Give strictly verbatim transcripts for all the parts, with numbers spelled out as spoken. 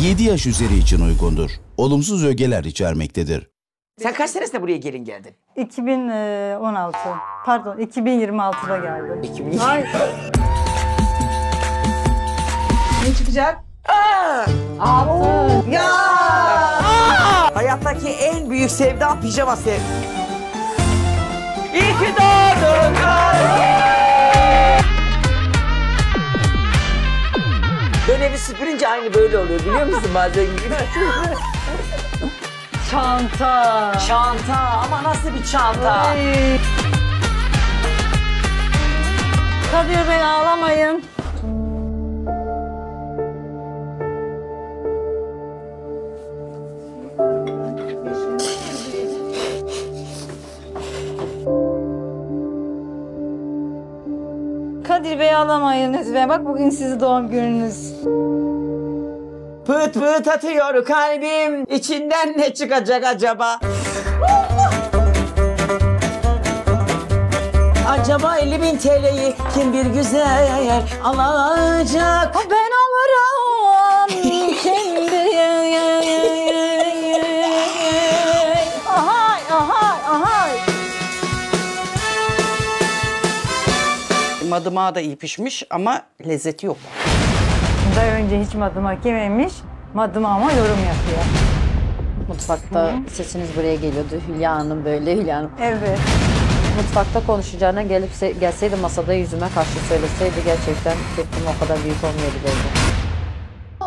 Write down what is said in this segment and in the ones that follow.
yedi yaş üzeri için uygundur. Olumsuz ögeler içermektedir. Sen kaç senesinde buraya gelin geldin? iki bin on altı. Pardon, iki bin yirmi altıda geldim. iki bin yirmi. Ne çıkacak? Aa! Altın. Ya! Aa! Hayattaki en büyük sevda pijama sevdası. İyi ki doğdun kardeşim. Dönemi süpürünce aynı böyle oluyor biliyor musun bazen gibi? Çanta. Çanta ama nasıl bir çanta? Ay. Kadir Bey ağlamayın. Kadir Bey ağlamayın lütfen. Bak bugün sizin doğum gününüz. Pıt pıt atıyor kalbim. İçinden ne çıkacak acaba? Acaba elli bin TL'yi kim bir güzel alacak? Ben alırım kendim. Madımağı da iyi pişmiş ama lezzeti yok. Daha önce hiç madımak yememiş, madımağıma yorum yapıyor. Mutfakta Hı. sesiniz buraya geliyordu. Hülya Hanım böyle, Hülya Hanım. Evet. Mutfakta konuşacağına gelip gelseydi masada yüzüme karşı söyleseydi gerçekten tepkim o kadar büyük olmayabilirdi.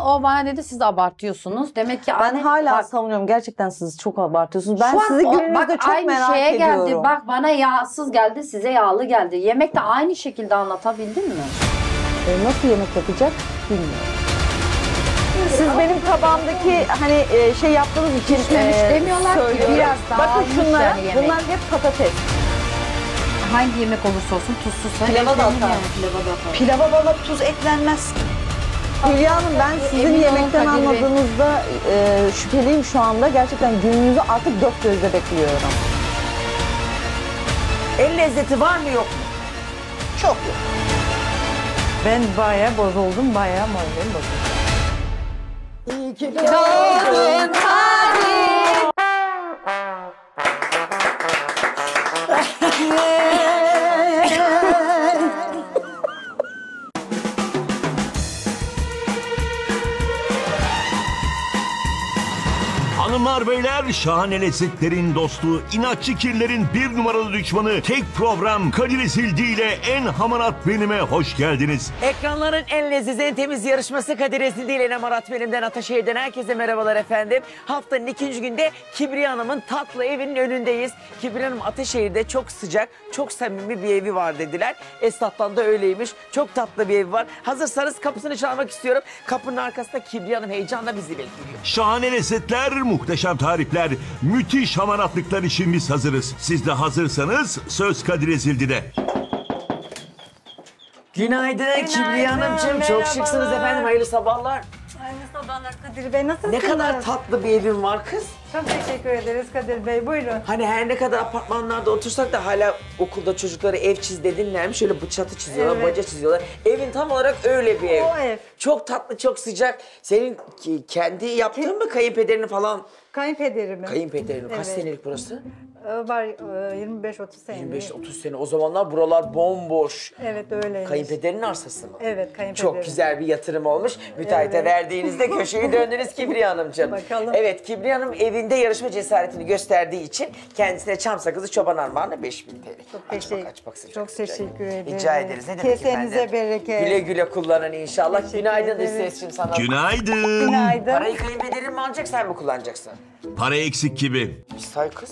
O bana dedi siz abartıyorsunuz. Demek ki ben hala bak, savunuyorum. Gerçekten siz çok abartıyorsunuz. Ben sizi günümüzde çok aynı merak şeye ediyorum. Geldi. Bak bana yağsız geldi, size yağlı geldi. Yemek de aynı şekilde anlatabildin mi? E, nasıl yemek yapacak bilmiyorum. Siz ama benim tabağımdaki hani şey yaptığınız için e, demiyorlar ki biraz daha. Bakın şunlara. Yani bunlar hep patates. Hangi yemek olursa olsun tuzsuzsa pilava da atar. Pilava bana tuz eklenmez. Hülya Hanım ben sizin Emin yemekten anladığınızda e, şüpheliyim şu anda. Gerçekten gününüzü artık dört gözle bekliyorum. El lezzeti var mı yok mu? Çok yok. Ben bayağı bozuldum, bayağı moralim bozuldu. İyi ki doğdun Kadir. Hanımlar beyler, şahane lezzetlerin dostu, inatçı kirlerin bir numaralı düşmanı, tek program Kadir Ezildi ile En Hamarat Benim'e hoş geldiniz. Ekranların en leziz, en temiz yarışması Kadir Ezildi ile En Hamarat Benim'den, Ataşehir'den herkese merhabalar efendim. Haftanın ikinci günde Kibriye Hanım'ın tatlı evinin önündeyiz. Kibriye Hanım Ataşehir'de çok sıcak, çok samimi bir evi var dediler. Esnaftan da öyleymiş, çok tatlı bir evi var. Hazırsanız kapısını çalmak istiyorum. Kapının arkasında Kibriye Hanım heyecanla bizi bekliyor. Şahane lezzetler, muhteşem tarifler, müthiş hamaratlıklar için biz hazırız. Siz de hazırsanız söz Kadir Ezildi'de. Günaydın, Günaydın. Kibriye Hanımcığım. Çok şıksınız efendim. Hayırlı sabahlar. Hayırlı sabahlar Kadir Bey. Nasılsınız? Ne kadar tatlı bir evim var kız. Çok teşekkür ederiz Kadir Bey. Buyurun. Hani her ne kadar apartmanlarda otursak da hala okulda çocuklara ev çiz dedinlermiş. Şöyle bıçatı çiziyorlar, evet, baca çiziyorlar. Evin tam olarak öyle bir ev. O ev. Çok tatlı, çok sıcak. Senin kendi yaptığın Ke mı kayınpederini falan? Kayınpederimi. Kayınpederimi. Kaç evet. senelik burası? Var yirmi beş otuz sene. yirmi beş otuz sene. O zamanlar buralar bomboş. Evet öyle. Kayınpederinin arsası mı? Evet kayınpederim. Çok güzel bir yatırım olmuş. Müteahhite evet. verdiğinizde köşeyi döndünüz Kibriye Hanımcığım. Bakalım. Evet Kibriye Hanım evinde yarışma cesaretini gösterdiği için kendisine çam sakızı çoban armağanı beş bin TL. Çok teşekkür, Çok teşekkür ederim. Rica ederiz. Ne demek Kesenize bereket. Güle güle kullanın inşallah. Teşekkür Günaydın Üstes'cim sana. Günaydın. Günaydın. Parayı kayınpederin mi alacak sen mi kullanacaksın? Para eksik gibi. Bir say kız.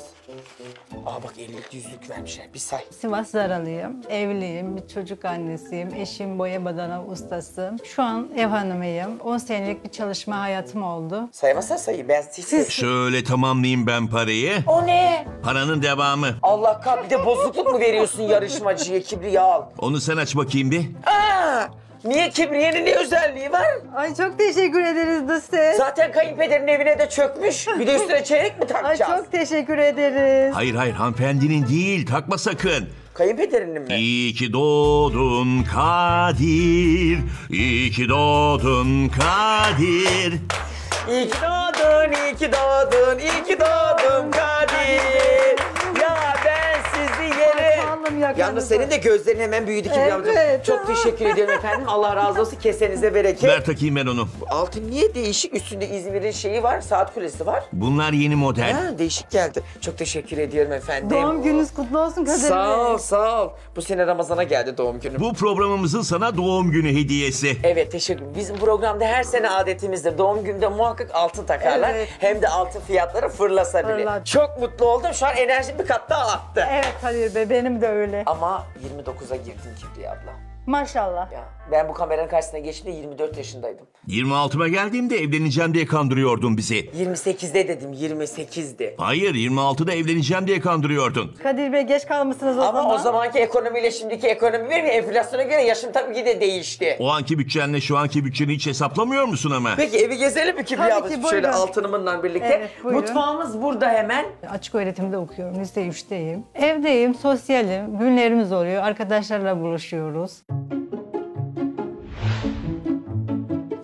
Aa bak ellilik yüzlük vermişler. Bir say. Sivas Zaralıyım, evliyim, bir çocuk annesiyim, eşim boya badana ustası. Şu an ev hanımıyım. on senelik bir çalışma hayatım oldu. Saymasa sayayım ben siz. Şöyle tamamlayayım ben parayı. O ne? Paranın devamı. Allah kah bir de bozukluk mu veriyorsun yarışmacıya Kibriye al. Onu sen aç bakayım bir. Aa! Niye Kibriye'nin ne özelliği var? Ay çok teşekkür ederiz Dusty. Zaten kayınpederin evine de çökmüş. Bir de üstüne çeyrek mi takacağız? Ay çok teşekkür ederiz. Hayır hayır hanımefendinin değil, takma sakın. Kayınpederinin mi? İyi ki doğdun Kadir, iyi ki doğdun Kadir. İyi ki doğdun, iyi ki doğdun, iyi ki doğdun Kadir. Ya ben sizi yere... Yalnız senin de gözlerin hemen büyüdü Kibriye amcacığım. Evet. Çok teşekkür ediyorum efendim. Allah razı olsun. Kesenize bereket. Ver takayım ben onu. Altın niye değişik? Üstünde İzmir'in şeyi var, saat kulesi var. Bunlar yeni model. Ha, değişik geldi. Çok teşekkür ediyorum efendim. Doğum gününüz kutlu olsun Kadir Bey. Sağ ol, sağ ol. Bu sene Ramazan'a geldi doğum günüm. Bu programımızın sana doğum günü hediyesi. Evet, teşekkür ederim. Bizim programda her sene adetimizdir. Doğum günde muhakkak altın takarlar. Evet. Hem de altın fiyatları fırlasa bile. Fırlat. Çok mutlu oldum. Şu an enerjim bir kat daha arttı. Evet Kadir Bey, benim de öyle. Ama yirmi dokuza girdim Kibriye abla. Maşallah. Ya, ben bu kameranın karşısına geçtiğimde yirmi dört yaşındaydım. yirmi altıma geldiğimde evleneceğim diye kandırıyordun bizi. yirmi sekizde dedim, yirmi sekizdi. Hayır, yirmi altıda evleneceğim diye kandırıyordun. Kadir Bey geç kalmışsınız o Ama zaman. Ama o zamanki ekonomiyle şimdiki ekonomi bir mi? Enflasyona göre yaşım tabii ki de değişti. O anki bütçenle şu anki bütçeni hiç hesaplamıyor musun ama? Peki evi gezelim mi Kibriye abla? Şöyle altınımınla birlikte. Evet, mutfağımız burada hemen. Açık öğretimde okuyorum, lise üçteyim. Evdeyim, sosyalim. Günlerimiz oluyor, arkadaşlarla buluşuyoruz.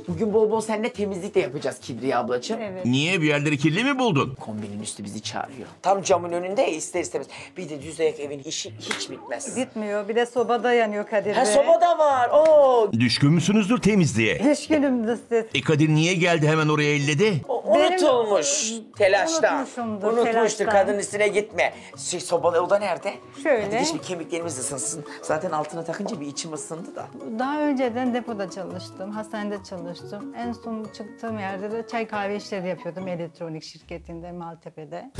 Bugün bol bol seninle temizlik de yapacağız Kibriye ablacığım. Evet. Niye? Bir yerleri kirli mi buldun? Kombinin üstü bizi çağırıyor. Tam camın önünde ister istemez. Bir de düz ayak evin işi hiç bitmez. Bitmiyor. Bir de sobada yanıyor Kadir Bey. Ha, sobada var. Oo. Düşkün müsünüzdür temizliğe? Düşkünümdür siz. E Kadir niye geldi hemen oraya elledi? O, unutulmuş. Benim... Telaştan. Unutmuştur. Kadın üstüne gitme. Şey, sobalı oda nerede? Şöyle. Hadi şimdi kemiklerimiz ısınsın. Zaten altına takınca bir içim ısındı da. Daha önceden depoda çalıştım. Hastanede çalıştım. En son çıktığım yerde de çay kahve işleri yapıyordum elektronik şirketinde Maltepe'de.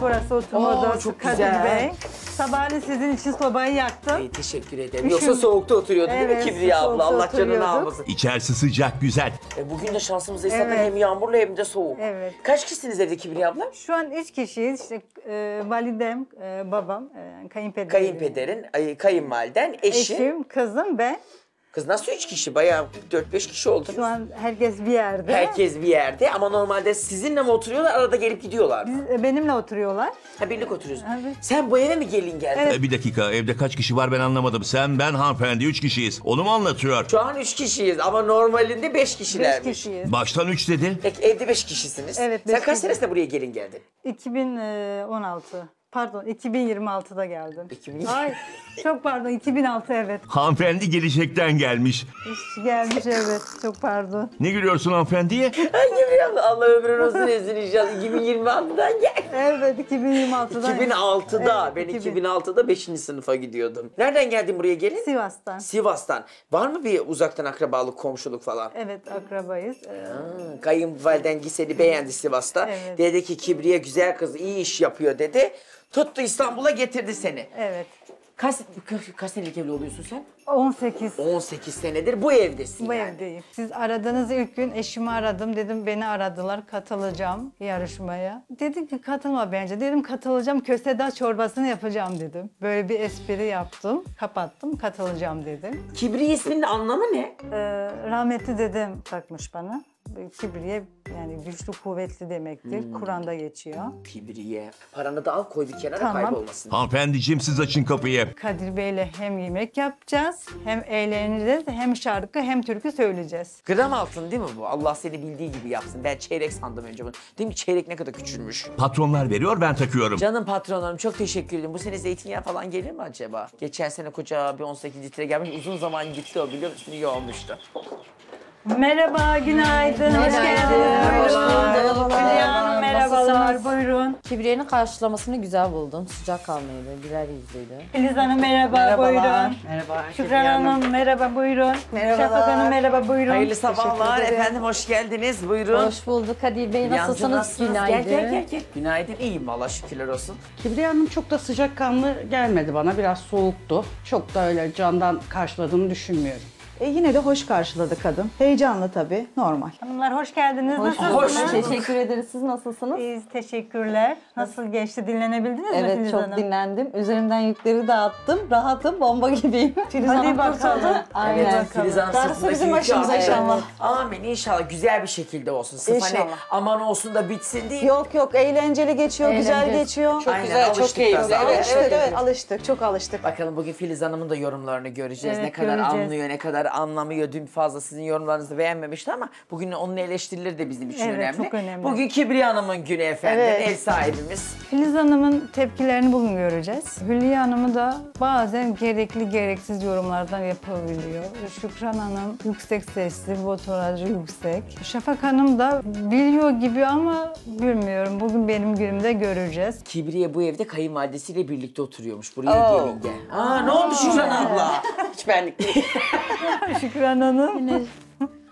Burası oturma odası Kadir Bey. Sabahleyin sizin için sobayı yaktım. Ay, teşekkür ederim. Yoksa Üşüm. soğukta oturuyordun evet, değil mi Kibriye abla? Allah canını almasın. İçerisi sıcak, güzel. E, bugün de şansımız esnaf evet. hem yağmurlu hem de soğuk. Evet. Kaç kişisiniz evde Kibriye abla? Şu an üç kişiyiz. İşte, e, validem, e, babam, e, kayınpederim. Kayınpederin, ay, kayınvaliden, eşi. Eşim, kızım ve... Kız nasıl üç kişi? Bayağı dört beş kişi oldunuz. Şu an herkes bir yerde. Herkes bir yerde ama normalde sizinle mi oturuyorlar, arada gelip gidiyorlar mı? Biz, benimle oturuyorlar. Ha, birlik oturuyoruz. Evet. Sen bu eve mi gelin geldin? Evet. Bir dakika, evde kaç kişi var ben anlamadım. Sen, ben, hanımefendi üç kişiyiz. Onu mu anlatıyor? Şu an üç kişiyiz ama normalinde beş kişilermiş. Beş kişiyiz. Baştan üç dedi. Peki evde beş kişisiniz. Evet. Sen kaç senesinde buraya gelin geldin? iki bin on altı. Pardon, iki bin yirmi altıda geldim. iki bin... Ay, çok pardon, iki bin altı evet. Hanımefendi gelecekten gelmiş. İş gelmiş evet, çok pardon. Ne gülüyorsun hanımefendiye? Allah ömrün olsun ezileceğiz. iki bin yirmi altıdan gel. Evet, iki bin yirmi altıdan. iki bin altıda, evet, ben iki bin. iki bin altıda beşinci sınıfa gidiyordum. Nereden geldin buraya gelin? Sivas'tan. Sivas'tan. Var mı bir uzaktan akrabalık, komşuluk falan? Evet, akrabayız. Aa, kayınvaliden Gisel'i beğendi Sivas'ta. Evet. Dedi ki Kibriye güzel kız, iyi iş yapıyor dedi. Tuttu İstanbul'a getirdi seni. Evet. Kaç, kaç senelik evli oluyorsun sen? on sekiz. on sekiz senedir bu evdesin. Bu yani. Evdeyim. Siz aradığınız ilk gün eşimi aradım. Dedim beni aradılar, katılacağım yarışmaya. Dedim ki katılma bence. Dedim katılacağım, köstebağ çorbasını yapacağım dedim. Böyle bir espri yaptım, kapattım, katılacağım dedim. Kibriye isminin anlamı ne? Ee, rahmetli dedem takmış bana. Kibriye yani güçlü, kuvvetli demektir. Hmm. Kur'an'da geçiyor. Kibriye. Paranı da al koy bir kenara tamam. Kaybolmasın. Hanımefendiciğim siz açın kapıyı. Kadir Bey'le hem yemek yapacağız, hem eğleneceğiz, hem şarkı hem türkü söyleyeceğiz. Gram altın değil mi bu? Allah seni bildiği gibi yapsın. Ben çeyrek sandım önce bunu. Değil mi? Çeyrek ne kadar küçülmüş. Patronlar veriyor, ben takıyorum. Canım patronlarım çok teşekkür ederim. Bu sene zeytinyağı falan gelir mi acaba? Geçen sene koca bir on sekiz litre gelmiş. Uzun zaman gitti o biliyor musun? İyi olmuştu. Merhaba, günaydın. Hoş geldiniz. Hoş bulduk. Hülya Hanım, merhabalar. Buyurun. Kibriye'nin karşılamasını güzel buldum. Sıcak kalmaydı, güler yüzlüydü. Filiz Hanım, merhaba. Merhabalar. Buyurun. Merhaba. Şükran Hanım, merhaba. Buyurun. Merhabalar. Şafak Hanım, merhaba. Buyurun. Hayırlı sabahlar. Efendim, hoş geldiniz. Buyurun. Hoş bulduk. Kadir Bey, nasılsınız? Günaydın. Gel, gel, gel. Günaydın. İyiyim valla, şükürler olsun. Kibriye Hanım çok da sıcakkanlı gelmedi bana. Biraz soğuktu. Çok da öyle candan karşıladığını düşünmüyorum. E yine de hoş karşıladı kadın. Heyecanlı tabii, normal. Hanımlar hoş geldiniz. Hoş, hoş Teşekkür ederiz. Siz nasılsınız? İyiyiz, teşekkürler. Nasıl geçti? Dinlenebildiniz evet, mi Filiz Hanım? Evet, çok dinlendim. Üzerimden yükleri dağıttım. Rahatım, bomba gibiyim. Filiz Hanım kurtuldu. Aynen. Filiz Hanım sırtındaki bizim başımıza inşallah. Amin inşallah. Güzel bir şekilde olsun. Sırf inşallah. Hani aman olsun da bitsin değil. Yok yok, eğlenceli geçiyor, eğlenceli. Güzel geçiyor. Çok aynen, güzel, çok keyifli. Alıştık, evet, evet, evet, alıştık, çok alıştık. Bakalım bugün Filiz Hanım'ın da yorumlarını göreceğiz. Evet, ne kadar göreceğiz. Anlıyor, ne kadar yorumları anlamıyor. Dün fazla sizin yorumlarınızı beğenmemişti ama bugün onun eleştirileri de bizim için evet, önemli. Çok önemli. Bugün Kibriye Hanım'ın günü efendim, evet. Ev sahibimiz. Filiz Hanım'ın tepkilerini bugün göreceğiz. Hülya Hanım'ı da bazen gerekli gereksiz yorumlardan yapabiliyor. Şükran Hanım yüksek sesli, motoracı yüksek. Şafak Hanım da biliyor gibi ama bilmiyorum. Bugün benim günümde göreceğiz. Kibriye bu evde kayınvalidesiyle birlikte oturuyormuş. Buraya oh. değil yenge. Aa, Aa, ne oldu Şükran evet. abla? Hiç benlik değil. Şükran Hanım.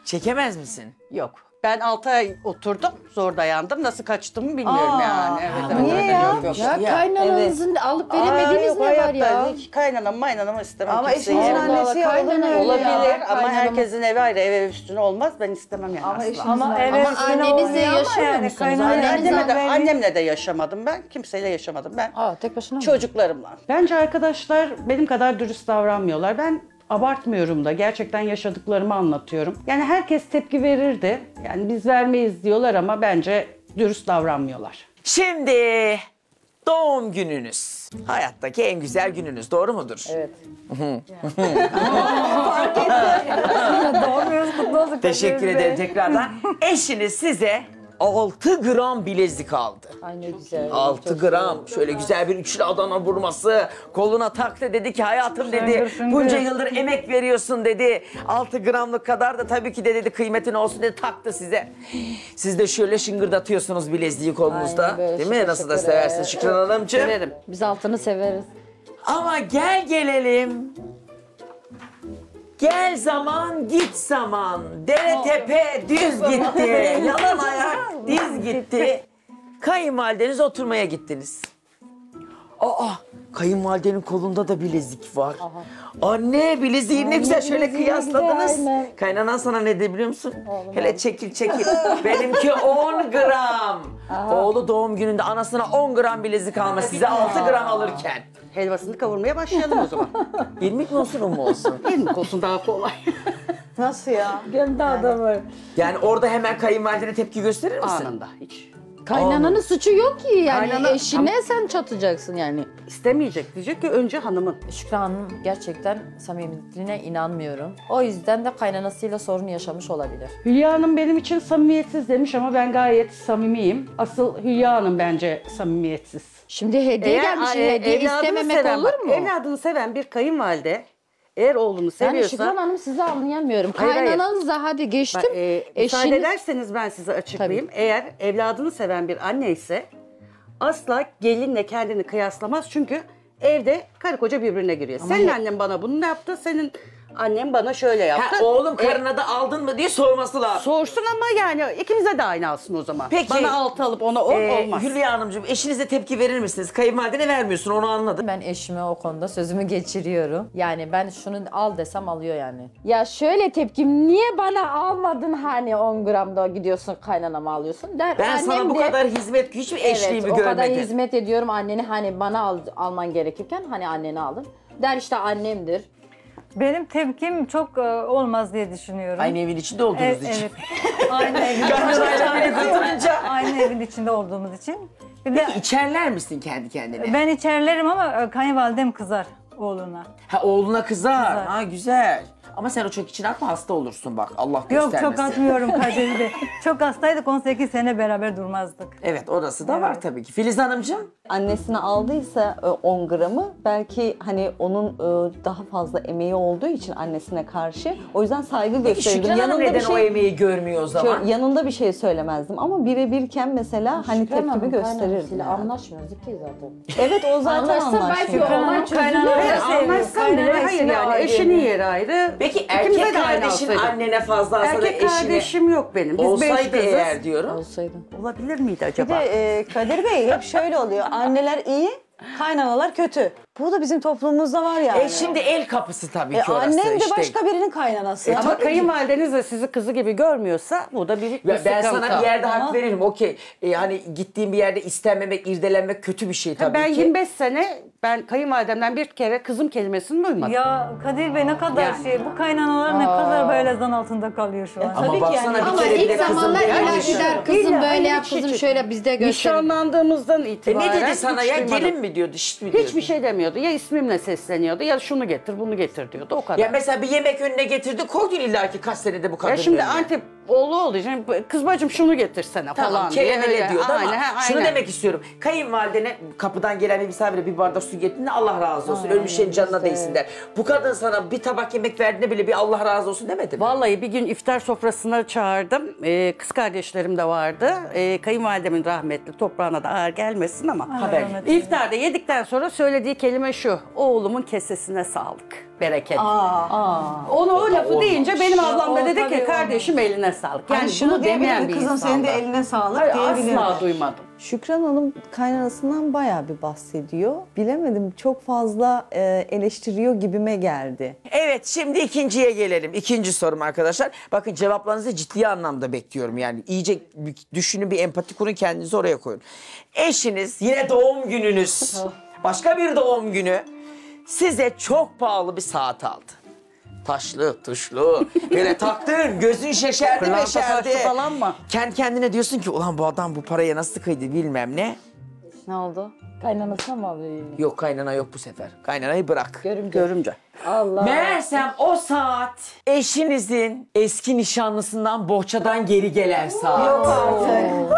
Çekemez misin? Yok. Ben altı ay oturdum, zor dayandım. Nasıl kaçtığımı bilmiyorum Aa, yani. Evet, niye evet, ya? Yok, yok. Ya kaynananızın evet. alıp veremediğiniz ne var ya? Kaynanam, maynanamı istemem. Ama eşinizin annesi olabilir, olabilir ya, ama herkesin evi ayrı, ev ev üstüne olmaz. Ben istemem yani ama asla. Ama, evet, ama annenizle yaşıyor musunuz? Yani, annemle de yaşamadım ben, kimseyle yaşamadım ben. Aa, tek başına mı? Çocuklarımla. Bence arkadaşlar benim kadar dürüst davranmıyorlar. Ben abartmıyorum da, gerçekten yaşadıklarımı anlatıyorum. Yani herkes tepki verirdi. Yani biz vermeyiz diyorlar ama bence dürüst davranmıyorlar. Şimdi doğum gününüz. Hayattaki en güzel gününüz, doğru mudur? Evet. Fark ettim. Doğum gününüz kutlu olsun. Teşekkür ederim tekrardan. Eşiniz size altı gram bilezik aldı. Ay ne güzel. altı gram. Çok şöyle güzel bir üçlü Adana vurması. Koluna taktı, dedi ki hayatım dedi. Bunca yıldır emek veriyorsun dedi. altı gramlık kadar da tabii ki de dedi kıymetin olsun dedi, taktı size. Siz de şöyle şıngırdatıyorsunuz bileziği kolunuzda. Değil şıkır mi? Şıkır Nasıl şıkır da seversin evet. Şükran Hanımcığım? Severim. Biz altını severiz. Ama gel gelelim. Gel zaman, git zaman. Dere tepe düz gitti. Yalan ayak diz gitti. Kayınvalideniz oturmaya gittiniz. Aa, kayınvalidenin kolunda da bilezik var. Aha. Anne bileziği ne güzel şöyle kıyasladınız. Kaynanan sana ne de biliyor musun? Oğlum, hele çekil çekil. Benimki on gram. Aha. Oğlu doğum gününde anasına on gram bilezik almış. Size altı gram alırken. Helvasını kavurmaya başlayalım o zaman. İrmik mi olsun, o mu olsun? İrmik olsun, daha kolay. Nasıl ya? Gönder adamı. Yani orada hemen kayınvalidene tepki gösterir misin? Anında hiç. Kaynananın Aa. suçu yok ki yani. Kaynana, eşine tam... sen çatacaksın yani. İstemeyecek, diyecek ki önce hanımın. Şükran Hanım gerçekten samimiyetine inanmıyorum. O yüzden de kaynanasıyla sorun yaşamış olabilir. Hülya Hanım benim için samimiyetsiz demiş ama ben gayet samimiyim. Asıl Hülya Hanım bence samimiyetsiz. Şimdi hediye eğer, gelmiş, e, hediye istememek seven, olur mu? Evladını seven bir kayınvalide eğer oğlunu seviyorsa... Yani Şükran Hanım sizi anlayamıyorum. Kaynananızla hadi geçtim. Bak, e, eşiniz... Müsaade ederseniz ben size açıklayayım. Tabii. Eğer evladını seven bir anne ise asla gelinle kendini kıyaslamaz. Çünkü evde karı koca birbirine giriyor. Ama senin ya... annen bana bunu yaptı, senin annem bana şöyle yaptı. Ha, oğlum karına e... da aldın mı diye sorması lazım. Sorsun ama yani ikimize de aynı alsın o zaman. Peki, bana altı alıp ona on e, olmaz. Hülya Hanımcığım eşinize tepki verir misiniz? Kayınvalidene vermiyorsun, onu anladım. Ben eşime o konuda sözümü geçiriyorum. Yani ben şunu al desem alıyor yani. Ya şöyle tepkim, niye bana almadın hani on gramda gidiyorsun kaynanama alıyorsun der. Ben annem sana bu de, kadar hizmet, hiçbir evet, eşliğimi görmedim. Evet o kadar hizmet ediyorum anneni, hani bana al, alman gerekirken hani anneni aldın. Der işte annemdir. Benim tepkim çok uh, olmaz diye düşünüyorum. Aynı evin içinde olduğunuz e, için. Evet. Aynı evin içinde. Aynı evin içinde olduğumuz için. Bir de, peki içerler misin kendi kendine? Ben içerlerim ama kayınvalidem kızar oğluna. Ha oğluna kızar. kızar. Ha güzel. Ama sen o çok içine atma, hasta olursun bak, Allah göstermesin. Yok çok atmıyorum Kadir Bey. Çok hastaydık, on sekiz sene beraber durmazdık. Evet orası da evet. var tabii ki. Filiz Hanımcığım? Annesine aldıysa on gramı belki hani onun daha fazla emeği olduğu için annesine karşı. O yüzden saygı gösterirdim. Şükran Hanım neden şey, o emeği görmüyor o zaman? Yanında bir şey söylemezdim ama birebirken mesela hani Şükran tepkimi gösterirdim. Yani. Anlaşmıyorduk ki zaten. Evet o zaten anlaşmıyor. Belki olay çözülür. Hayır yani eşinin yeri ayrı. Peki erkek kardeşin annene fazla alsa erkek da eşine... Erkek kardeşim yok benim. Biz olsaydı eğer diyorum. Olsaydı. Olabilir miydi acaba? Bir de e, Kadir Bey hep şöyle oluyor. Anneler iyi, kaynanalar kötü. Bu da bizim toplumumuzda var yani. E şimdi el kapısı tabii e, ki orası. Annem de işte. Başka birinin kaynanası. E, ama kayınvalideniz de sizi kızı gibi görmüyorsa bu da bir... Ben sıkıntı. Sana bir yerde hak veririm. Okey. Yani e, gittiğim bir yerde istenmemek, irdelenmek kötü bir şey tabii ben ki. Ben yirmi beş sene ben kayınvalidemden bir kere kızım kelimesini duymadım. Ya Kadir Bey ne kadar yani. Şey. Bu kaynanalar Aa. ne kadar böyle zan altında kalıyor şu an. E, tabii ama ki yani. Ama ilk zamanlar ilaç gider. Kızım İlla, böyle yap kızım şöyle bizde gösterin. Nişanlandığımızdan itibaren... E, ne dedi sana ya? Gelin mi diyordu? Hiçbir şey demiyor. söylemiyordu. Ya ismimle sesleniyordu ya şunu getir bunu getir diyordu, o kadar. Ya mesela bir yemek önüne getirdi, koydun illaki kaç senede bu kadar. Ya şimdi önüne. Antep oğlu olduğu için kız bacım şunu getirsene tamam, falan diye. Tamam öyle diyordu aynen, ama he, şunu demek istiyorum. Kayınvalidene kapıdan gelen bir misafire bir bardak su getirin, Allah razı olsun. Ay, ölmüşlerin canına işte değsin der. Bu kadın sana bir tabak yemek verdiğinde bile bir Allah razı olsun demedi mi? Vallahi bir gün iftar sofrasına çağırdım. Ee, kız kardeşlerim de vardı. Ee, kayınvalidemin rahmetli, toprağına da ağır gelmesin ama. Ay, haber. İftarda yedikten sonra söylediği kelime şu: oğlumun kesesine sağlık, bereket. Aa, aa. Onu o, o lafı olmamış deyince benim ablam da dedi ki kardeşim olmamış, eline sağlık. Yani, yani şunu demeyen bir kızım senin de eline sağlık. Hayır, asla duymadım. Şükran Hanım kaynanasından bayağı bir bahsediyor. Bilemedim, çok fazla eleştiriyor gibime geldi. Evet, şimdi ikinciye gelelim. İkinci sorum arkadaşlar. Bakın cevaplarınızı ciddi anlamda bekliyorum. Yani iyice düşünün, bir empati kurun, kendinizi oraya koyun. Eşiniz yine doğum gününüz. Başka bir doğum günü size çok pahalı bir saat aldı. Taşlı, tuşlu, böyle taktın, gözün şeşerdi, meşerdi. Falan mı? Kendi kendine diyorsun ki ulan bu adam bu paraya nasıl kıydı bilmem ne. Ne oldu? Kaynanasına mı alıyor? Yok, kaynana yok bu sefer. Kaynanayı bırak. Görümce. Görümce. Allah. Meğersem o saat eşinizin eski nişanlısından bohçadan geri gelen saat. Yok artık.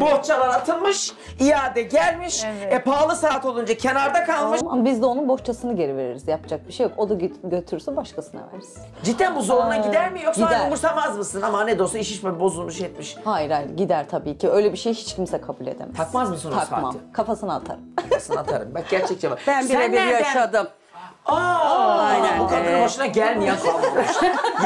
Bohçalar atılmış, iade gelmiş, evet. E, pahalı saat olunca kenarda kalmış. Aman, biz de onun bohçasını geri veririz, yapacak bir şey yok. O da götürürse başkasına veririz. Cidden bu zoruna ee, gider mi yoksa umursamaz mısın? Ama ne de olsa iş iş bozulmuş etmiş. Hayır hayır, gider tabii ki. Öyle bir şey hiç kimse kabul edemez. Takmaz mısın o saati? Takmam, kafasına atarım. Kafasına atarım, bak gerçek cevap. Ben birebir yaşadım. Aa, aynen. Bu kadının hoşuna gelmiyor.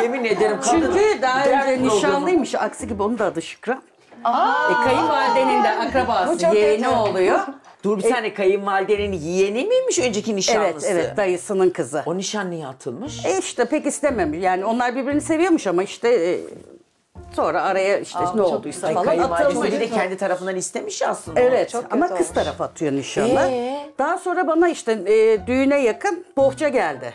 Yemin ederim. Çünkü daha önce nişanlıymış, aksi gibi onun da adı Şükran. Aa, e, kayınvalidenin de akrabası, yeğeni oluyor. Dur bir saniye, kayınvalidenin yeğeni miymiş önceki nişanlısı? Evet, evet, dayısının kızı. O nişanlıya atılmış. E işte pek istememiş. Yani onlar birbirini seviyormuş ama işte e, sonra araya işte aa, ne olduysa falan atılmış. Kayınvalidesi de kendi tarafından istemiş aslında. Evet, çok ama kız tarafı atıyor nişanla. Ee? Daha sonra bana işte e, düğüne yakın bohça geldi.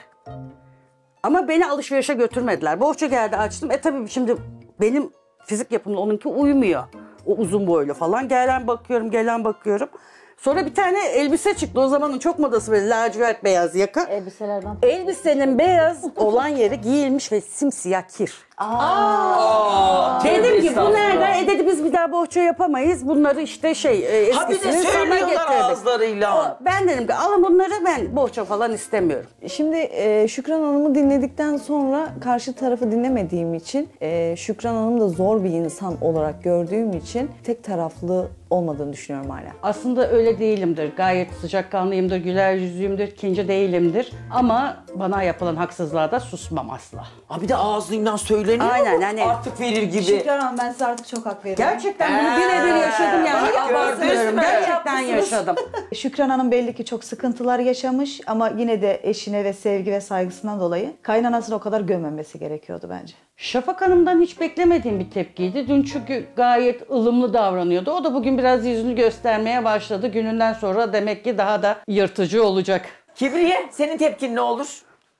Ama beni alışverişe götürmediler. Bohça geldi, açtım. E tabii şimdi benim fizik yapımla onunki uymuyor. O uzun boylu falan. Gelen bakıyorum, gelen bakıyorum. Sonra bir tane elbise çıktı. O zamanın çok modası böyle lacivert beyaz yaka. Elbiselerden. Elbisenin beyaz olan yeri giyilmiş ve simsiyah kir. Aa. Aa. Dedim ki bu nereden? E dedi biz bir daha bohça yapamayız. Bunları işte şey eskisini sana getirdik. O, ben dedim ki alın bunları, ben bohça falan istemiyorum. Şimdi e, Şükran Hanım'ı dinledikten sonra karşı tarafı dinlemediğim için e, Şükran Hanım da zor bir insan olarak gördüğüm için tek taraflı olmadığını düşünüyorum hala. Aslında öyle değilimdir. Gayet sıcakkanlıyımdır, güler yüzlüyümdür, kinci değilimdir. Ama bana yapılan haksızlığa da susmam asla. Aa, bir de ağzından söyle. Aynen, hani artık verir gibi. Şükran Hanım, ben size artık çok hak veriyorum. Gerçekten bunu ee, birebir yaşadım yani. Abartmıyorum. Gerçekten yaşadım. Şükran Hanım belli ki çok sıkıntılar yaşamış ama yine de eşine ve sevgi ve saygısından dolayı kaynanasını o kadar gömmemesi gerekiyordu bence. Şafak Hanım'dan hiç beklemediğim bir tepkiydi. Dün çünkü gayet ılımlı davranıyordu. O da bugün biraz yüzünü göstermeye başladı. Gününden sonra demek ki daha da yırtıcı olacak. Kibriye, senin tepkin ne olur?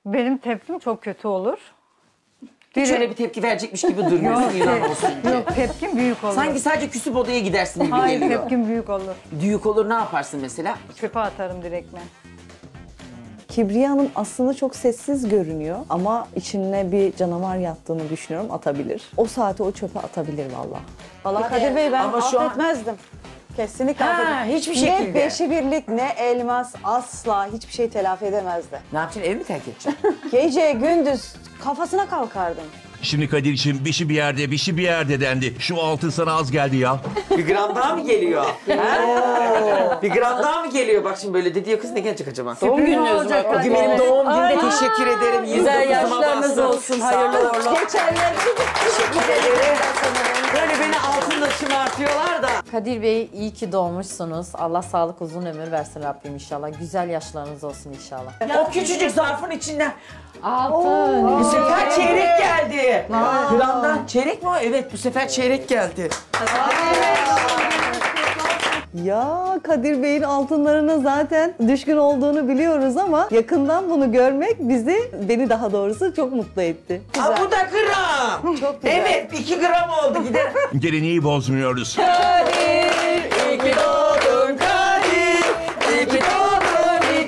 Benim tepkim çok kötü olur. Hiç öyle bir tepki verecekmiş gibi durmuyor. Yok, tepkim büyük olur. Sanki sadece küsüp odaya gidersin gibi hayır, geliyor. Hayır, tepkim büyük olur. Büyük olur, ne yaparsın mesela? Çöpe atarım direktmen. Kibriye Hanım aslında çok sessiz görünüyor ama içine bir canavar yattığını düşünüyorum, atabilir. O saati o çöpe atabilir valla. Valla Kadir Bey, ben ama affetmezdim. An... Kesinlikle ha, affetmezdim. Hiçbir şekilde. Ne beşi birlik ne elmas, asla hiçbir şey telafi edemezdi. Ne yapacaksın, evi mi terk edeceksin? Gece gündüz kafasına kalkardım. Şimdi Kadir için bir şey bir yerde, bir şey bir yerde dendi. Şu altın sana az geldi ya. Bir gram daha mı geliyor? Bir gram daha mı geliyor? Bak şimdi böyle dedi ya, kız ne gelecek acaba? Doğum gününüz mü? Bugün benim doğum günümde, teşekkür ederim. Güzel yaşlarınız olsun. Hayırlı uğurlu. Geçenler teşekkür ederim. Böyle beni altınla şımartıyorlar da. Kadir Bey, iyi ki doğmuşsunuz. Allah sağlık, uzun ömür versin Rabbim inşallah. Güzel yaşlarınız olsun inşallah. Ya, o küçücük zarfın içinden altın. Oo, bu sefer evet, çeyrek geldi. Gramdan çeyrek mi o? Evet, bu sefer çeyrek geldi. Ya Kadir Bey'in altınlarına zaten düşkün olduğunu biliyoruz ama yakından bunu görmek bizi, beni daha doğrusu çok mutlu etti. Güzel. Aa, bu da gram. Çok güzel. Evet, iki gram oldu, gidelim. Geleneği bozmuyoruz. Kadir, iyi ki doğdun Kadir, iyi ki doğdun, iyi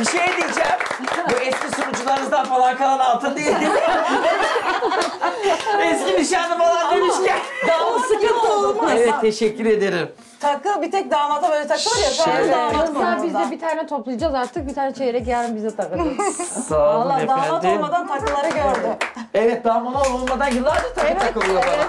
Bir şey diyeceğim. Bu eski sunucularınızdan falan kalan altın değil değil mi? Eski nişanlı falan demişken. Daha sıkıntı olmaz. Evet, teşekkür ederim. Takı bir tek damata böyle takılır ya. Şöyle. Yoksa biz de bir tane toplayacağız artık. Bir tane çeyrek yarın bize takılacağız. Sağ olun efendim. Valla damat olmadan takıları gördü. Evet, damat olmadan yıllardır takı takılıyor bana.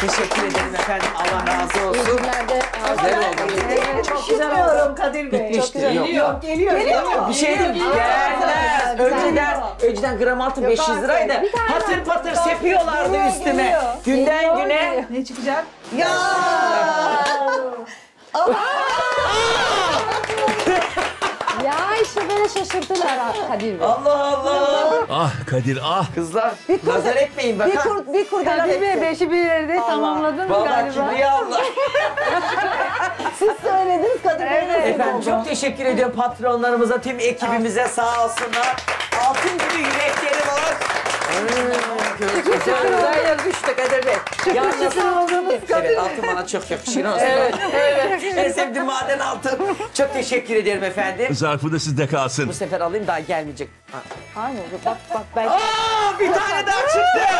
Teşekkür ederim efendim. Allah razı olsun. İyi günlerde. Güzel oldu. Çok güzel oldu Kadir Bey. Çok güzel. Geliyor. Geliyor. Geliyor. Bir şey değil. Gelmez. Önceden, önceden gram altı beş yüz liraydı. Patır patır sepiyorlardı üstüme. Günden güne. Ne çıkacak? Ya. Ya işte beni şaşırttılar Kadir Bey. Allah Allah. Ah Kadir ah. Kızlar kur, nazar etmeyin bakın. Bir kur, bir kur Kadir Bey beşi bir yerde tamamladınız galiba. Vallahi Kibriye abla. Siz söylediniz Kadir Bey. Evet. Efendim çok teşekkür ediyorum patronlarımıza, tüm ekibimize sağ olsunlar. Altın gibi yürekleri var. Güzel yazıştı Kadir Bey. Şükür şükür olduğumuz Kadir Bey. Evet, altın bana çok yakışır. Evet, evet. En sevdiğim maden altın. Çok teşekkür ederim efendim. Zarfı da sizde kalsın. Bu sefer alayım, daha gelmeyecek. Aynen, bak bak belki... Aaa, bir tane daha çıktı.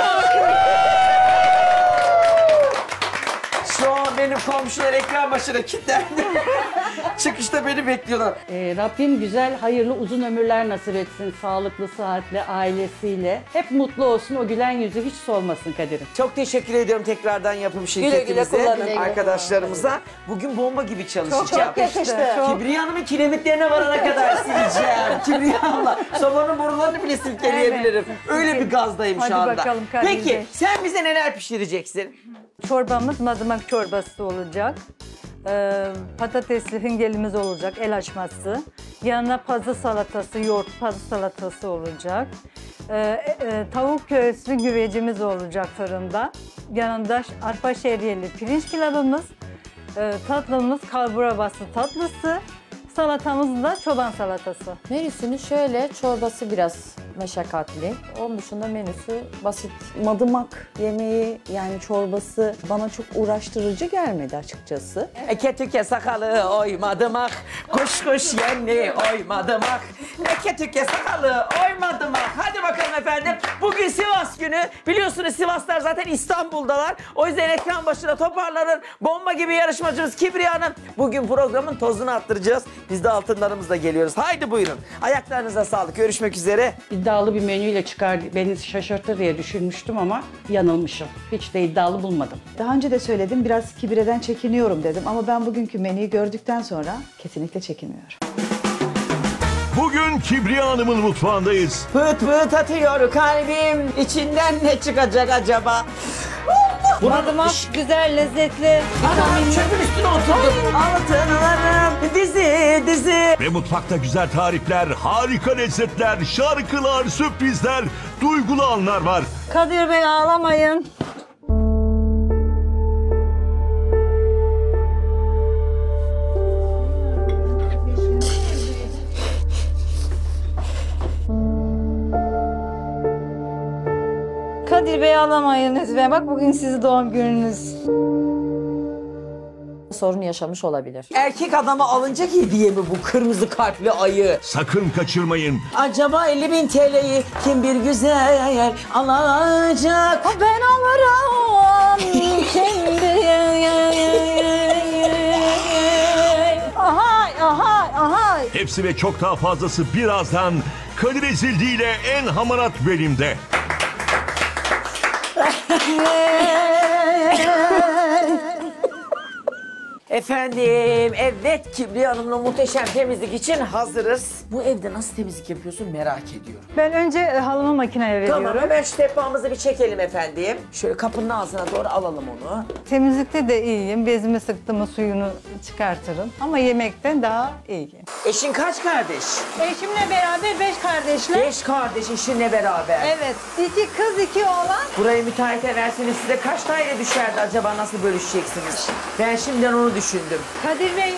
Şu an benim komşular ekran başına kilitlendi. Çıkışta beni bekliyorlar. Ee, Rabbim güzel, hayırlı, uzun ömürler nasip etsin. Sağlıklı, sıhhatli, ailesiyle. Hep mutlu olsun, o gülen yüzü hiç solmasın Kadir'im. Çok teşekkür ediyorum tekrardan yapım şirketimize, arkadaşlarımıza. Bugün bomba gibi çalışacağım. Çok yakıştı. Kibriye Hanım'ın kiremitlerine varana kadar sileceğim. Kibriye Hanım'la sobanın borularını bile silkeleyebilirim. Evet. Öyle bir gazdayım hadi şu anda. Bakalım, peki, Bey, sen bize neler pişireceksin? Çorbamız madımak çorbası olacak. Ee, patatesli hıngelimiz olacak, el açması. Yanına pazı salatası, yoğurt pazı salatası olacak. Ee, e, tavuk köğüslü güvecimiz olacak fırında. Yanında arpa şeriyeli pirinç pilavımız, e, tatlımız kalburabası tatlısı, salatamız da çoban salatası. Menüsünün şöyle, çorbası biraz meşakkatli. Onun dışında menüsü basit. Madımak yemeği, yani çorbası bana çok uğraştırıcı gelmedi açıkçası. Eke tüke sakalı oy madımak, kuş kuş yemli oy madımak. Eke tüke sakalı oy madımak. Hadi bakalım efendim. Bugün Sivas günü. Biliyorsunuz Sivaslar zaten İstanbul'dalar. O yüzden ekran başına toparlanın. Bomba gibi yarışmacımız Kibriye Hanım. Bugün programın tozunu attıracağız. Biz de altınlarımızla geliyoruz. Haydi buyurun. Ayaklarınıza sağlık. Görüşmek üzere. İddialı bir menüyle çıkar, beni şaşırtır diye düşünmüştüm ama yanılmışım. Hiç de iddialı bulmadım. Daha önce de söyledim, biraz Kibriye'den çekiniyorum dedim. Ama ben bugünkü menüyü gördükten sonra kesinlikle çekinmiyorum. Bugün Kibriye Hanım'ın mutfağındayız. Pıt pıt atıyor kalbim. İçinden ne çıkacak acaba? Madımak güzel, lezzetli. Adam çöpün üstüne oturdu. Altınlarım dizi dizi. Ve mutfakta güzel tarifler, harika lezzetler, şarkılar, sürprizler, duygulu anlar var. Kadir Bey ağlamayın. Kadir Bey alamayınız ve bak bugün sizin doğum gününüz. Sorun yaşamış olabilir. Erkek adama alınacak hediye mi bu kırmızı kalpli ayı? Sakın kaçırmayın. Acaba elli bin TL'yi kim bir güzel alacak? Ben alırım kendim. Aha aha aha. Hepsi ve çok daha fazlası birazdan Kadir Ezildi ile En Hamarat Benim'de. Efendim, evet Kibriye Hanım'la muhteşem temizlik için hazırız. Bu evde nasıl temizlik yapıyorsun merak ediyorum. Ben önce halımı makineye veriyorum. Tamam, hemen şu tepamızı bir çekelim efendim. Şöyle kapının ağzına doğru alalım onu. Temizlikte de iyiyim. Bezimi sıktığımı suyunu çıkartırım. Ama yemekten daha iyiyim. Eşin kaç kardeş? Eşimle beraber beş kardeşler. Beş kardeş eşinle beraber. Evet, iki kız iki oğlan. Burayı müteahhite verseniz size kaç daire düşerdi acaba, nasıl bölüşeceksiniz? Ben şimdiden onu düşünüyorum. düşündüm. Kadir Bey,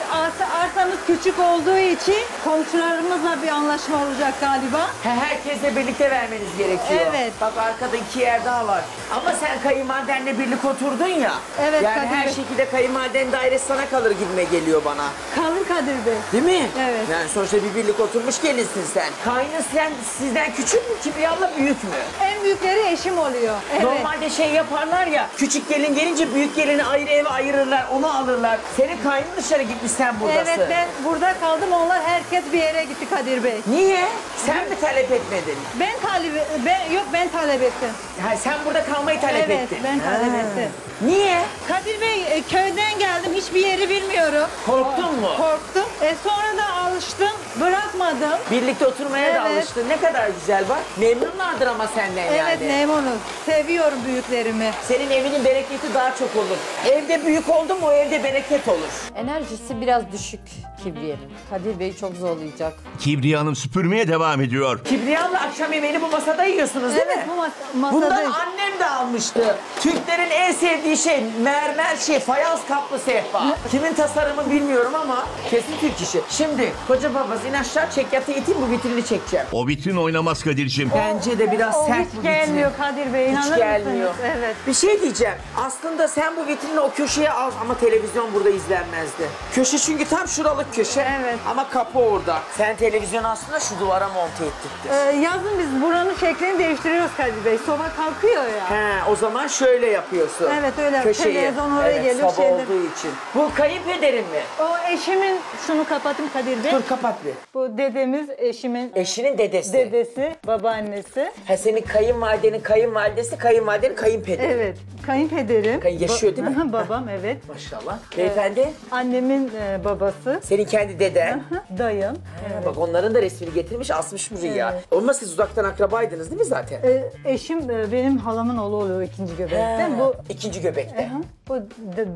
arsamız küçük olduğu için komşularımızla bir anlaşma olacak galiba. Herkesle birlikte vermeniz gerekiyor. Evet. Bak arkada iki yer daha var. Ama sen kayınvalidenle birlik oturdun ya. Evet yani Kadir Bey. Yani her şekilde kayınvaliden dairesi sana kalır gibime geliyor bana. Kalır Kadir Bey. Değil mi? Evet. Yani sonuçta bir birlik oturmuş gelinsin sen. Kaynın sen sizden küçük mü? Kibriyalla büyük mü? En büyükleri eşim oluyor. Evet. Normalde şey yaparlar ya, küçük gelin gelince büyük gelini ayrı eve ayırırlar, onu alırlar. Senin kaynın dışarı gitmiş, sen buradasın. Evet ben burada kaldım, onlar herkes bir yere gitti Kadir Bey. Niye? Sen Hı? mi talep etmedin? Ben talep, ben, yok ben talep ettim. Ha, sen burada kalmayı talep evet, ettin. Evet ben talep ha. ettim. Niye? Kadir Bey köyden geldim, hiçbir yeri bilmiyorum. Korktun mu? Korktum. E, sonra da alıştım, bırakmadım. Birlikte oturmaya evet. da alıştın. Ne kadar güzel bak. Memnunlardır ama senden evet, yani. Evet memnunum. Seviyorum büyüklerimi. Senin evinin bereketi daha çok olur. Evde büyük oldu mu o evde bereket olur. Enerjisi biraz düşük Kibriye'nin. Kadir Bey çok zorlayacak. Kibriye Hanım süpürmeye devam ediyor. Kibriye Hanım'la akşam yemeğini bu masada yiyorsunuz değil evet, mi? Evet bu mas masada. Bundan annem de almıştı. Türklerin en sevdiği şey mermer şey, fayans kaplı sehpa. Kimin tasarımı bilmiyorum ama kesin Türk işi. Şimdi koca babası in aşağı çek yatağı iteyim, bu vitrini çekeceğim. O vitrin oynamaz Kadir'cim. Bence de biraz o, sert bu vitrin. Gelmiyor Kadir Bey, inanır hiç gelmiyor. Mısınız? Evet. Bir şey diyeceğim. Aslında sen bu vitrini o köşeye al ama televizyon burada izlenmezdi. Köşe çünkü tam şuralık köşe. Evet. Ama kapı orada. Sen televizyon aslında şu duvara monte ettiktir. Ee, yazın biz buranın şeklini değiştiriyoruz Kadir Bey. Soba kalkıyor ya. He, o zaman şöyle yapıyorsun. Evet öyle. Köşeyi. Televizyon oraya evet, geliyor. Soba şeyleri... olduğu için. Bu kayınpederin mi? O eşimin, şunu kapatayım Kadir Bey. Dur kapat bir. Bu dedemiz eşimin. Eşinin dedesi. Dedesi, babaannesi. Ha senin kayınvalidenin kayınvalidesi, kayınvalidenin kayınpederi. Evet. Kayınpederim. Kay yaşıyor değil mi? Babam evet. Maşallah. Beyefendi? Evet. Annemin e, babası. Senin kendi deden. Dayım. Ha, evet. Bak onların da resmini getirmiş, asmış buraya. Evet. Olmaz siz uzaktan akrabaydınız değil mi zaten? E, eşim e, benim halamın oğlu oluyor ikinci göbekte. Bu ikinci göbekte. Aha. Bu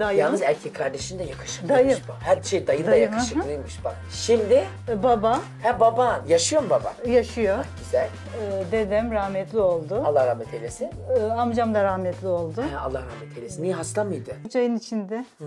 dayım. Yalnız erkek kardeşin de yakışıklıymış bak. Her şey dayın dayım, da yakışıklıymış aha. bak. Şimdi? E, baba. Ha baban. Yaşıyor mu baba? Yaşıyor. Bak, güzel. E, dedem rahmetli oldu. Allah rahmet eylesin. E, amcam da rahmetli oldu. Ha, Allah rahmet eylesin. Niye hasta mıydı? Çayın içinde. Hmm.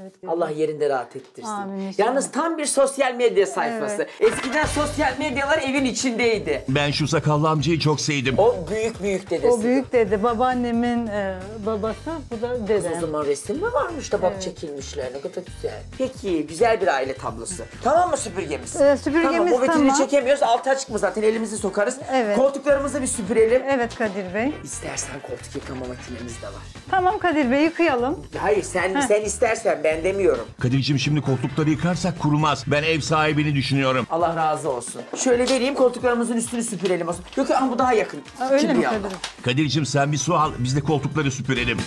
Evet, Allah yerinde rahat ettirsin. Amin. Yalnız tam bir sosyal medya sayfası. Evet. Eskiden sosyal medyalar evin içindeydi. Ben şu sakallı amcayı çok sevdim. O büyük büyük dedesi. O büyük dede. Babaannemin e, babası. Bu da dedem. O zaman resim mi varmış da bak evet. çekilmişler. Ne kadar güzel. Peki güzel bir aile tablosu. Tamam mı süpürgemiz? Ee, süpürgemiz tamam. O vitrini tamam. çekemiyoruz. Altı açık mı zaten? Elimizi sokarız. Evet. Koltuklarımızı bir süpürelim. Evet Kadir Bey. İstersen koltuk yıkama makinemiz de var. Tamam Kadir Bey yıkayalım. Hayır sen Heh. sen istersen ben demiyorum. Kadir'cim şimdi koltukları yıkarsak kurumaz. Ben ev sahibini düşünüyorum. Allah razı olsun. Şöyle vereyim koltuklarımızın üstünü süpürelim. Yok ama bu daha yakın. Aa, öyle mi Kadir? Kadir'cim sen bir su al biz de koltukları süpürelim.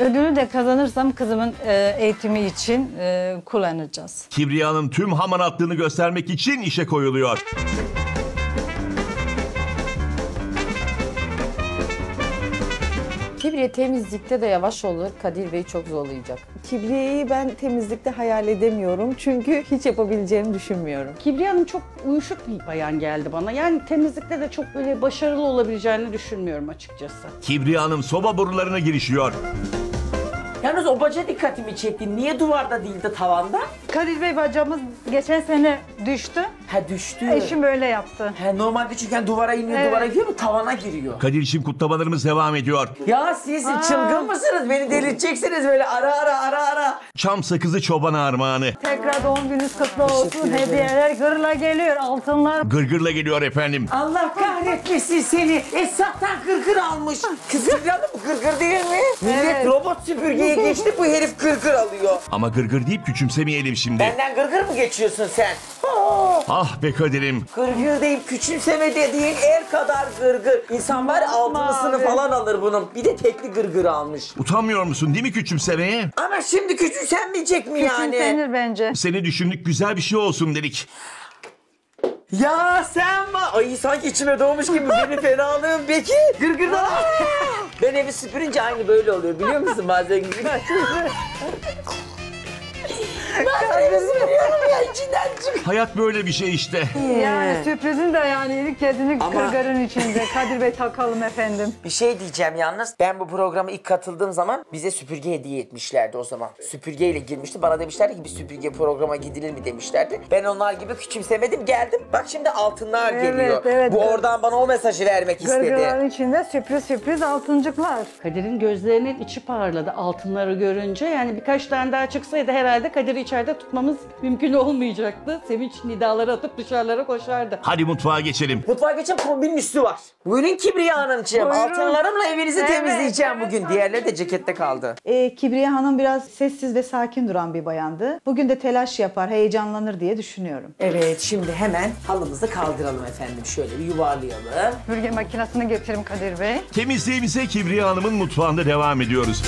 Ödülü de kazanırsam kızımın e, eğitimi için e, kullanacağız. Kibriye Hanım tüm hamaratlığını göstermek için işe koyuluyor. Kibriye temizlikte de yavaş olur. Kadir Bey çok zorlayacak. Kibriye'yi ben temizlikte hayal edemiyorum. Çünkü hiç yapabileceğimi düşünmüyorum. Kibriye Hanım çok uyuşuk bir bayan geldi bana. Yani temizlikte de çok böyle başarılı olabileceğini düşünmüyorum açıkçası. Kibriye Hanım soba borularına girişiyor. Yalnız o baca dikkatimi çekti. Niye duvarda değil de tavanda? Kadir Bey bacamız geçen sene düştü. Ha düştü. Eşim öyle yaptı. He, normalde çünkü yani duvara iniyor, evet. duvara giriyor mu tavana giriyor. Kadir'cim kutlamalarımız devam ediyor. Ya siz Aa. çılgın mısınız? Beni delirteceksiniz böyle ara ara ara ara. Çam sakızı çoban armağanı. Tekrar doğum gününüz kutlu olsun. Hediyeler gırla geliyor, altınlar. Gırgırla geliyor efendim. Allah kahretmesin seni. Esat'tan gırgır almış. Kızım gırgır değil mi? Millet evet. robot süpürgeyi geçti bu herif gırgır alıyor. Ama gırgır deyip küçümsemeyelim şimdi. Benden gırgır mı geçiyorsun sen? Ah be Kadir'im. Gırgır deyip küçümseme dediğin el kadar gırgır. İnsan var altılısını falan alır bunun. Bir de tekli gırgır almış. Utanmıyor musun değil mi küçümsemeye? Ama şimdi küçümsenmeyecek mi yani? Küçümsenir bence. Seni düşündük güzel bir şey olsun dedik. Ya sen bak. Ay sanki içime doğmuş gibi beni fenalığım Beki. Gırgırdan ben evi süpürünce aynı böyle oluyor biliyor musun bazen gibi. Ben evi süpürüyorum ya içinden çıkıyor. Hayat böyle bir şey işte. Yani sürprizin de yani ilik yedini kırgarın içinde. Kadir Bey takalım efendim. Bir şey diyeceğim yalnız. Ben bu programa ilk katıldığım zaman bize süpürge hediye etmişlerdi o zaman. Süpürgeyle girmişti. Bana demişlerdi ki bir süpürge programa gidilir mi demişlerdi. Ben onlar gibi küçümsemedim, geldim. Bak şimdi altınlar evet, geliyor. Evet, bu evet. Oradan bana o mesajı vermek Gırgırların istedi. Kırgarın içinde sürpriz sürpriz altıncıklar. Kadir'in gözlerinin içi parladı altınları görünce. Yani birkaç tane daha çıksaydı herhalde Kadir'i içeride tutmamız mümkün olmayacaktı. Sevinç nidaları atıp dışarılara koşardı. Hadi mutfağa geçelim. Mutfağa geçen kombin üstü var. Buyurun Kibriye Hanımcığım. Altınlarımla evinizi evet, temizleyeceğim evet, bugün. Evet. Diğerleri de cekette kaldı. Ee, Kibriye Hanım biraz sessiz ve sakin duran bir bayandı. Bugün de telaş yapar, heyecanlanır diye düşünüyorum. Evet, şimdi hemen halımızı kaldıralım efendim. Şöyle bir yuvarlayalım. Bürge makinesini getirim Kadir Bey. Temizliğimize Kibriye Hanım'ın mutfağında devam ediyoruz.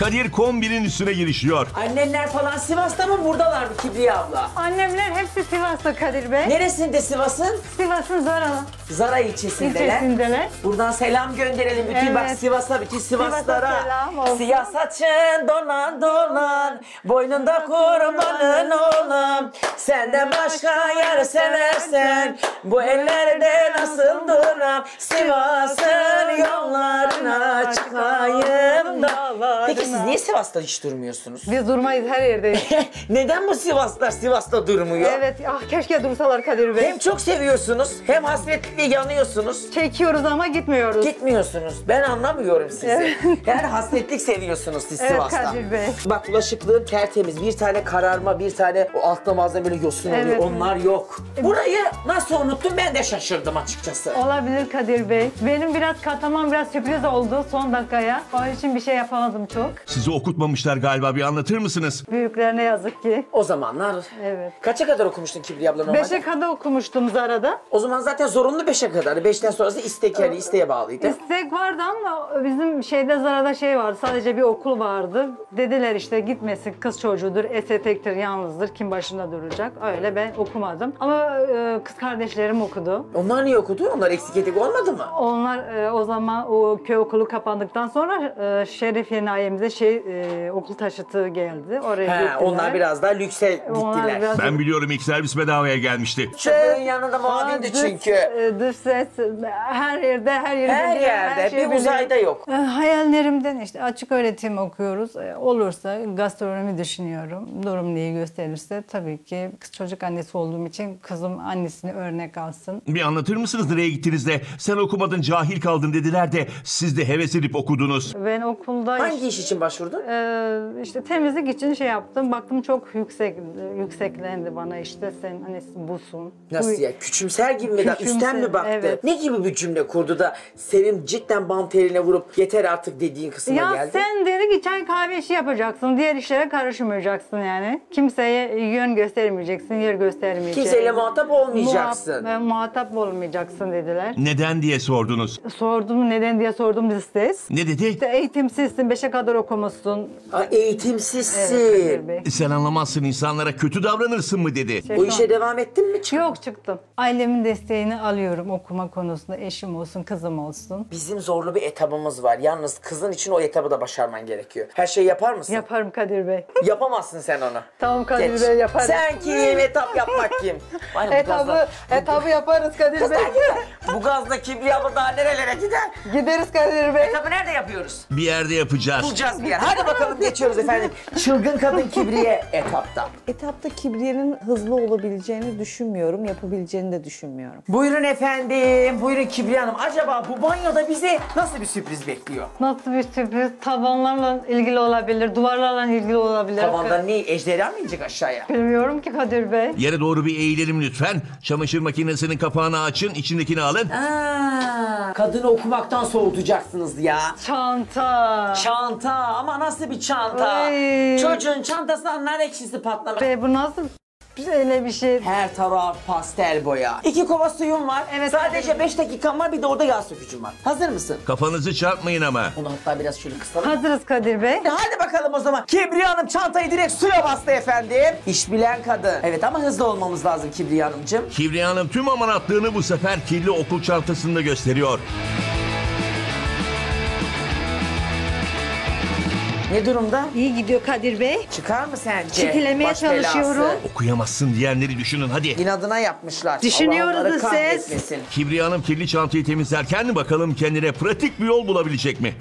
Kadir kombinin üstüne girişiyor. Annenler falan Sivas'ta mı, buradalar mı Kibriye abla? Annemler hepsi Sivas'ta Kadir Bey. Neresinde Sivas'ın? Sivas'ın Zara. Zara ilçesindeler. İlçesindeler. Buradan selam gönderelim bütün evet. Bak Sivas'a, bütün Sivaslara. Sivas'a siyah saçın donan donan, boynunda kurbanın oğlum. Senden başka yarı seversen, bu ellerde nasıl duram? Sivas'ın yollarına çıkayım dağlar. Peki siz niye Sivas'ta hiç durmuyorsunuz? Biz durmayız, her yerdeyiz. Neden bu Sivaslar Sivas'ta durmuyor? Evet, ah keşke dursalar Kadir Bey. Hem çok seviyorsunuz, hem hasretle yanıyorsunuz. Çekiyoruz ama gitmiyoruz. Gitmiyorsunuz. Ben anlamıyorum sizi. Evet. Her hasretlik seviyorsunuz siz evet, Sivas'ta. Evet Kadir Bey. Bak bulaşıklığın tertemiz. Bir tane kararma, bir tane o altta bazen böyle yosun oluyor. Evet. Onlar yok. Burayı nasıl unuttum ben de şaşırdım açıkçası. Olabilir Kadir Bey. Benim biraz katamam biraz sürpriz oldu son dakikaya. Onun için bir şey yapamadım çok. Sizi okutmamışlar galiba, bir anlatır mısınız? Büyüklerine yazık ki. O zamanlar. Evet. Kaça kadar okumuştun Kibriye abla normalde? Beşe kadar okumuştum Zara'da. O zaman zaten zorunlu beşe kadar. Beşten sonrası istek yani isteğe bağlıydı. İstek vardı ama bizim şeyde Zara'da şey vardı, sadece bir okul vardı. Dediler işte gitmesin, kız çocuğudur, esetektir, yalnızdır, kim başında duracak. Öyle ben okumadım. Ama e, kız kardeşlerim okudu. Onlar niye okudu? Onlar eksik etik olmadı mı? Onlar e, o zaman o köy okulu kapandıktan sonra e, Şerif Yenayi bize şey e, okul taşıtı geldi. Oraya gittiler. Onlar biraz daha lükse gittiler. Biraz... Ben biliyorum ilk servis bedavaya gelmişti. Çocuğun yanında muhabindi çünkü. E, dış ses her yerde her yerde. Her yerde, her yerde. Şey bir uzayda bilir. Yok. E, hayallerimden işte açık öğretim okuyoruz. E, olursa gastronomi düşünüyorum. Durum neyi gösterirse tabii ki kız çocuk annesi olduğum için kızım annesini örnek alsın. Bir anlatır mısınız nereye gittiniz de sen okumadın cahil kaldın dediler de siz de heves edip okudunuz. Ben okulda... Hangi iş için başvurdun? Ee, işte temizlik için şey yaptım. Baktım çok yüksek yükseklendi bana işte sen hani busun. Nasıl ya? Küçümser gibi mi? Küçümser, üstten mi baktı? Evet. Ne gibi bir cümle kurdu da senin cidden bant eline vurup yeter artık dediğin kısma ya geldi? Ya sen dedi ki çay kahve işi yapacaksın. Diğer işlere karışmayacaksın yani. Kimseye yön göstermeyeceksin, yer göstermeyeceksin. Kimseyle muhatap olmayacaksın. Muha muhatap olmayacaksın dediler. Neden diye sordunuz? Sordum. Neden diye sordum listes. Ne dedi? İşte eğitimsizsin. Beşe kadar okumuşsun. Aa, eğitimsizsin. Evet, sen anlamazsın, insanlara kötü davranırsın mı dedi. Şey, o işe an... devam ettin mi? Çıkın. Yok çıktım. Ailemin desteğini alıyorum okuma konusunda. Eşim olsun, kızım olsun. Bizim zorlu bir etabımız var. Yalnız kızın için o etabı da başarman gerekiyor. Her şeyi yapar mısın? Yaparım Kadir Bey. Yapamazsın sen onu. Tamam Kadir Geç. Bey yaparım. Sen kim? Etap yapmak kim? Aynen, etabı, gazla... etabı yaparız Kadir Bey. Bu gazla Kibriye abla daha nerelere gider? Gideriz Kadir Bey. Etabı nerede yapıyoruz? Bir yerde yapacağız. Bulacağız. Hadi bakalım geçiyoruz efendim. Çılgın kadın Kibriye etapta. Etapta Kibriye'nin hızlı olabileceğini düşünmüyorum. Yapabileceğini de düşünmüyorum. Buyurun efendim. Buyurun Kibriye Hanım. Acaba bu banyoda bizi nasıl bir sürpriz bekliyor? Nasıl bir sürpriz? Tavanlarla ilgili olabilir. Duvarlarla ilgili olabilir. Tavandan ne? Ejderha mı inecek aşağıya? Bilmiyorum ki Kadir Bey. Yere doğru bir eğilelim lütfen. Çamaşır makinesinin kapağını açın. İçindekini alın. Aa, kadını okumaktan soğutacaksınız ya. Çanta. Çanta. Ama nasıl bir çanta? Ay. Çocuğun çantasından nar ekşisi patlamış. Be bu nasıl öyle bir şey? Her taraf pastel boya. İki kova suyum var. Evet. Sadece beş dakikam var, bir de orada yağ sökücüm var. Hazır mısın? Kafanızı çarpmayın ama. Bunu hatta biraz şöyle kısalım. Hazırız Kadir Bey. Hadi bakalım o zaman. Kibriye Hanım çantayı direkt suya bastı efendim. İş bilen kadın. Evet ama hızlı olmamız lazım Kibriye Hanımcığım. Kibriye Hanım tüm hamaratlığını bu sefer kirli okul çantasında gösteriyor. Ne durumda? İyi gidiyor Kadir Bey. Çıkar mı sence? Çitilemeye çalışıyorum. Okuyamazsın diyenleri düşünün hadi. İnadına yapmışlar. Düşünüyoruz siz. Kibriye Hanım kirli çantayı temizlerken bakalım kendine pratik bir yol bulabilecek mi?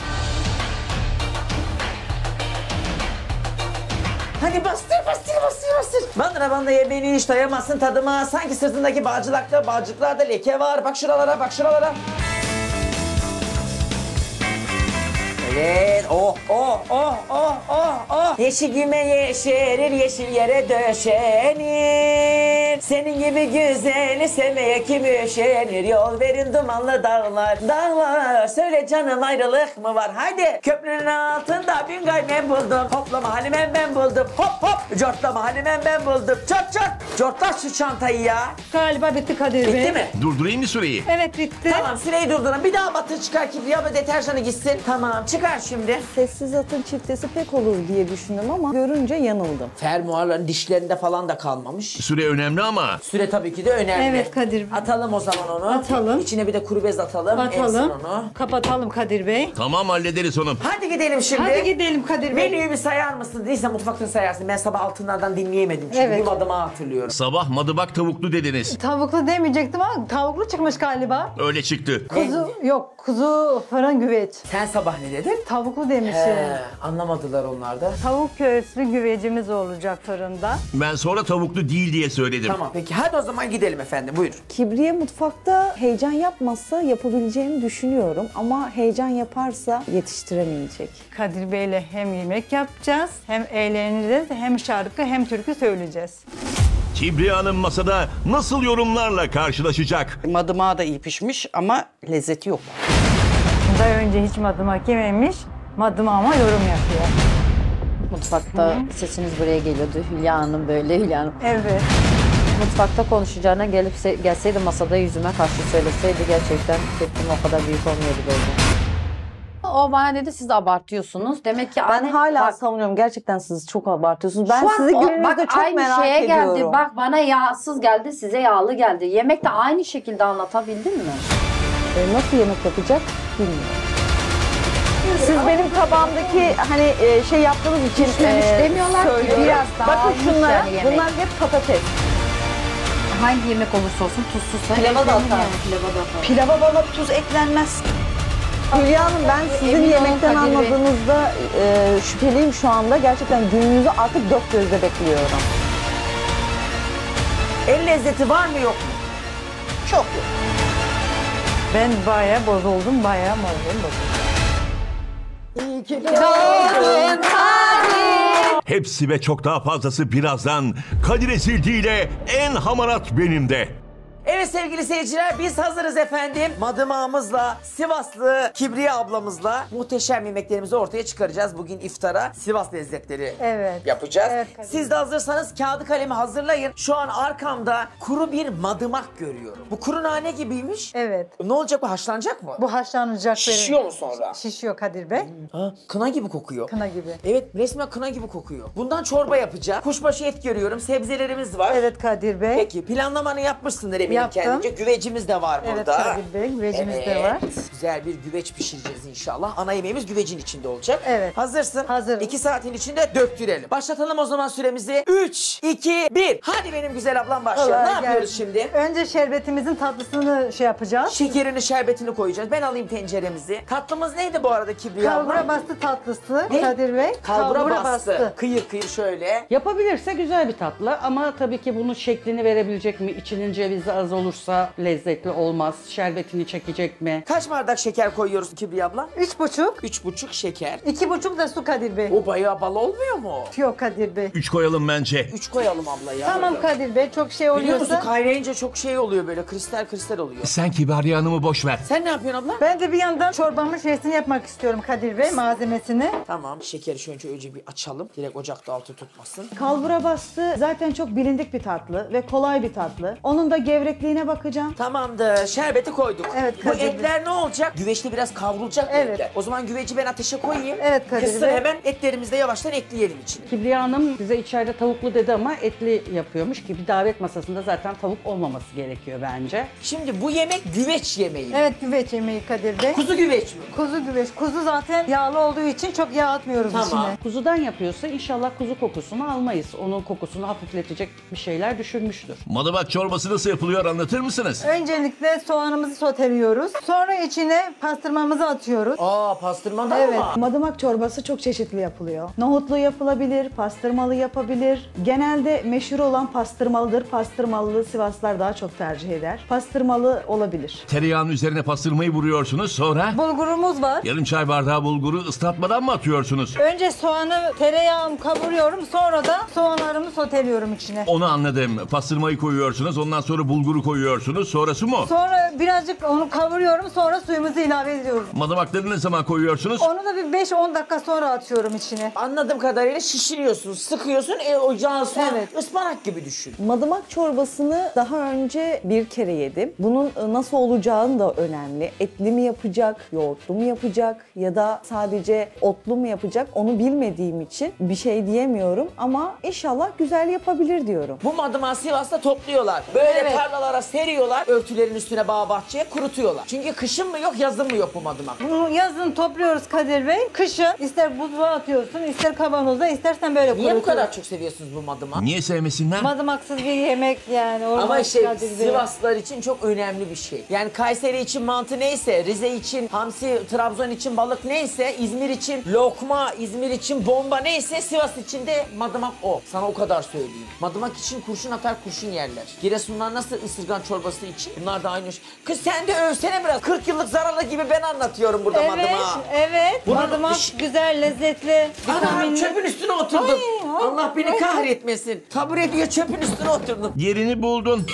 Hadi bastır bastır bastır bastır. Bandıra bandıra yemeğini hiç dayamazsın tadıma. Sanki sırtındaki bağcıklarda, bağcıklarda leke var. Bak şuralara, bak şuralara. Evet, oh oh oh oh oh oh. Yeşilime yeşerir, yeşil yere döşenir. Senin gibi güzeli sevmeye kim üşenir? Yol verin dumanlı dağlar, dağlar. Söyle canım ayrılık mı var? Haydi köprünün altında büngay ben buldum. Hoplama halimem ben buldum. Hop hop. Cortlama halimem ben buldum. Çat çat. Cortlar şu çantayı ya. Galiba bitti Kadir Bey. Bitti mi? Durdurayım mı süreyi? Evet bitti. Tamam süreyi durdurun. Bir daha batır çıkar Kibriye ve deterjanı gitsin. Tamam çıkar. Şimdi. Sessiz atın çiftesi pek olur diye düşündüm ama görünce yanıldım. Fermuarların dişlerinde falan da kalmamış. Süre önemli ama. Süre tabii ki de önemli. Evet Kadir Bey. Atalım o zaman onu. Atalım. İçine bir de kuru bez atalım. Atalım. Onu. Kapatalım Kadir Bey. Tamam hallederiz onu. Hadi gidelim şimdi. Hadi gidelim Kadir Bey. Menüyü bir sayar mısın? Değilse mutfakta sayarsın. Ben sabah altınlardan dinleyemedim. Çünkü evet. Buladıma hatırlıyorum. Sabah madıbak tavuklu dediniz. Tavuklu demeyecektim ama tavuklu çıkmış galiba. Öyle çıktı. Kuzu yok. Kuzu fırın güveç. Sen sabah ne dedin? Tavuklu demişim. He, anlamadılar onlar da. Tavuk köylüsü güvecimiz olacak fırında. Ben sonra tavuklu değil diye söyledim. Tamam peki hadi o zaman gidelim efendim buyurun. Kibriye mutfakta heyecan yapmazsa yapabileceğini düşünüyorum ama heyecan yaparsa yetiştiremeyecek. Kadir Bey'le hem yemek yapacağız hem eğleneceğiz hem şarkı hem türkü söyleyeceğiz. Kibriye Hanım masada nasıl yorumlarla karşılaşacak? Madımağı da iyi pişmiş ama lezzeti yok. Daha önce hiç madımak yememiş, madımağıma yorum yapıyor. Mutfakta hı-hı. Sesiniz buraya geliyordu. Hülya Hanım böyle, Hülya Hanım. Evet. Mutfakta konuşacağına gelip gelseydi masada yüzüme karşı söyleseydi gerçekten tepkim o kadar büyük olmuyordu böyle. O bana dedi siz abartıyorsunuz. Demek ki ben hala bak, savunuyorum. Gerçekten siz çok abartıyorsunuz. Ben sizi günümüzde çok aynı merak şeye ediyorum. Geldi. Bak bana yağsız geldi, size yağlı geldi. Yemek de aynı şekilde anlatabildim mi? E, nasıl yemek yapacak? Siz benim tabağımdaki hani şey yaptığınız için pişmemiş e, demiyorlar ki biraz daha. Bakın şunlara, yani bunlar hep patates. Hangi yemek olursa olsun tuzsuz. Pilava da atar. Pilava bana tuz eklenmez. Hülya Hanım ben sizin emin yemekten anladığınızda e, şüpheliyim şu anda. Gerçekten gününüzü artık dört gözle bekliyorum. El lezzeti var mı yok mu? Çok yok. Ben bayağı bozuldum, bayağı moralim bozuldu. Hepsi ve çok daha fazlası birazdan Kadir Ezildi ile En Hamarat Benim'de. Evet sevgili seyirciler biz hazırız efendim. Madımağımızla, Sivaslı Kibriye ablamızla muhteşem yemeklerimizi ortaya çıkaracağız. Bugün iftara Sivas lezzetleri evet. yapacağız. Evet, siz de hazırsanız kağıdı kalemi hazırlayın. Şu an arkamda kuru bir madımak görüyorum. Bu kuru nane gibiymiş. Evet. Ne olacak bu? Haşlanacak mı? Bu haşlanacak. Şişiyor mu sonra? Şişiyor Kadir Bey. Hmm. Ha, kına gibi kokuyor. Kına gibi. Evet resmen kına gibi kokuyor. Bundan çorba yapacağız. Kuşbaşı et görüyorum. Sebzelerimiz var. Evet Kadir Bey. Peki planlamanı yapmışsındır eminim. Yaptım. Kendince güvecimiz de var evet, burada. Evet Kadir Bey, güvecimiz evet. de var. Güzel bir güveç pişireceğiz inşallah. Ana yemeğimiz güvecin içinde olacak. Evet. Hazırsın. Hazırım. İki saatin içinde döktürelim. Başlatalım o zaman süremizi. Üç, iki, bir. Hadi benim güzel ablam başlayalım. Allah, ne yapıyoruz gel. Şimdi? Önce şerbetimizin tatlısını şey yapacağız. Şekerini, şerbetini koyacağız. Ben alayım tenceremizi. Tatlımız neydi bu arada Kibriye abla? Kalbura bastı tatlısı ne? Kadir Bey. Kalbura, kalbura bastı. bastı. Kıyır kıyır şöyle. Yapabilirse güzel bir tatlı ama tabii ki bunun şeklini verebilecek mi? İçinin cevizi az olursa lezzetli olmaz. Şerbetini çekecek mi? Kaç bardak şeker koyuyoruz Kibriye abla? Üç buçuk. Üç buçuk şeker. İki buçuk da su Kadir Bey. O bayağı bal olmuyor mu? Yok Kadir Bey. Üç koyalım bence. Üç koyalım abla ya. Tamam böyle. Kadir Bey çok şey oluyorsa. Biliyor musun kaynayınca çok şey oluyor böyle kristal kristal oluyor. Sen Kibriye Hanım'ı boş ver. Sen ne yapıyorsun abla? Ben de bir yandan çorbamın şeysini yapmak istiyorum Kadir Bey malzemesini. Tamam şekeri şöyle önce bir açalım. Direkt ocakta altı tutmasın. Kalbura bastı zaten çok bilindik bir tatlı ve kolay bir tatlı. Onun da gevrek sertliğine bakacağım. Tamamdır. Şerbeti koyduk. Evet Kadir. Bu etler ne olacak? Güveçte biraz kavrulacak evet. etler. O zaman güveci ben ateşe koyayım. Evet Kadir. Kısır hemen etlerimizde yavaştan ekleyelim içine. Kibriye Hanım bize içeride tavuklu dedi ama etli yapıyormuş ki bir davet masasında zaten tavuk olmaması gerekiyor bence. Şimdi bu yemek güveç yemeği. Evet güveç yemeği Kadir Bey. Kuzu güveç mi? Kuzu güveç. Kuzu zaten yağlı olduğu için çok yağ atmıyoruz tamam. içine. Kuzudan yapıyorsa inşallah kuzu kokusunu almayız. Onun kokusunu hafifletecek bir şeyler düşünmüştür. Madımak çorbası nasıl yapılıyor anlatır mısınız? Öncelikle soğanımızı soteliyoruz. Sonra içine pastırmamızı atıyoruz. Aa pastırma da evet. mı? Madımak çorbası çok çeşitli yapılıyor. Nohutlu yapılabilir, pastırmalı yapabilir. Genelde meşhur olan pastırmalıdır. Pastırmalı Sivaslar daha çok tercih eder. Pastırmalı olabilir. Tereyağının üzerine pastırmayı vuruyorsunuz sonra? Bulgurumuz var. Yarım çay bardağı bulguru ıslatmadan mı atıyorsunuz? Önce soğanı tereyağım kavuruyorum. Sonra da soğanlarımı soteliyorum içine. Onu anladım. Pastırmayı koyuyorsunuz. Ondan sonra bulguru koyuyorsunuz. Sonrası mu? Sonra birazcık onu kavuruyorum. Sonra suyumuzu ilave ediyorum. Madımakları ne zaman koyuyorsunuz? Onu da bir beş on dakika sonra atıyorum içine. Anladığım kadarıyla şişiriyorsun, sıkıyorsun. E, o yağ evet. ıspanak gibi düşün. Madımak çorbasını daha önce bir kere yedim. Bunun nasıl olacağını da önemli. Etli mi yapacak, yoğurtlu mu yapacak ya da sadece otlu mu yapacak onu bilmediğim için bir şey diyemiyorum ama inşallah güzel yapabilir diyorum. Bu madımağı Sivas'ta topluyorlar. Böyle evet. tarlalara seriyorlar. Örtülerin üstüne bağ bahçeye kurutuyorlar. Çünkü kışın mı yok, yazın mı yok bu madımak? Bunu yazın topluyoruz Kadir Bey. Kışın ister buzluğa atıyorsun, ister kavanozda, istersen böyle kurutuyorsun. Niye bu kadar çok seviyorsunuz bu madımağı? Niye sevmesinler? Madımaksız bir yemek yani. Orada ama şey Sivaslılar için çok önemli bir şey. Yani Kayseri için mantı neyse, Rize için hamsi, Trabzon için balık neyse, İzmir için lokma, İzmir için bomba neyse Sivas için de madımak o. Sana o kadar söyleyeyim. Madımak için kurşun atar kurşun yerler. Giresunlar nasıl ısırgan çorbası için? Bunlar da aynı şey. Kız sen de övsene biraz. kırk yıllık Zaralı gibi ben anlatıyorum burada evet, madımağı. Evet, evet. Madımak iş... güzel, lezzetli. Anam çöpün üstüne oturdum. Ay, ay, Allah beni ay. kahretmesin. Tabure diye çöpün üstüne oturdum. Yerini buldun.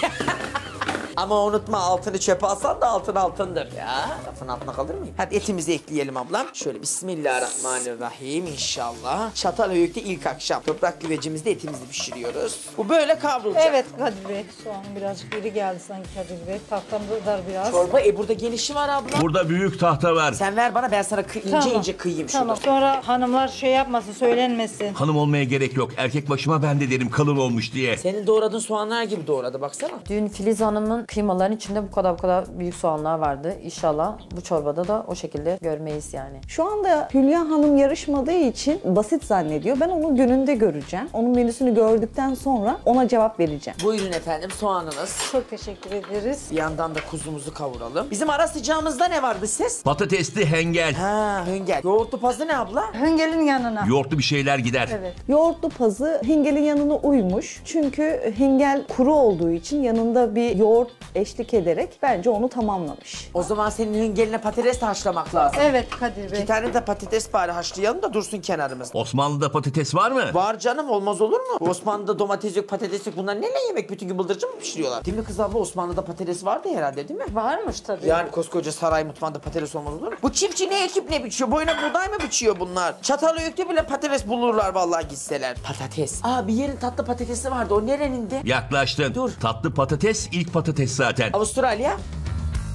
Ama unutma altını çöpe atsan da altın altındır ya. Lafın altına kalır mı? Hadi etimizi ekleyelim ablam. Şöyle bismillahirrahmanirrahim inşallah. Çatalhöyük'te ilk akşam. Toprak güvecimizde etimizi pişiriyoruz. Bu böyle kavrulacak. Evet Kadir Bey. Soğan birazcık iri geldi sanki Kadir Bey. Tahtamda dar biraz. Çorba e burada gelişi var abla. Burada büyük tahta var. Sen ver bana ben sana kı tamam. ince ince kıyayım tamam. şurada. Sonra hanımlar şey yapmasın söylenmesin. Hanım olmaya gerek yok. Erkek başıma ben de derim kalın olmuş diye. Senin doğradığın soğanlar gibi doğradı baksana. Dün Filiz Hanım'ın kıymaların içinde bu kadar bu kadar büyük soğanlar vardı. İnşallah bu çorbada da o şekilde görmeyiz yani. Şu anda Hülya Hanım yarışmadığı için basit zannediyor. Ben onu gününde göreceğim. Onun menüsünü gördükten sonra ona cevap vereceğim. Buyurun efendim soğanınız. Çok teşekkür ederiz. Bir yandan da kuzumuzu kavuralım. Bizim ara sıcağımızda ne vardı siz? Patatesli hengel. Ha hengel. Yoğurtlu pazı ne abla? Hengelin yanına. Yoğurtlu bir şeyler gider. Evet. Yoğurtlu pazı hengelin yanına uymuş. Çünkü hengel kuru olduğu için yanında bir yoğurt eşlik ederek bence onu tamamlamış. O zaman senin hengeline patates haşlamak lazım. Evet Kadir Bey. İki tane de patates bari haşlayalım da dursun kenarımızda. Osmanlı'da patates var mı? Var canım olmaz olur mu? Osmanlı'da domates yok patates yok. Bunlar neyle yemek? Bütün gün bıldırcın mı pişiriyorlar? Değil mi kız abla? Osmanlı'da patates vardı herhalde değil mi? Varmış tabii. Yani koskoca saray mutfağında patates olmaz olur mu? Bu çiftçi ne ekip ne biçiyor? Boyuna buğday mı biçiyor bunlar? Çatalhöyük'te bile patates bulurlar vallahi gitseler. Patates. Aa bir yerin tatlı patatesi vardı. O nereninde? Yaklaştın. Dur. Tatlı patates ilk patates zaten. Avustralya,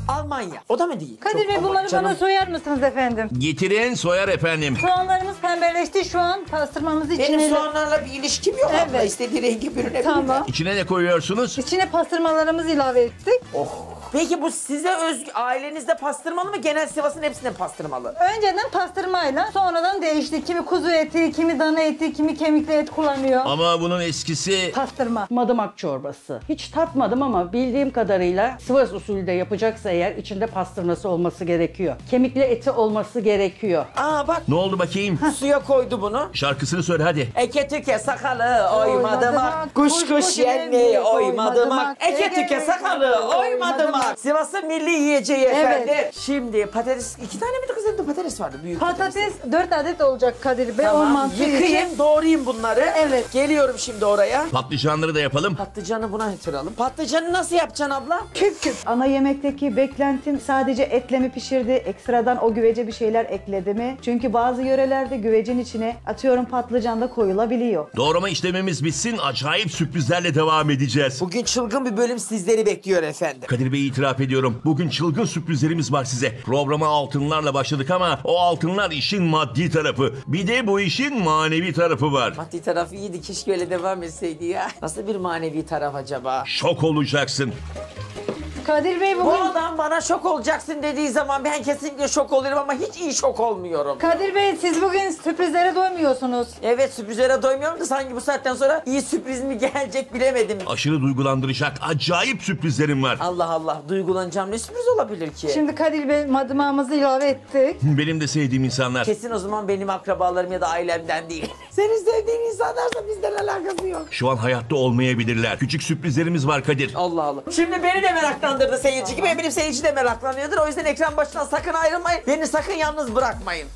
Almanya. O da mı değil? Kadir Bey bunları canım. bana soyar mısınız efendim? Getirin soyar efendim. Soğanlarımız pembeleşti şu an pastırmamız için. Benim soğanlarla bir ilişkim yok evet. abla. İstediği rengi bürünebilir. Tamam. İçine ne koyuyorsunuz? İçine pastırmalarımızı ilave ettik. Oh. Peki bu size özgü, ailenizde pastırmalı mı? Genel Sivas'ın hepsinde pastırmalı. Önceden pastırmayla, sonradan değişti. Kimi kuzu eti, kimi dana eti, kimi kemikli et kullanıyor. Ama bunun eskisi... Pastırma. Madımak çorbası. Hiç tatmadım ama bildiğim kadarıyla Sivas usulü de yapacaksa eğer içinde pastırması olması gerekiyor. Kemikli eti olması gerekiyor. Aa bak. Ne oldu bakayım? Suya koydu bunu. Şarkısını söyle hadi. Eke tüke sakalı oy madımak. Kuş kuş yenmeyi oy madımak. Eke tüke sakalı oy madımak. var. Sivas'ın milli yiyeceği efendim. Evet. Şimdi patates, iki tane miydi kızım? Patates vardı büyük patates. Patates dört adet olacak Kadir Bey. Tamam. Yıkayayım, için. doğrayayım bunları. Evet. Geliyorum şimdi oraya. Patlıcanları da yapalım. Patlıcanı buna yatıralım. Patlıcanı nasıl yapacaksın abla? Küp küp. Ana yemekteki beklentim sadece etle mi pişirdi? Ekstradan o güvece bir şeyler ekledi mi? Çünkü bazı yörelerde güvecin içine atıyorum patlıcan da koyulabiliyor. Doğrama işlemimiz bitsin. Acayip sürprizlerle devam edeceğiz. Bugün çılgın bir bölüm sizleri bekliyor efendim. Kadir Bey, itiraf ediyorum. Bugün çılgın sürprizlerimiz var size. Programa altınlarla başladık ama o altınlar işin maddi tarafı. Bir de bu işin manevi tarafı var. Maddi tarafı iyiydi. Keşke öyle devam etseydi ya. Nasıl bir manevi taraf acaba? Şok olacaksın. Kadir Bey bugün... Bu adam bana şok olacaksın dediği zaman ben kesinlikle şok oluyorum ama hiç iyi şok olmuyorum. Kadir Bey, siz bugün sürprizlere doymuyorsunuz. Evet, sürprizlere doymuyorum da sanki bu saatten sonra iyi sürpriz mi gelecek bilemedim. Aşırı duygulandıracak acayip sürprizlerim var. Allah Allah, duygulanacağım ne sürpriz olabilir ki? Şimdi Kadir Bey, madımağımızı ilave ettik. Benim de sevdiğim insanlar. Kesin o zaman benim akrabalarım ya da ailemden değil. Senin sevdiğin insanlarsa bizden alakası yok. Şu an hayatta olmayabilirler. Küçük sürprizlerimiz var Kadir. Allah Allah. Şimdi beni de meraktan seyirci gibi, eminim seyirci de meraklanıyordur. O yüzden ekran başından sakın ayrılmayın. Beni sakın yalnız bırakmayın.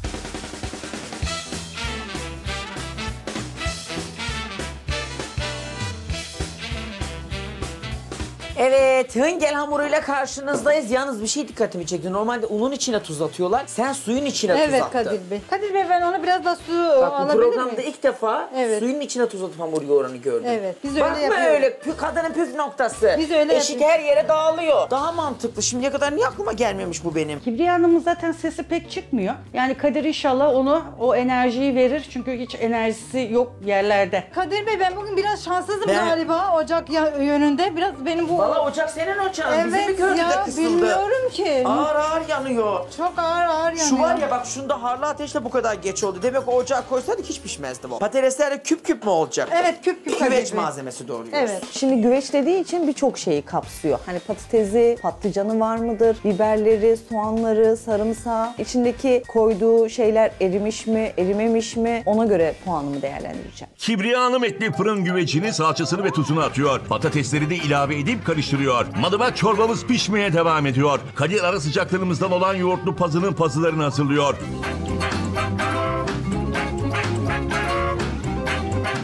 Evet, hıngel hamuruyla karşınızdayız. Yalnız bir şey dikkatimi çekti. Normalde unun içine tuz atıyorlar. Sen suyun içine evet, tuz attın. Evet Kadir Bey. Kadir Bey, ben ona biraz daha su bak, alabilir miyim? Programda mi? ilk defa evet. suyun içine tuz atıp hamur yoğuranı gördüm. Evet, biz öyle yapıyoruz. Bakma öyle, kadının püf noktası. Biz öyle Eşik yapıyoruz. her yere dağılıyor. Daha mantıklı. Şimdiye kadar niye aklıma gelmemiş bu benim? Kibriye Hanım'ın zaten sesi pek çıkmıyor. Yani Kadir inşallah onu, o enerjiyi verir. Çünkü hiç enerjisi yok yerlerde. Kadir Bey, ben bugün biraz şanssızım ben... galiba. Ocak yönünde biraz benim bu... Valla ocak senin ocağın. Evet, bizi mi gördü de kısıldı? Bilmiyorum ki. Ağır ağır yanıyor. Çok ağır ağır yanıyor. Şu var ya bak, şunda harlı ateşle bu kadar geç oldu. Demek o ocağa koysaydık hiç pişmezdi bu. Patateslerle küp küp mü olacak? Evet, küp küp. Güveç malzemesi doğruyoruz. Evet. Şimdi güveç dediği için birçok şeyi kapsıyor. Hani patatesi, patlıcanı var mıdır? Biberleri, soğanları, sarımsağı. İçindeki koyduğu şeyler erimiş mi, erimemiş mi? Ona göre puanımı değerlendireceğim. Kibriye Hanım etli fırın güvecini, salçasını ve tuzunu atıyor. Patatesleri de ilave edip karıştırıyor. Madımak çorbamız pişmeye devam ediyor. Kadir ara sıcaklarımızdan olan yoğurtlu pazının pazılarını hazırlıyor.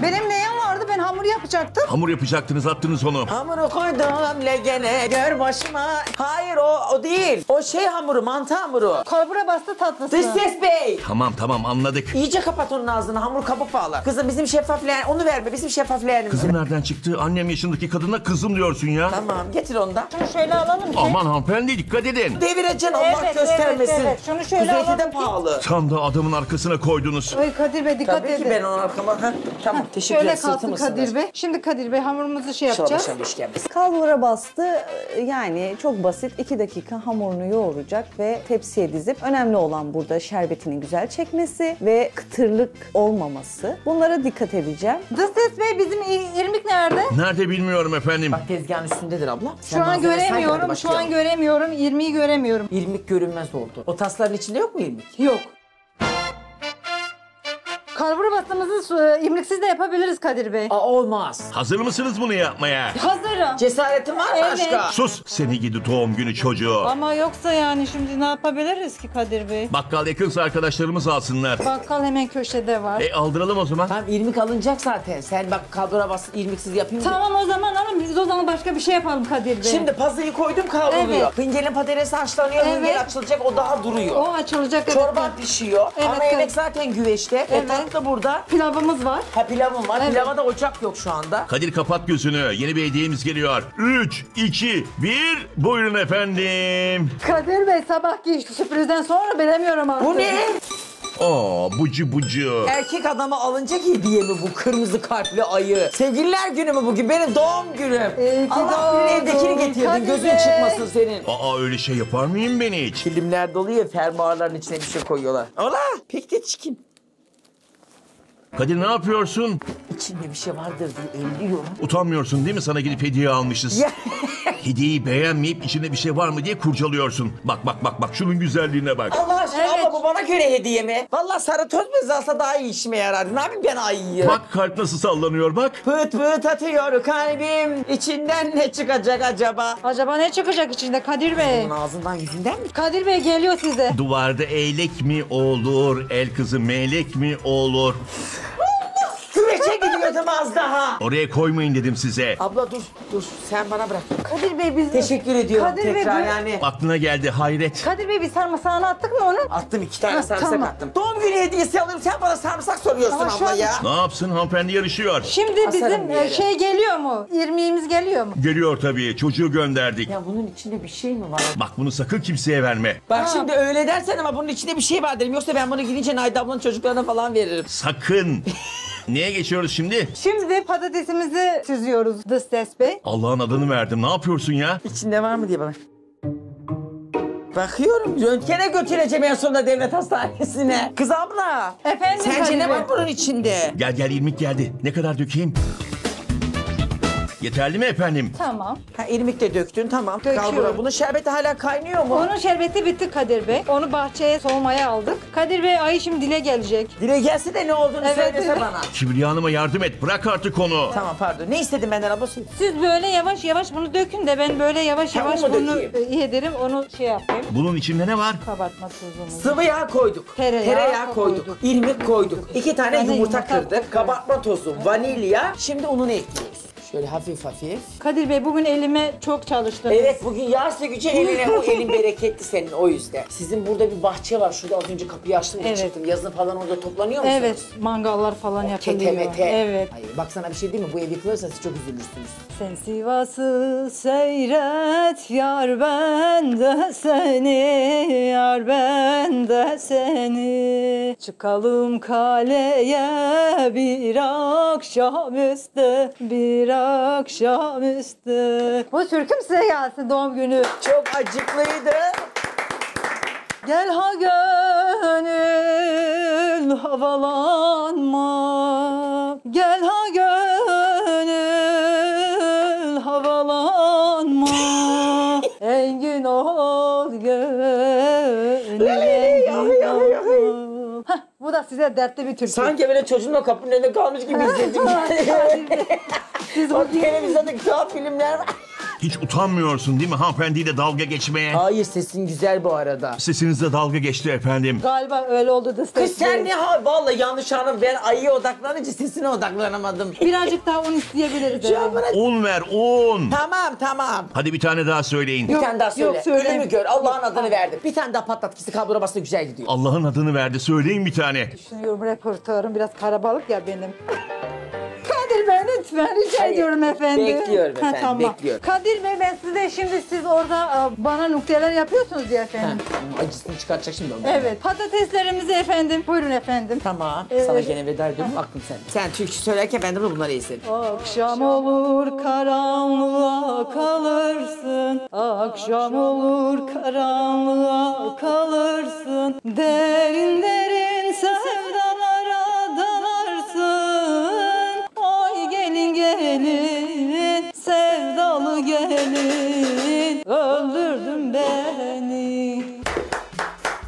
Benim neyim vardı? Ben hamur yapacaktım. Hamur yapacaktınız, attınız onu. Hamuru koydum legene, gör başıma. Hayır o, o değil. O şey hamuru, mantı hamuru. Kalbura bastı tatlısı. Dış ses bey. Tamam tamam, anladık. İyice kapat onun ağzını, hamur kabuk bağla. Kızım bizim şeffaf leğen, onu verme, bizim şeffaf leğenimiz. Kızım nereden çıktı? Annem yaşındaki kadına kızım diyorsun ya. Tamam, getir onu da. Şunu şöyle alalım ki. Aman hanımefendi, dikkat edin. Devireceksin, evet, Allah göstermesin. Evet, evet. Şunu şöyle Kuzeyki alalım de pahalı. Ki. Tam da adamın arkasına koydunuz. Ay Kadir Bey, dikkat edin. Tabii ki ben onun arkama. Ha, tamam, teşekkür ederim. Şöyle kalsın Kadir Bey. Şimdi Kadir Bey hamurumuzu şey yapacağız. Şöyle şöyle kalbura bastı, yani çok basit. İki dakika hamurunu yoğuracak ve tepsiye dizip, önemli olan burada şerbetinin güzel çekmesi ve kıtırlık olmaması. Bunlara dikkat edeceğim. Dış ses bey, bizim irmik nerede? Nerede bilmiyorum efendim. Bak tezgahın üstündedir abla. Sen şu an göremiyorum, şu an göremiyorum. İrmiği göremiyorum. İrmik görünmez oldu. O tasların içinde yok mu irmik? Yok. Kalbura bastığımızı imliksiz de yapabiliriz Kadir Bey. Aa, olmaz. Hazır mısınız bunu yapmaya? Hazırım. Cesaretin var mı evet. aşka? Sus seni gidi doğum günü çocuğu. Ama yoksa yani şimdi ne yapabiliriz ki Kadir Bey? Bakkal yakınsa arkadaşlarımız alsınlar. Bakkal hemen köşede var. E aldıralım o zaman. Tamam, irmik alınacak zaten. Sen bak kalbura bastın, irmiksiz yapayım. Tamam o zaman alın, biz o zaman başka bir şey yapalım Kadir Bey. Şimdi pazıyı koydum, kavruluyor. Hıngelin evet. patatesi haşlanıyor, evet. hıngel açılacak, o daha duruyor. O açılacak. Çorba evet. pişiyor. Evet, ana yemek zaten güveçte. Evet. O da burada. Pilavımız var. Ha pilavım var. Evet. Pilava da ocak yok şu anda. Kadir kapat gözünü. Yeni bir hediyemiz geliyor. üç, iki, bir. Buyurun efendim. Kadir Bey sabahki sürprizden sonra bilemiyorum artık. Bu ne? Aa, bucu bucu. Erkek adama alınacak hediye mi bu kırmızı kalpli ayı? Sevgililer günü mü bugün? Benim doğum günüm. Ee, Allah bilir evdekini getirdin. Hadi gözün be. çıkmasın senin. Aa öyle şey yapar mıyım ben hiç? Filmlerde doluyor, fermuarların içine bir şey koyuyorlar. Ola pek de çirkin. Kadir ne yapıyorsun? İçinde bir şey vardır diye elliyorum. Utanmıyorsun değil mi? Sana gidip hediye almışız. Hediyeyi beğenmeyip içinde bir şey var mı diye kurcalıyorsun. Bak bak bak bak şunun güzelliğine bak. Allah aşkına evet, ama bu bana göre hediye mi? Vallahi sarı toz bez alsa daha iyi işime yarardı. Ne yapayım ben ayıyı? Bak kalp nasıl sallanıyor bak. Pıt pıt atıyor kalbim. İçinden ne çıkacak acaba? Acaba ne çıkacak içinde Kadir Bey? Onun ağzından yüzünden mi? Kadir Bey geliyor size. Duvarda eylek mi olur? El kızı melek mi olur? Güreşe gidiyordum az daha. Oraya koymayın dedim size. Abla dur, dur. Sen bana bırak. Kadir Bey biz... Teşekkür ediyorum Kadir tekrar Bey, yani. Aklına geldi hayret. Kadir Bey bir sarımsağını attık mı onu? Attım, iki tane ha, sarımsak tamam. attım. Doğum günü hediyesi alıyorum. Sen bana sarımsak soruyorsun ama abla ya. Ne yapsın hanımefendi yarışıyor. Şimdi Asarım bizim şey geliyor mu? İrmiğimiz geliyor mu? Geliyor tabii. Çocuğu gönderdik. Ya bunun içinde bir şey mi var? Bak bunu sakın kimseye verme. Bak ha. şimdi öyle dersen ama bunun içinde bir şey var derim. Yoksa ben bunu gidince Nayda ablanın çocuklarına falan veririm. Sakın. Neye geçiyoruz şimdi? Şimdi patatesimizi süzüyoruz Dıstes Bey. Allah'ın adını verdim. Ne yapıyorsun ya? İçinde var mı diye bana. Bakıyorum. Röntgene götüreceğim en sonunda devlet hastanesine. Kız abla. Efendim sence ne var bunun içinde? Gel gel irmik geldi. Ne kadar dökeyim? Yeterli mi efendim? Tamam. Ha, irmik de döktün tamam. Döküyorum. Bunun şerbeti hala kaynıyor mu? Onun şerbeti bitti Kadir Bey. Onu bahçeye soğumaya aldık. Kadir Bey ayı şimdi dile gelecek. Dile gelse de ne olduğunu evet, söylese evet. bana. Kibriye Hanım'a yardım et. Bırak artık onu. Evet. Tamam pardon. Ne istedin benden ablası? Siz böyle yavaş yavaş bunu dökün de ben böyle yavaş tamam yavaş bunu dökeyim. yedirim. Onu şey yapayım. Bunun içinde ne var? Kabartma tozumuz. Sıvı yağ koyduk. Tereyağı, Tereyağı koyduk. koyduk. İrmik koyduk. İki tane yani yumurta, yumurta kırdık. Koyduk. Kabartma tozu, evet. vanilya. Şimdi ununu ekliyoruz. Şöyle hafif hafif. Kadir Bey bugün elime çok çalıştınız. Evet bugün yağ sökücü eline, o elin bereketli senin o yüzden. Sizin burada bir bahçe var. Şurada az önce kapıyı açtım evet. çıktım. Yazın falan orada toplanıyor musunuz? Evet mangallar falan yapılıyor. Ketemete. Evet. Ay, bak sana bir şey değil mi? Bu evi yıkılırsa siz çok üzülürsünüz. Sen Sivas'ı seyret yar ben de seni, yar ben de seni. Çıkalım kaleye bir akşam üstü, bir akşamüstü. Bu türküm size gelsin doğum günü. Çok acıklıydı. Gel ha gönül havalanma. Gel ha gönül havalanma. Engin ol gönül. Hah, bu da size dertli bir türkü. Sanki böyle çocuğumla kapının önünde kalmış gibi izledim. Siz o televizyonda güzel filmler var. Hiç utanmıyorsun değil mi hanımefendiyle dalga geçmeye? Hayır sesin güzel bu arada. Sesinizle dalga geçti efendim. Galiba öyle oldu da sesin. Kız sen ne ha? Vallahi yanlış hanım ben ayıya odaklanınca sesine odaklanamadım. Birazcık daha un isteyebiliriz. Bana... Un ver un. Tamam tamam. Hadi bir tane daha söyleyin. Yok, bir tane daha söyle. Yok, söyle. Ölümü gör Allah'ın adını ha. verdim. Bir tane daha patlat ikisi kalbura basın güzel gidiyor. Allah'ın adını verdi söyleyin bir tane. Düşünüyorum repertuarım biraz karabalık ya benim. Kadir Bey lütfen rica Hayır, ediyorum efendim. Bekliyorum efendim, ha, tamam. bekliyorum. Kadir Bey ben size şimdi siz orada bana noktalar yapıyorsunuz ya efendim. Ha, acısını çıkartacak şimdi onu. Evet, patateslerimizi efendim, buyurun efendim. Tamam, evet. sana gene veda ediyorum, aklım sende. Sen Türkçe söylerken ben de bunları izlerim. Akşam olur karanlığa kalırsın, akşam olur karanlığa kalırsın. Derin derin sevdalara dalarsın. Gelin, sevdalı gelin, öldürdün beni.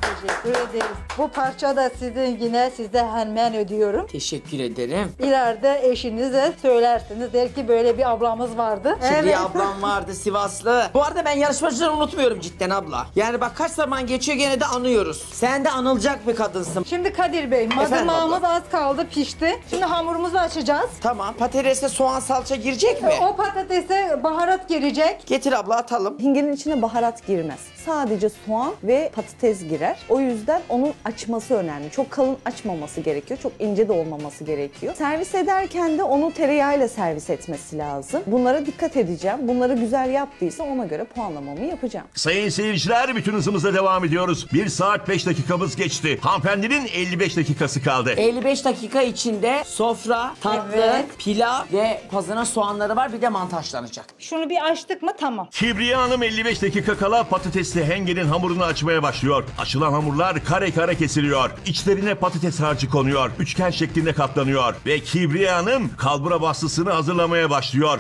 Teşekkür ederiz. Bu parça da sizin yine size hemen ödüyorum. Teşekkür ederim. İleride eşinize söylersiniz. Der ki böyle bir ablamız vardı. Şimdi evet. ablam vardı Sivaslı. Bu arada ben yarışmacıları unutmuyorum cidden abla. Yani bak kaç zaman geçiyor gene de anıyoruz. Sen de anılacak bir kadınsın. Şimdi Kadir Bey mazımağımız az kaldı pişti. Şimdi hamurumuzu açacağız. Tamam patatese soğan salça girecek mi? O patatese baharat girecek. Getir abla atalım. Hingenin içine baharat girmez. Sadece soğan ve patates girer. O yüzden onun açması önemli. Çok kalın açmaması gerekiyor. Çok ince de olmaması gerekiyor. Servis ederken de onu tereyağıyla servis etmesi lazım. Bunlara dikkat edeceğim. Bunları güzel yaptıysa ona göre puanlamamı yapacağım. Sayın seyirciler bütün hızımızla devam ediyoruz. bir saat beş dakikamız geçti. Hanımefendinin elli beş dakikası kaldı. elli beş dakika içinde sofra, tatlı, evet. pilav ve pazına soğanları var. Bir de mantı haşlanacak. Şunu bir açtık mı tamam. Kibriye Hanım elli beş dakika kala patatesli hengenin hamurunu açmaya başlıyor. Açılan hamurlar kare kare kesiliyor. İçlerine patates harcı konuyor. Üçgen şeklinde katlanıyor. Ve Kibriye Hanım kalbura bastısını hazırlamaya başlıyor.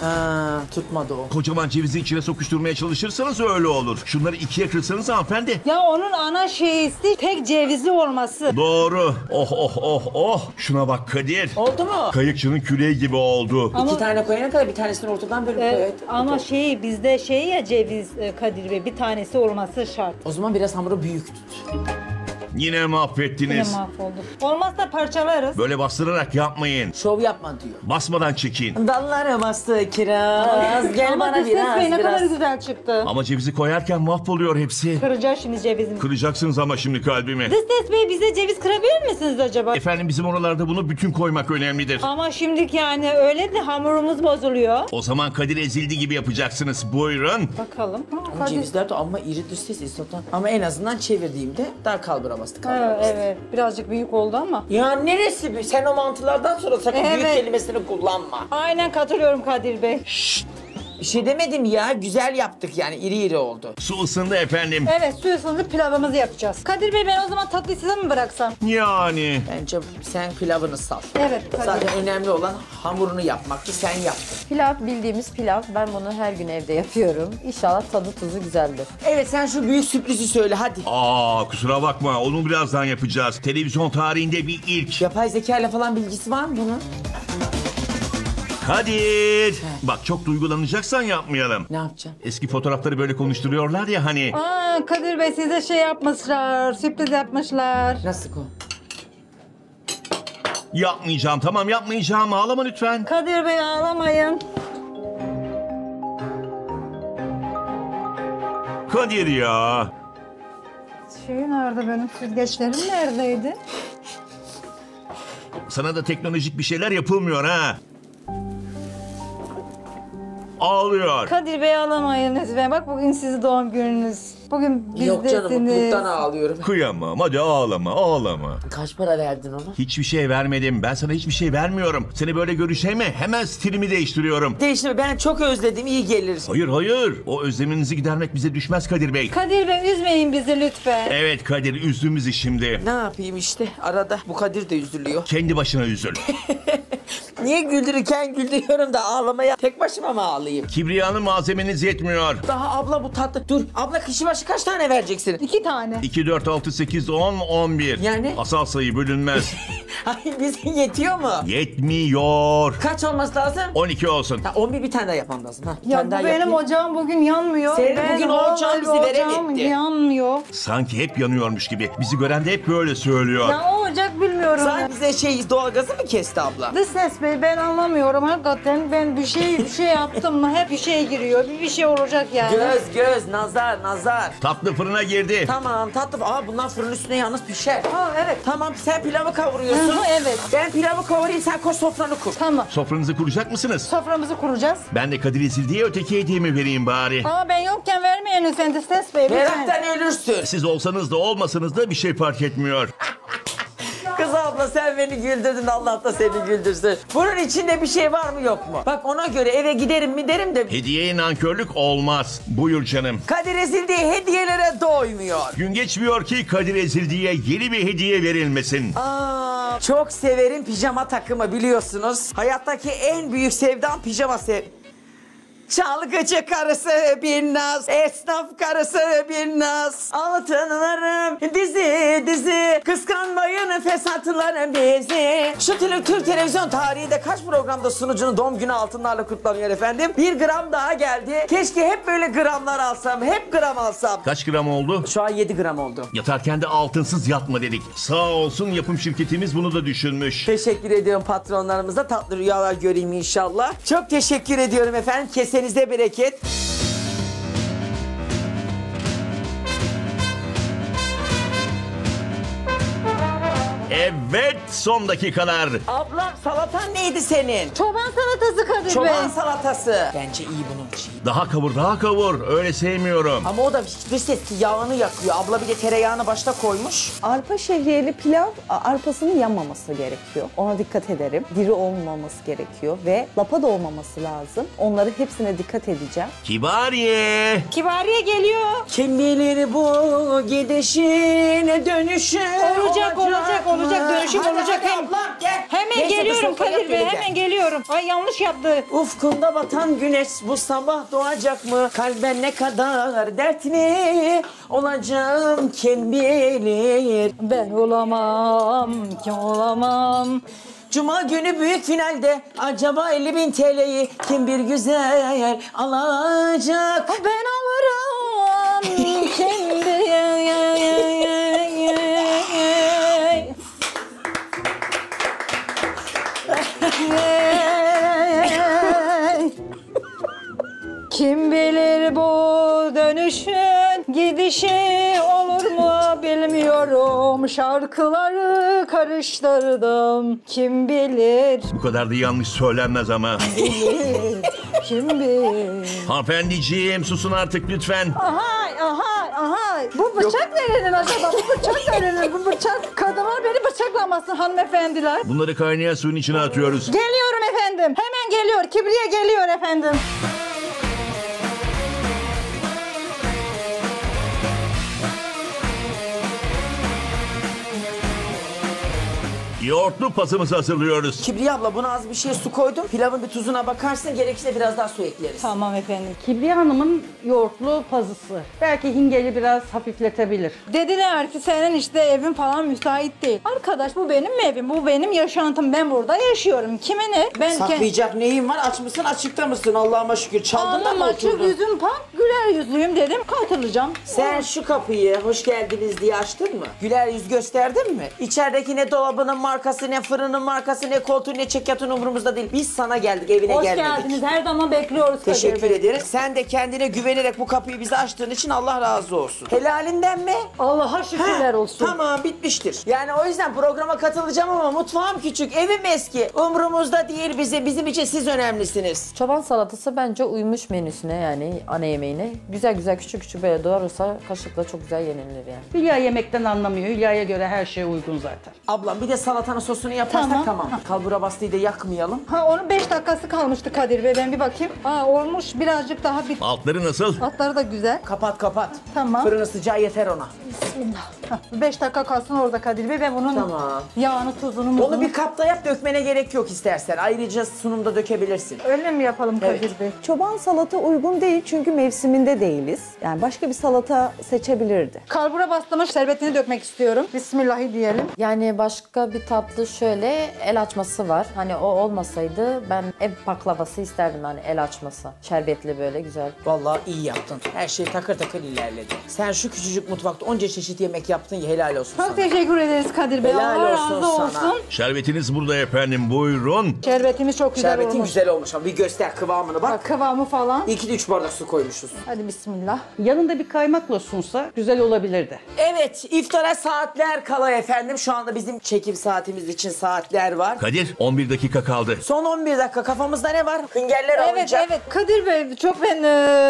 Ha, tutmadı o. Kocaman cevizi içine sokuşturmaya çalışırsanız öyle olur. Şunları ikiye kırsanız hanımefendi. Ya onun ana şeysi tek cevizi olması. Doğru. Oh oh oh oh. Şuna bak Kadir. Oldu mu? Kayıkçının küreği gibi oldu. Ama... İki tane koyana kadar bir tanesini ortadan böyle evet, koyuyor. Ama okay. şey bizde şey ya ceviz Kadir Bey bir tanesi olması şart. O zaman biraz hamuru büyük tut. Yine mahvettiniz. Yine mahvolduk. Olmazsa parçalarız. Böyle bastırarak yapmayın. Şov yapma diyor. Basmadan çekin. Dallara bastı kiraz. Gel ama bana biraz. Ama ne kadar güzel çıktı. Ama cevizi koyarken mahvoluyor hepsi. Kıracağız şimdi cevizimi. Kıracaksınız ama şimdi kalbimi. Dıstes Bey bize ceviz kırabilir misiniz acaba? Efendim bizim oralarda bunu bütün koymak önemlidir. Ama şimdilik yani öyle de hamurumuz bozuluyor. O zaman Kadir Ezildi gibi yapacaksınız. Buyurun. Bakalım. Ha, cevizler de ama iri dıstes istiyorlar. Ama en azından çevirdiğimde dar kaldıramaz. Ha, evet, birazcık büyük oldu ama. Ya neresi büyük? Sen o mantılardan sonra sakın evet. büyük kelimesini kullanma. Aynen katılıyorum Kadir Bey. Şşt. Bir şey demedim ya, güzel yaptık yani, iri iri oldu. Su ısındı efendim. Evet, su ısındı, pilavımızı yapacağız. Kadir Bey, ben o zaman tatlıyı size mi bıraksam? Yani. Bence sen pilavını sal. Evet, Kadir. Zaten önemli olan hamurunu yapmak ki sen yaptın. Pilav bildiğimiz pilav, ben bunu her gün evde yapıyorum. İnşallah tadı tuzu güzeldir. Evet, sen şu büyük sürprizi söyle hadi. Aa, kusura bakma, onu birazdan yapacağız. Televizyon tarihinde bir ilk. Yapay zekayla falan bilgisi var mı bunun? Kadir! He. Bak çok duygulanacaksan yapmayalım. Ne yapacağım? Eski fotoğrafları böyle konuşturuyorlar ya hani. Aa Kadir Bey size şey yapmışlar, sürpriz yapmışlar. Nasıl o? Yapmayacağım tamam yapmayacağım ağlama lütfen. Kadir Bey ağlamayın. Kadir ya! Şey nerede benim süzgeçlerim neredeydi? Sana da teknolojik bir şeyler yapılmıyor ha. Ağlıyor. Kadir Bey ağlamayınız be. Bak bugün sizin doğum gününüz. Bugün bizdesiniz. Yok canım mutluluktan ağlıyorum. Kıyamam hadi ağlama ağlama. Kaç para verdin ona? Hiçbir şey vermedim. Ben sana hiçbir şey vermiyorum. Seni böyle görüşeyim mi? Hemen stilimi değiştiriyorum. Değiştirme ben çok özledim iyi gelir. Hayır hayır. O özleminizi gidermek bize düşmez Kadir Bey. Kadir Bey üzmeyin bizi lütfen. Evet Kadir üzdün bizi şimdi. Ne yapayım işte arada bu Kadir de üzülüyor. Kendi başına üzül. Niye güldürürken güldürüyorum da ağlamaya tek başıma mı ağlayayım? Kibriye Hanım malzemeniz yetmiyor. Daha abla bu tatlı. Dur abla kişi başı kaç tane vereceksin? İki tane. İki, dört, altı, sekiz, on, on bir. Yani? Asal sayı bölünmez. Hayır bize yetiyor mu? Yetmiyor. Kaç olması lazım? on iki olsun. Ha, on bir bir tane daha yapmam lazım. Ha, ya bu benim yapayım. Ocağım bugün yanmıyor. Senin ben bugün o ocağın bizi veremetti. Yanmıyor. Sanki hep yanıyormuş gibi. Bizi gören de hep böyle söylüyor. Ya o ocak bilmiyorum. Sen bize şey doğalgazı mı kesti abla? Dış ses Bey ben anlamıyorum hakikaten. Ben bir şey bir şey yaptım mı hep bir şey giriyor. Bir bir şey olacak yani. Göz göz nazar nazar. Tatlı fırına girdi. Tamam tatlı. Aa bunlar fırın üstüne yalnız pişer. Ha evet. Tamam sen pilavı kavuruyorsun. Hı, evet. Ben pilavı kavurayım sen koş sofranı kur. Tamam. Sofranızı kuracak mısınız? Soframızı kuracağız. Ben de Kadir Ezildi'ye öteki hediyemi vereyim bari. Aa ben yokken vermeyin lütfen de ses Bey. Meraktan ölürsün. Siz olsanız da olmasanız da bir şey fark etmiyor. Kız abla sen beni güldürdün, Allah da seni güldürsün. Bunun içinde bir şey var mı yok mu? Bak ona göre eve giderim mi derim de... Hediyeye nankörlük olmaz. Buyur canım. Kadir Ezildi hediyelere doymuyor. Gün geçmiyor ki Kadir Ezildi'ye yeni bir hediye verilmesin. Aa, çok severim pijama takımı biliyorsunuz. Hayattaki en büyük sevdam pijama sev... Çalgıcı karısı bir naz, esnaf karısı bir naz. Altınlarım dizi dizi, kıskanmayın fesatların bizi. Şu tele Türk televizyon tarihinde kaç programda sunucunun doğum günü altınlarla kutlanıyor efendim? Bir gram daha geldi. Keşke hep böyle gramlar alsam, hep gram alsam. Kaç gram oldu? Şu an yedi gram oldu. Yatarken de altınsız yatma dedik. Sağ olsun yapım şirketimiz bunu da düşünmüş. Teşekkür ediyorum patronlarımıza. Tatlı rüyalar göreyim inşallah. Çok teşekkür ediyorum efendim. Kesin Kesenize bereket. Evet, son dakikalar. Ablam salatan neydi senin? Çoban salatası Kadir Bey. Çoban salatası. Bence iyi bunun için. Daha kavur, daha kavur. Öyle sevmiyorum. Ama o da dış ses ki yağını yakıyor. Abla bir de tereyağını başta koymuş. Arpa şehriyeli pilav, arpasının yanmaması gerekiyor. Ona dikkat ederim. Diri olmaması gerekiyor ve lapa da olmaması lazım. Onları hepsine dikkat edeceğim. Kibariye. Kibariye geliyor. Kim bilir bu gidişine dönüşü olacak, olacak, olacak. Olacak dönüşüm hadi olacak hadi hem abla, gel. Hem Hemen neyse, geliyorum Kadir Bey, hemen geliyorum. Ay yanlış yaptı. Ufkunda batan güneş bu sabah doğacak mı? Kalben ne kadar dertli olacağım kim bilir. Ben olamam, kim olamam. Cuma günü büyük finalde acaba elli bin TL'yi kim bir güzel alacak? Ben alırım kendi. Kim bilir bu dönüşün gidişi olur mu bilmiyorum. Şarkıları karıştırdım. Kim bilir. Bu kadar da yanlış söylenmez ama. Kim bilir. Hanımefendiciğim susun artık lütfen. Aha aha aha. Bu bıçak verenin acaba? Bu bıçak verenin. Bu bıçak. Kadınlar beni bıçaklamasın hanımefendiler. Bunları kaynayan suyun içine atıyoruz. Geliyorum efendim. Hemen geliyor. Kibriye geliyor efendim. Yoğurtlu pasımızı hazırlıyoruz. Kibriye abla buna az bir şey su koydum. Pilavın bir tuzuna bakarsın. Gerekirse biraz daha su ekleriz. Tamam efendim. Kibriye Hanım'ın yoğurtlu pazısı. Belki hingeli biraz hafifletebilir. Dediler ki senin işte evin falan müsait değil. Arkadaş bu benim evim. Bu benim yaşantım. Ben burada yaşıyorum. Kime ne? Ben saklayacak kendim... neyim var? Aç mısın? Açıkta mısın? Allah'ıma şükür. Çaldın da mı oturdun? Açık yüzüm pan. Güler yüzlüyüm dedim. Katılacağım. Sen Olur. şu kapıyı hoş geldiniz diye açtın mı? Güler yüz gösterdin mi? İçerideki ne dolabının markasını, ne fırının markası, ne koltuğu, ne çekyatın umurumuzda değil. Biz sana geldik, evine hoş gelmedik. Hoş geldiniz, her zaman bekliyoruz. Teşekkür ederiz. Sen de kendine güvenerek bu kapıyı bize açtığın için Allah razı olsun. Helalinden mi? Allah'a şükürler ha, olsun. Tamam, bitmiştir. Yani o yüzden programa katılacağım ama mutfağım küçük, evim eski. Umurumuzda değil bize, bizim için siz önemlisiniz. Çoban salatası bence uymuş menüsüne, yani ana yemeğine. Güzel güzel küçük küçük böyle doğrarsa kaşıkla çok güzel yenilir yani. Hülya yemekten anlamıyor, Hülya'ya göre her şey uygun zaten. Ablam bir de salat Salatanın sosunu yaparsak tamam. tamam. Kalbura bastıyı da yakmayalım. Ha onun beş dakikası kalmıştı Kadir Bey. Ben bir bakayım. Aa olmuş birazcık daha bir. Altları nasıl? Altları da güzel. Kapat kapat. Ha, tamam. Fırının sıcağı yeter ona. Bismillah. beş dakika kalsın orada Kadir Bey. Ben bunun tamam. yağını, tuzunu, muzunu... Onu bir kapta yap, dökmene gerek yok istersen. Ayrıca sunumda dökebilirsin. Öyle mi yapalım Kadir evet. Bey? Çoban salata uygun değil çünkü mevsiminde değiliz. Yani başka bir salata seçebilirdi. Kalbura bastırmış şerbetini dökmek istiyorum. Bismillahi diyelim. Yani başka bir tatlı şöyle el açması var. Hani o olmasaydı ben ev baklavası isterdim, hani el açması. Şerbetli böyle güzel. Vallahi iyi yaptın. Her şey takır takır ilerledi. Sen şu küçücük mutfakta onca çeşit yemek yaptın ya, helal olsun Çok sana. teşekkür ederiz Kadir Bey. Helal Allah olsun razı olsun. Sana. Şerbetiniz burada efendim, buyurun. Şerbetimiz çok güzel Şerbetin olmuş. Şerbetin güzel olmuş ama bir göster kıvamını bak. Bak kıvamı falan. iki üç bardak su koymuşuz. Hadi bismillah. Yanında bir kaymakla sunsa güzel olabilirdi. Evet, iftara saatler kala efendim. Şu anda bizim çekim saat saatimiz için saatler var. Kadir on bir dakika kaldı. Son on bir dakika kafamızda ne var? Hıngerler evet, alınacak. Evet evet Kadir Bey çok ben... E,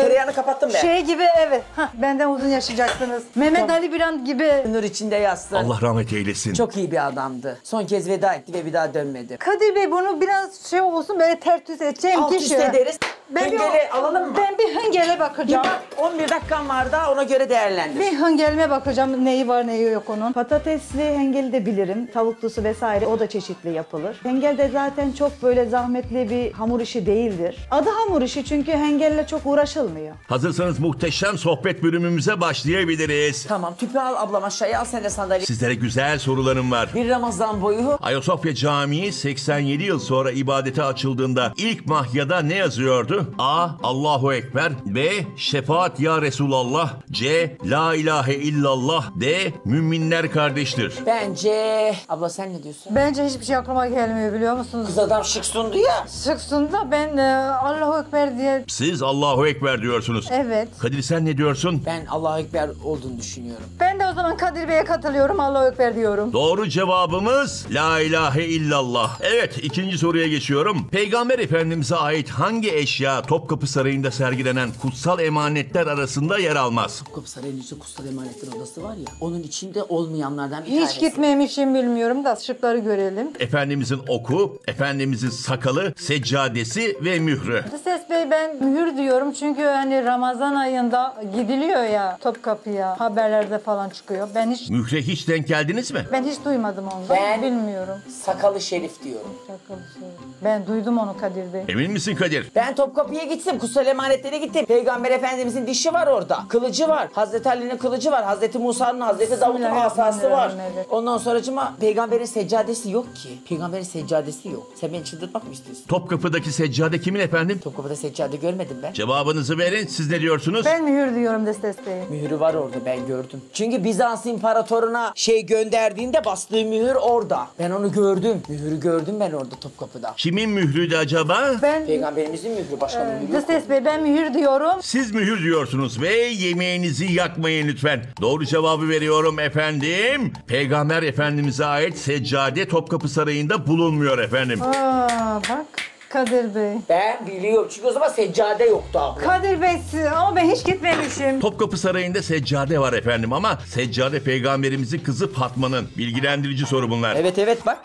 Tereyağını kapattım ben. Şey gibi evet. Hah, benden uzun yaşayacaksınız. Mehmet tamam. Ali Biran gibi. Nur içinde yatsın. Allah rahmet eylesin. Çok iyi bir adamdı. Son kez veda etti ve bir daha dönmedi. Kadir Bey bunu biraz şey olsun böyle ters düz edeceğim. Alt üst ederiz. Ben hıngele bir, alalım mı? Ben bir hıngele bakacağım. Bir bak, on bir dakikam var daha, ona göre değerlendir. Bir hıngelime bakacağım neyi var neyi yok onun. Patatesli hengeli de bilirim. Tavuklusu vesaire o da çeşitli yapılır. Hengel de zaten çok böyle zahmetli bir hamur işi değildir. Adı hamur işi çünkü hengelle çok uğraşılmıyor. Hazırsanız muhteşem sohbet bölümümüze başlayabiliriz. Tamam tüpü al ablam, aşağıya al sen de sandalye. Sizlere güzel sorularım var. Bir Ramazan boyu. Ayasofya Camii seksen yedi yıl sonra ibadete açıldığında ilk mahyada ne yazıyordu? A. Allahu Ekber. B. Şefaat ya Resulallah. C. La ilahe illallah. D. Müminler kardeştir. Bence... Abla sen ne diyorsun? Bence hiçbir şey aklıma gelmiyor biliyor musunuz? Kız adam şık sundu ya. Şık sundu da ben e, Allahu Ekber diye... Siz Allahu Ekber diyorsunuz. Evet. Kadir sen ne diyorsun? Ben Allahu Ekber olduğunu düşünüyorum. Ben de o zaman Kadir Bey'e katılıyorum. Allahu Ekber diyorum. Doğru cevabımız La ilahe illallah. Evet, ikinci soruya geçiyorum. Peygamber Efendimiz'e ait hangi eşya ayrıca Topkapı Sarayı'nda sergilenen kutsal emanetler arasında yer almaz. Topkapı Sarayı'nın içinde kutsal emanetler odası var ya, onun içinde olmayanlardan bir tanesi. Hiç gitmemişim, bilmiyorum da şıkları görelim. Efendimizin oku, Efendimizin sakalı, seccadesi ve mührü. Ses Bey, ben mühür diyorum çünkü hani Ramazan ayında gidiliyor ya Topkapı'ya, haberlerde falan çıkıyor. Ben hiç... Mühre hiç denk geldiniz mi? Ben hiç duymadım onu. Ben bilmiyorum. Sakalı şerif diyorum. Sakalı şerif. Ben duydum onu Kadir Bey. Emin misin Kadir? Ben Topkapı'ya gittim, kutsal emanetlere gittim. Peygamber Efendimizin dişi var orada, kılıcı var. Hazreti Ali'nin kılıcı var, Hazreti Musa'nın, Hazreti Davut'un asası var. Ondan sonracıma peygamberin seccadesi yok ki. Peygamberin seccadesi yok. Sen beni çıldırtmak mı istiyorsun? Topkapı'daki seccade kimin efendim? Topkapı'da seccade görmedim ben. Cevabınızı verin, siz ne diyorsunuz? Ben mühür diyorum Destes Bey. Mühürü var orada, ben gördüm. Çünkü Bizans imparatoruna şey gönderdiğinde bastığı mühür orada. Ben onu gördüm. Mühürü gördüm ben orada Topkapı'da. Kimin mührüydü acaba? Ben... Peygamberimizin mührü, başka ee, mühür. Destes Bey, ben mühür diyorum. Siz mühür diyorsunuz ve yemeğinizi yakmayın lütfen. Doğru cevabı veriyorum efendim. Peygamber Efendimiz'e ait seccade Topkapı Sarayı'nda bulunmuyor efendim. Aa, bak. Kadir Bey. Ben biliyorum çünkü o zaman seccade yoktu abla. Kadir Bey, ama ben hiç gitmemişim. Topkapı Sarayı'nda seccade var efendim ama seccade peygamberimizin kızı Fatma'nın. Bilgilendirici soru bunlar. Evet evet, bak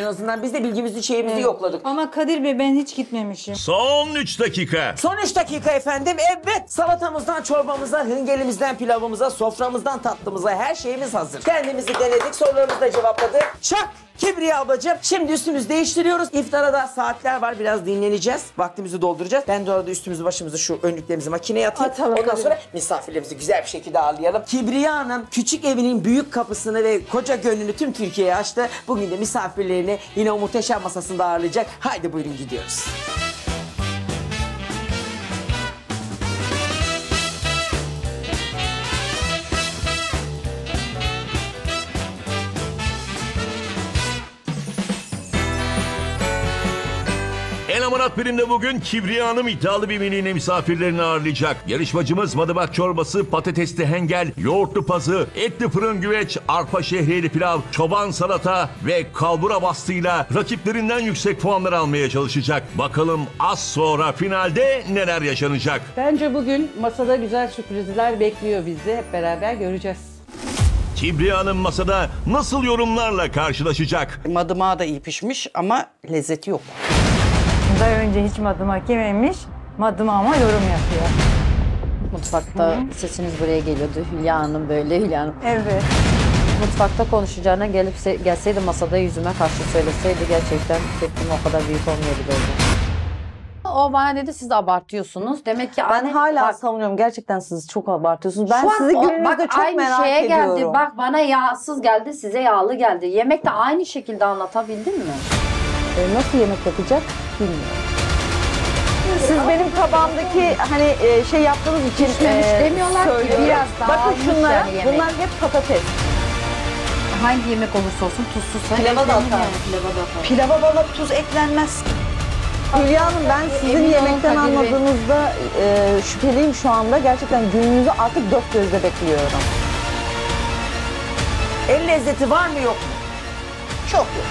en azından biz de bilgimizi şeyimizi evet. yokladık. Ama Kadir Bey, ben hiç gitmemişim. Son üç dakika. Son üç dakika efendim, evet. Salatamızdan çorbamıza, hıngelimizden pilavımıza, soframızdan tatlımıza her şeyimiz hazır. Kendimizi denedik, sorularımızı da cevapladık. Çak! Kibriye ablacığım, şimdi üstümüzü değiştiriyoruz. İftara da saatler var, biraz dinleneceğiz. Vaktimizi dolduracağız. Ben de orada üstümüzü başımızı şu önlüklerimizi makineye atayım. Atalım, ondan Kadir. Sonra misafirlerimizi güzel bir şekilde ağırlayalım. Kibriye Hanım küçük evinin büyük kapısını ve koca gönlünü tüm Türkiye'ye açtı. Bugün de misafirlerini yine o muhteşem masasında ağırlayacak. Haydi buyurun gidiyoruz. En Hamarat Benim'de bugün Kibriye Hanım iddialı bir menüyle misafirlerini ağırlayacak. Yarışmacımız madımak çorbası, patatesli hengel, yoğurtlu pazı, etli fırın güveç, arpa şehriyeli pilav, çoban salata ve kalbura bastığıyla rakiplerinden yüksek puanlar almaya çalışacak. Bakalım az sonra finalde neler yaşanacak? Bence bugün masada güzel sürprizler bekliyor bizi. Hep beraber göreceğiz. Kibriye Hanım masada nasıl yorumlarla karşılaşacak? Madımağı da iyi pişmiş ama lezzeti yok. Daha önce hiç madımak yememiş, madımama yorum yapıyor. Mutfakta Hı. sesiniz buraya geliyordu Hülya Hanım, böyle Hülya Hanım. Evet. Mutfakta konuşacağına gelip gelseydi masada yüzüme karşı söyleseydi gerçekten tepkim o kadar büyük olmayabilirdi. O bana dedi siz abartıyorsunuz. Demek ki ben hala bak, savunuyorum. Gerçekten siz çok abartıyorsunuz. Ben sizi günümüzde çok aynı merak şeye ediyorum. Geldi. Bak bana yağsız geldi, size yağlı geldi. Yemek de aynı şekilde anlatabildim mi? E, nasıl yemek yapacak? Siz benim kabağımdaki hani şey yaptığınız için pişmemiş e, demiyorlar ki biraz daha. Bakın şunlara, yani bunlar hep patates. Hangi yemek olursa olsun tuzsuzsa. Pilava da atar. Pilava bana tuz eklenmez. Hülya Hanım, ben sizin Emin yemekten anladığınızda e, şüpheliyim şu anda. Gerçekten gününüzü artık dört gözle bekliyorum. El lezzeti var mı yok mu? Çok yok.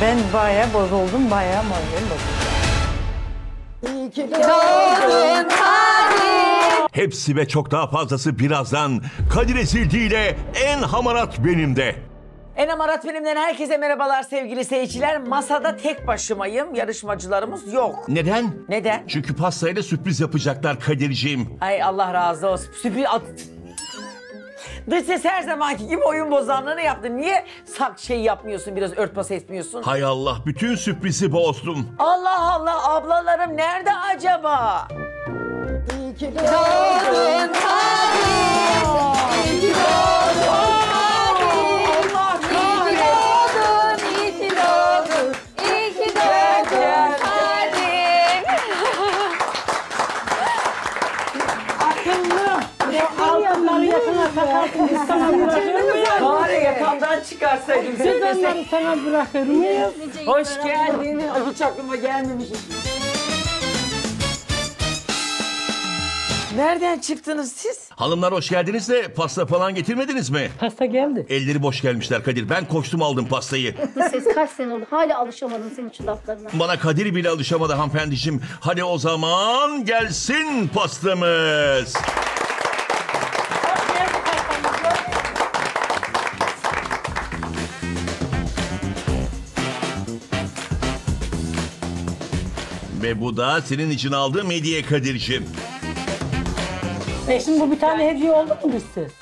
Ben bayağı bozuldum, bayağı moralim bozuldu. Hepsi ve çok daha fazlası birazdan Kadir Ezildi ile En Hamarat Benim'de. En Hamarat Benim'den herkese merhabalar sevgili seyirciler. Masada tek başımayım. Yarışmacılarımız yok. Neden? Neden? Çünkü pastayla sürpriz yapacaklar Kadir'ciğim. Ay Allah razı olsun. Sürpriz... Dış ses her zamanki gibi oyun bozanlığını yaptı. Niye sak şey yapmıyorsun, biraz örtbası etmiyorsun? Hay Allah, bütün sürprizi bozdum. Allah Allah, ablalarım nerede acaba? İyi ki doğdun abi. İyi ki doğdun abi. Allah kahretsin. İyi ki doğdun. İyi ki doğdun abi. Akıllım. Altınları yakına takarsın, biz sana bırakırız. Bari yakamdan çıkarsaydım. Siz onları sana bırakırız. Hoş geldin. Hiç aklıma gelmemiş. Nereden çıktınız siz? Hanımlar hoş geldiniz de pasta falan getirmediniz mi? Pasta geldi. Elleri boş gelmişler Kadir. Ben koştum aldım pastayı. Siz kaç sene oldu? Hala alışamadın senin şu laflarına. Bana Kadir bile alışamadı hanımefendiciğim. Hadi o zaman gelsin pastamız. Ve bu da senin için aldığım hediye Kadir'ciğim. E şimdi bu bir tane hediye oldu mu bizsiz?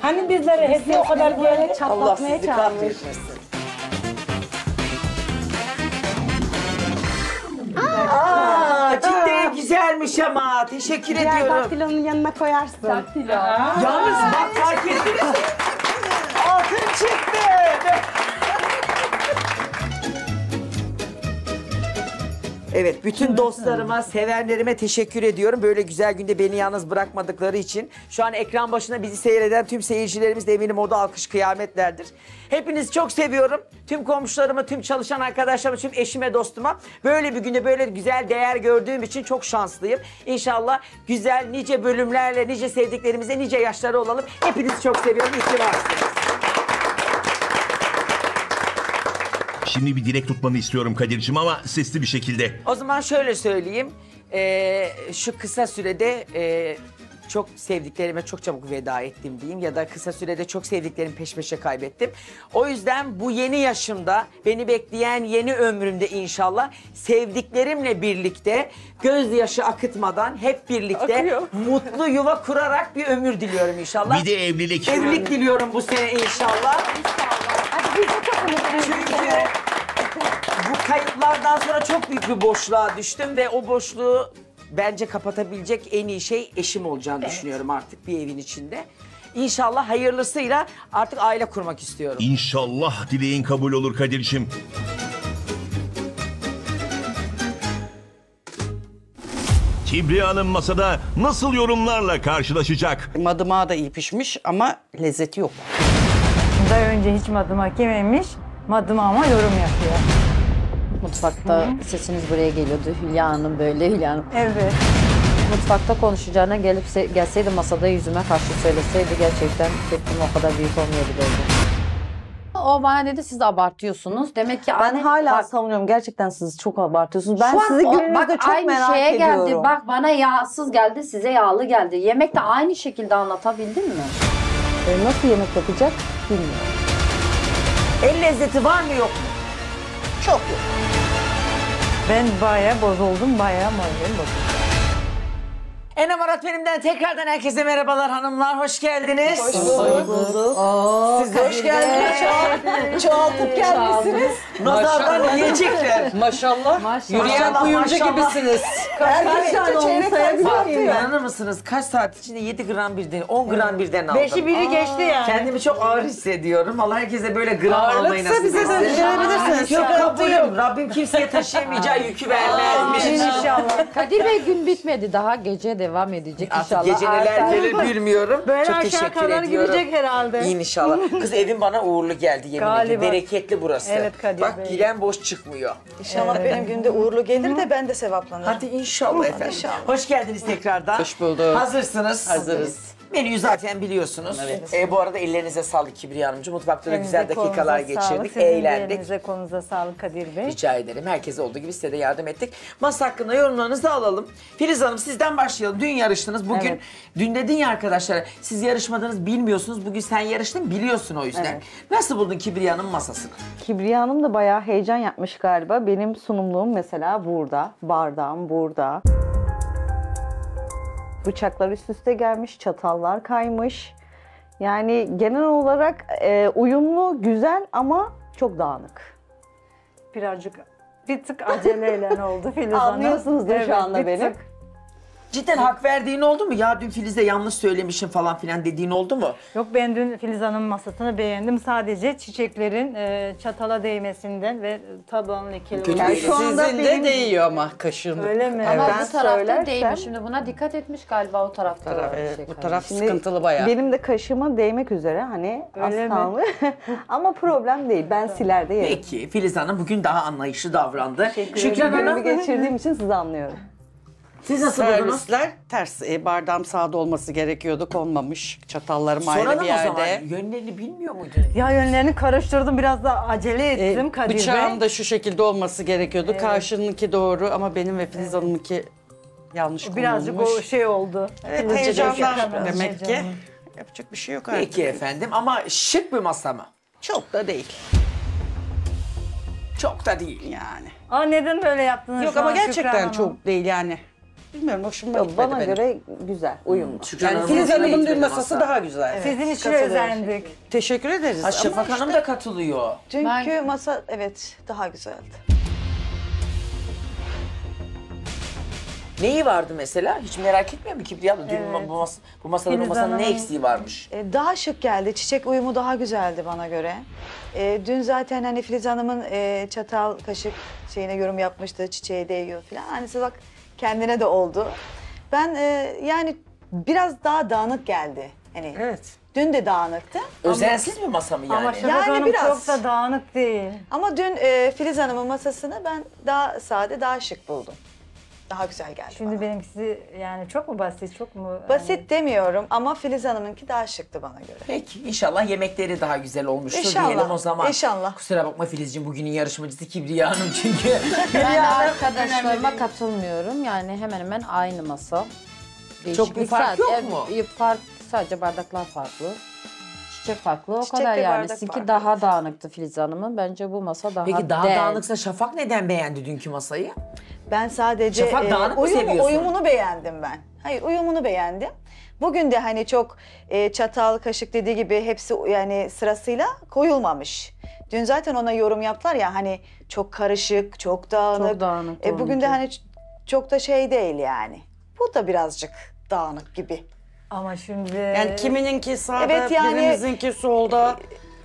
Hani bizlere hediye o kadar böyle çatlatmaya çalışıyorsunuz. Aa, cidden güzelmiş ama. Teşekkür Diğer ediyorum. Diğer daktilonun yanına koyarsın. Daktilo. Yalnız bak fark ettiniz mi? Altın çıktı. Evet, bütün dostlarıma, sevenlerime teşekkür ediyorum. Böyle güzel günde beni yalnız bırakmadıkları için. Şu an ekran başına bizi seyreden tüm seyircilerimiz de eminim orada alkış kıyametlerdir. Hepinizi çok seviyorum. Tüm komşularıma, tüm çalışan arkadaşlarıma, tüm eşime, dostuma. Böyle bir günde böyle güzel değer gördüğüm için çok şanslıyım. İnşallah güzel, nice bölümlerle, nice sevdiklerimize, nice yaşları olalım. Hepinizi çok seviyorum. İyi varsınız. Şimdi bir dilek tutmanı istiyorum Kadir'cim ama sesli bir şekilde. O zaman şöyle söyleyeyim. Ee, şu kısa sürede e, çok sevdiklerime çok çabuk veda ettim diyeyim. Ya da kısa sürede çok sevdiklerimi peş peşe kaybettim. O yüzden bu yeni yaşımda, beni bekleyen yeni ömrümde inşallah sevdiklerimle birlikte gözyaşı akıtmadan hep birlikte akıyor, mutlu yuva kurarak bir ömür diliyorum inşallah. Bir de evlilik. Evlilik diliyorum bu sene inşallah. Çünkü bu kayıplardan sonra çok büyük bir boşluğa düştüm ve o boşluğu bence kapatabilecek en iyi şey eşim olacağını evet. düşünüyorum artık bir evin içinde. İnşallah hayırlısıyla artık aile kurmak istiyorum. İnşallah dileğin kabul olur Kadir'cim. Kibriye Hanım masada nasıl yorumlarla karşılaşacak? Madımağı da iyi pişmiş ama lezzeti yok. Daha önce hiç madımak yememiş, madımama yorum yapıyor. Mutfakta Hı. sesiniz buraya geliyordu Hülya Hanım böyle, Hülya Hanım. Evet. Mutfakta konuşacağına gelip gelseydi masada yüzüme karşı söyleseydi gerçekten tepkim o kadar büyük olmayabilirdi. O bana dedi siz abartıyorsunuz. Demek ki ben hala bak, savunuyorum gerçekten siz çok abartıyorsunuz. Ben sizi günümüzde çok aynı merak şeye ediyorum. Geldi. Bak bana yağsız geldi, size yağlı geldi. Yemekte aynı şekilde anlatabildim mi? E nasıl yemek yapacak bilmiyorum. El lezzeti var mı yok mu? Çok yok. Ben bayağı bozuldum, bayağı moralim bozuldu. En Hamarat Benim'den tekrardan herkese merhabalar hanımlar, hoş geldiniz. Hoş bulduk. Aa, siz hoş geldiniz. Çoğaltıp, çoğaltıp gelmişsiniz. Nazardan yiyecekler. Maşallah. Maşallah. Yürüyen kuyumcu gibisiniz. Kaç tane onu sayabiliyor muyum? İnanır mısınız? Kaç saat içinde yedi gram birden, on gram birden aldım. Beşi biri geçti yani. Kendimi çok ağır hissediyorum. Allah herkese böyle gram almayı nasip etsin. Ağırlıksa bize dönüşebilirsiniz. Çok kapıyım. Rabbim kimseye taşıyamayacağı yükü vermez. İnşallah. Kadir Bey gün bitmedi daha gece de. Devam edecek artık inşallah. Gece neler gelir bilmiyorum. Böyle çok teşekkür ediyorum. Gidecek herhalde. İyi inşallah. Kız evin bana uğurlu geldi yemin ederim. Bereketli burası. Evet Kadir Bak Bey. Giren boş çıkmıyor. İnşallah evet. benim günde uğurlu gelir Hı. de ben de sevaplanırım. Hadi inşallah Hı. efendim. İnşallah. Hoş geldiniz tekrardan. Hoş bulduk. Hazırsınız. Hazırız. Menüyü zaten biliyorsunuz. Evet. E, bu arada ellerinize sağlık Kibriye Hanımcığım. Mutfakta da güzel dakikalar geçirdik, sağlık. Eğlendik. Elinize konuza sağlık Kadir Bey. Rica ederim. Herkese olduğu gibi size de yardım ettik. Masa hakkında yorumlarınızı alalım. Filiz Hanım sizden başlayalım. Dün yarıştınız. Bugün evet. dün dedin ya arkadaşlara siz yarışmadınız bilmiyorsunuz. Bugün sen yarıştın biliyorsun o yüzden. Evet. Nasıl buldun Kibriye Hanım'ın masasını? Kibriye Hanım da bayağı heyecan yapmış galiba. Benim sunumluğum mesela burada. Bardağım burada. Bıçaklar üst üste gelmiş, çatallar kaymış. Yani genel olarak e, uyumlu, güzel ama çok dağınık. Birazcık, bir tık aceleyle oldu Filiz Hanım. Anlıyorsunuzdur evet, şu anda beni. Tık. Cidden hak verdiğin oldu mu? Ya dün Filiz'e yanlış söylemişim falan filan dediğin oldu mu? Yok ben dün Filiz Hanım masasını beğendim. Sadece çiçeklerin e, çatala değmesinden ve tabağın lekeli. Yani şu anda sizin benim... de değiyor ama kaşığın. Öyle mi? Ama ben bu tarafta söylersem... değmiş. Şimdi buna dikkat etmiş galiba o tarafta. Taraf, evet, şey bu taraf şimdi sıkıntılı bayağı. Benim de kaşığıma değmek üzere hani aslanlı. Ama problem değil. Ben silerde yerim. Peki Filiz Hanım bugün daha anlayışlı davrandı. Şükran Hanım. Geçirdiğim için sizi anlıyorum. Siz nasıl buldunuz? Servisler ters. E, bardağım sağda olması gerekiyordu. Konmamış. Çatallarım soralım ayrı bir yerde. Soralım o zaman. Yönlerini bilmiyor muydunuz? Ya yönlerini karıştırdım. Biraz da acele ettim e, Kadir Bey. Bıçağım da şu şekilde olması gerekiyordu. Evet. Karşınınki doğru ama benim ve Filiz Hanım'ınki evet. yanlış konulmuş. Birazcık o şey oldu. Evet, heyecanlar demek ki. Yapacak bir şey yok artık. Peki efendim ama şık bir masa mı? Çok da değil. Çok da değil yani. Aa neden böyle yaptınız? Yok ama gerçekten çok değil yani. Bilmiyorum hoşuma gitmedi benim. Bana göre güzel, uyumlu. Yani Filiz Hanım'ın dün masası daha güzel. Sizin için özendik. Teşekkür ederiz. Şafak Hanım da katılıyor. Çünkü masa evet daha güzeldi. Neyi vardı mesela? Hiç merak etmiyor mu Kibriye abla? Evet. Dün bu, mas bu masanın, bu masanın ne eksiği varmış? E, daha şık geldi. Çiçek uyumu daha güzeldi bana göre. E, dün zaten hani Filiz Hanım'ın e, çatal, kaşık şeyine yorum yapmıştı. Çiçeğe değiyor falan. Hani bak kendine de oldu. Ben e, yani biraz daha dağınık geldi. Hani evet. Dün de dağınıktı. Özensiz mi masa mı yani? Ama Şafak Hanım çok da dağınık değil. Ama dün e, Filiz Hanım'ın masasını ben daha sade, daha şık buldum. Daha güzel geldi şimdi bana. Benimkisi yani çok mu basit, çok mu? Basit yani... demiyorum ama Filiz Hanım'ınki daha şıktı bana göre. Peki inşallah yemekleri daha güzel olmuştur inşallah, diyelim o zaman. İnşallah. Kusura bakma Filizciğim bugünün yarışmacısı Kibriye Hanım çünkü. Ben arkadaşlarıma katılmıyorum yani hemen hemen aynı masa. Değişiklik çok bir fark sadece, yok mu? E, fark sadece bardaklar farklı. Çiçek farklı o çiçek kadar yani. Sizinki daha dağınıktı Filiz Hanım'ın. Bence bu masa daha peki daha den. Dağınıksa Şafak neden beğendi dünkü masayı? Ben sadece Şafak e, uyum, uyumunu beğendim ben. Hayır uyumunu beğendim. Bugün de hani çok e, çatal, kaşık dediği gibi hepsi yani sırasıyla koyulmamış. Dün zaten ona yorum yaptılar ya hani çok karışık, çok dağınık. Çok dağınık e, bugün de hani çok da şey değil yani. Bu da birazcık dağınık gibi. Ama şimdi... Yani kimininki sağda, evet yani, birimizinki solda,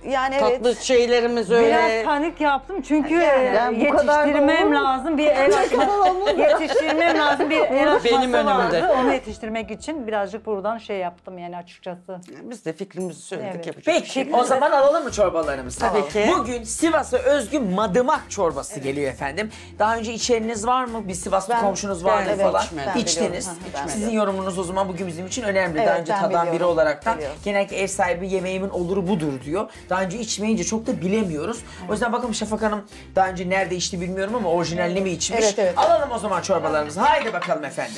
yani tatlı evet. şeylerimiz öyle. Biraz panik yaptım çünkü yani, yani yetiştirmem lazım bir el açması. Yetiştirmem lazım bir el açması benim önümde. Vardı. Onu yetiştirmek için birazcık buradan şey yaptım yani açıkçası. Biz de fikrimizi söyledik evet. yapacak. Peki şey. O zaman alalım mı çorbalarımızı? Tabii ki. Bugün Sivas'a özgü madımak çorbası evet. geliyor efendim. Daha önce içeriniz var mı? Bir Sivaslı komşunuz var mı falan? Ben İçtiniz. Ben sizin yorumunuz o zaman bugün bizim için önemli. Evet, daha önce tadan biri olarak da genellikle ev sahibi yemeğimin oluru budur diyor. Daha önce içmeyince çok da bilemiyoruz. Evet. O yüzden bakın Şafak Hanım daha önce nerede içti bilmiyorum ama orijinalini mi içmiş? Evet, evet. Alalım o zaman çorbalarımızı. Haydi bakalım efendim.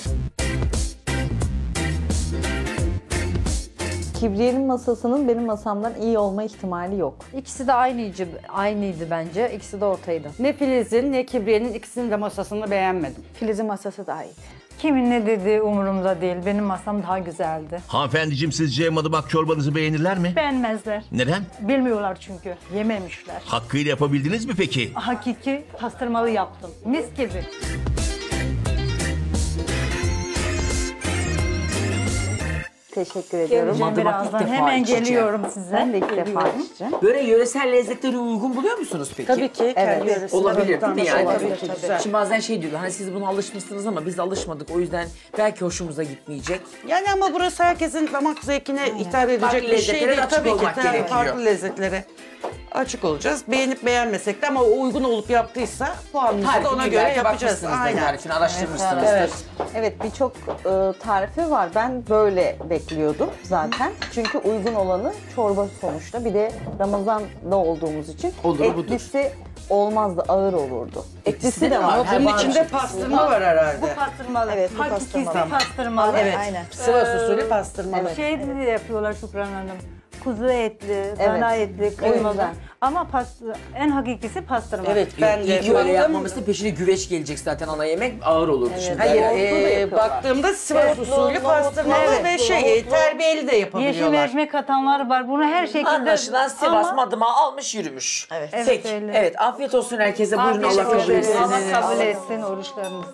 Kibriye'nin masasının benim masamdan iyi olma ihtimali yok. İkisi de aynıydı, aynıydı bence. İkisi de ortaydı. Ne Filiz'in ne Kibriye'nin ikisinin de masasını beğenmedim. Filiz'in masası daha iyiydi. Kimin ne dediği umurumda değil. Benim masam daha güzeldi. Hanımefendiciğim sizce madımak çorbanızı beğenirler mi? Beğenmezler. Neden? Bilmiyorlar çünkü. Yememişler. Hakkıyla yapabildiniz mi peki? Hakiki pastırmalı yaptım. Mis gibi. Teşekkür ediyorum. Birazdan hemen geliyorum size. Ben de ilk defa içeceğim. Böyle yöresel lezzetleri uygun buluyor musunuz peki? Tabii ki. Evet. Yöresel olabilir değil mi yani? Olabilir, tabii. Şimdi bazen şey diyorlar, hani siz buna alışmışsınız ama biz alışmadık. O yüzden belki hoşumuza gitmeyecek. Yani ama burası herkesin damak zevkine yani. hitap edecek farklı bir şey değil. Tabii ki tabii farklı lezzetlere açık olacağız. Beğenip beğenmesek de ama o uygun olup yaptıysa puanımızı da ona göre yapacağız. Aynen. Tarifini araştırmışsınızdır. Evet, evet. evet birçok e, tarifi var. Ben böyle bekliyordum zaten. Çünkü uygun olanı çorba sonuçta. Bir de Ramazan'da olduğumuz için olur, etlisi budur. olmazdı, ağır olurdu. Etlisi, etlisi de, de var. Bunun var. içinde pastırma var herhalde. Bu pastırmalı. Evet, bu pastırmalı. pastırmalı. Evet, aynen. Sivas usulü pastırmalı. Evet. Şey evet. de yapıyorlar Şükran Hanım. Kuzu etli, dana evet. etli, kıymalı. Ama pastır, en hakikisi pastırma. Evet, ben de böyle yapmamıştı. Peşine güveç gelecek zaten ana yemek ağır olurdu evet. şimdi. Hayır, e, baktığımda Sivas usulü pastırmalı evet. ve şey terbiyeli de yapabiliyorlar. Yeşil mercimek katanlar var. Bunu her şekilde anlaşılan Sivas ama... madıma almış yürümüş. Evet. Evet, Tek. evet, afiyet olsun herkese. Buyurun Allah kabul etsin. Allah kabul etsin oruçlarınızı.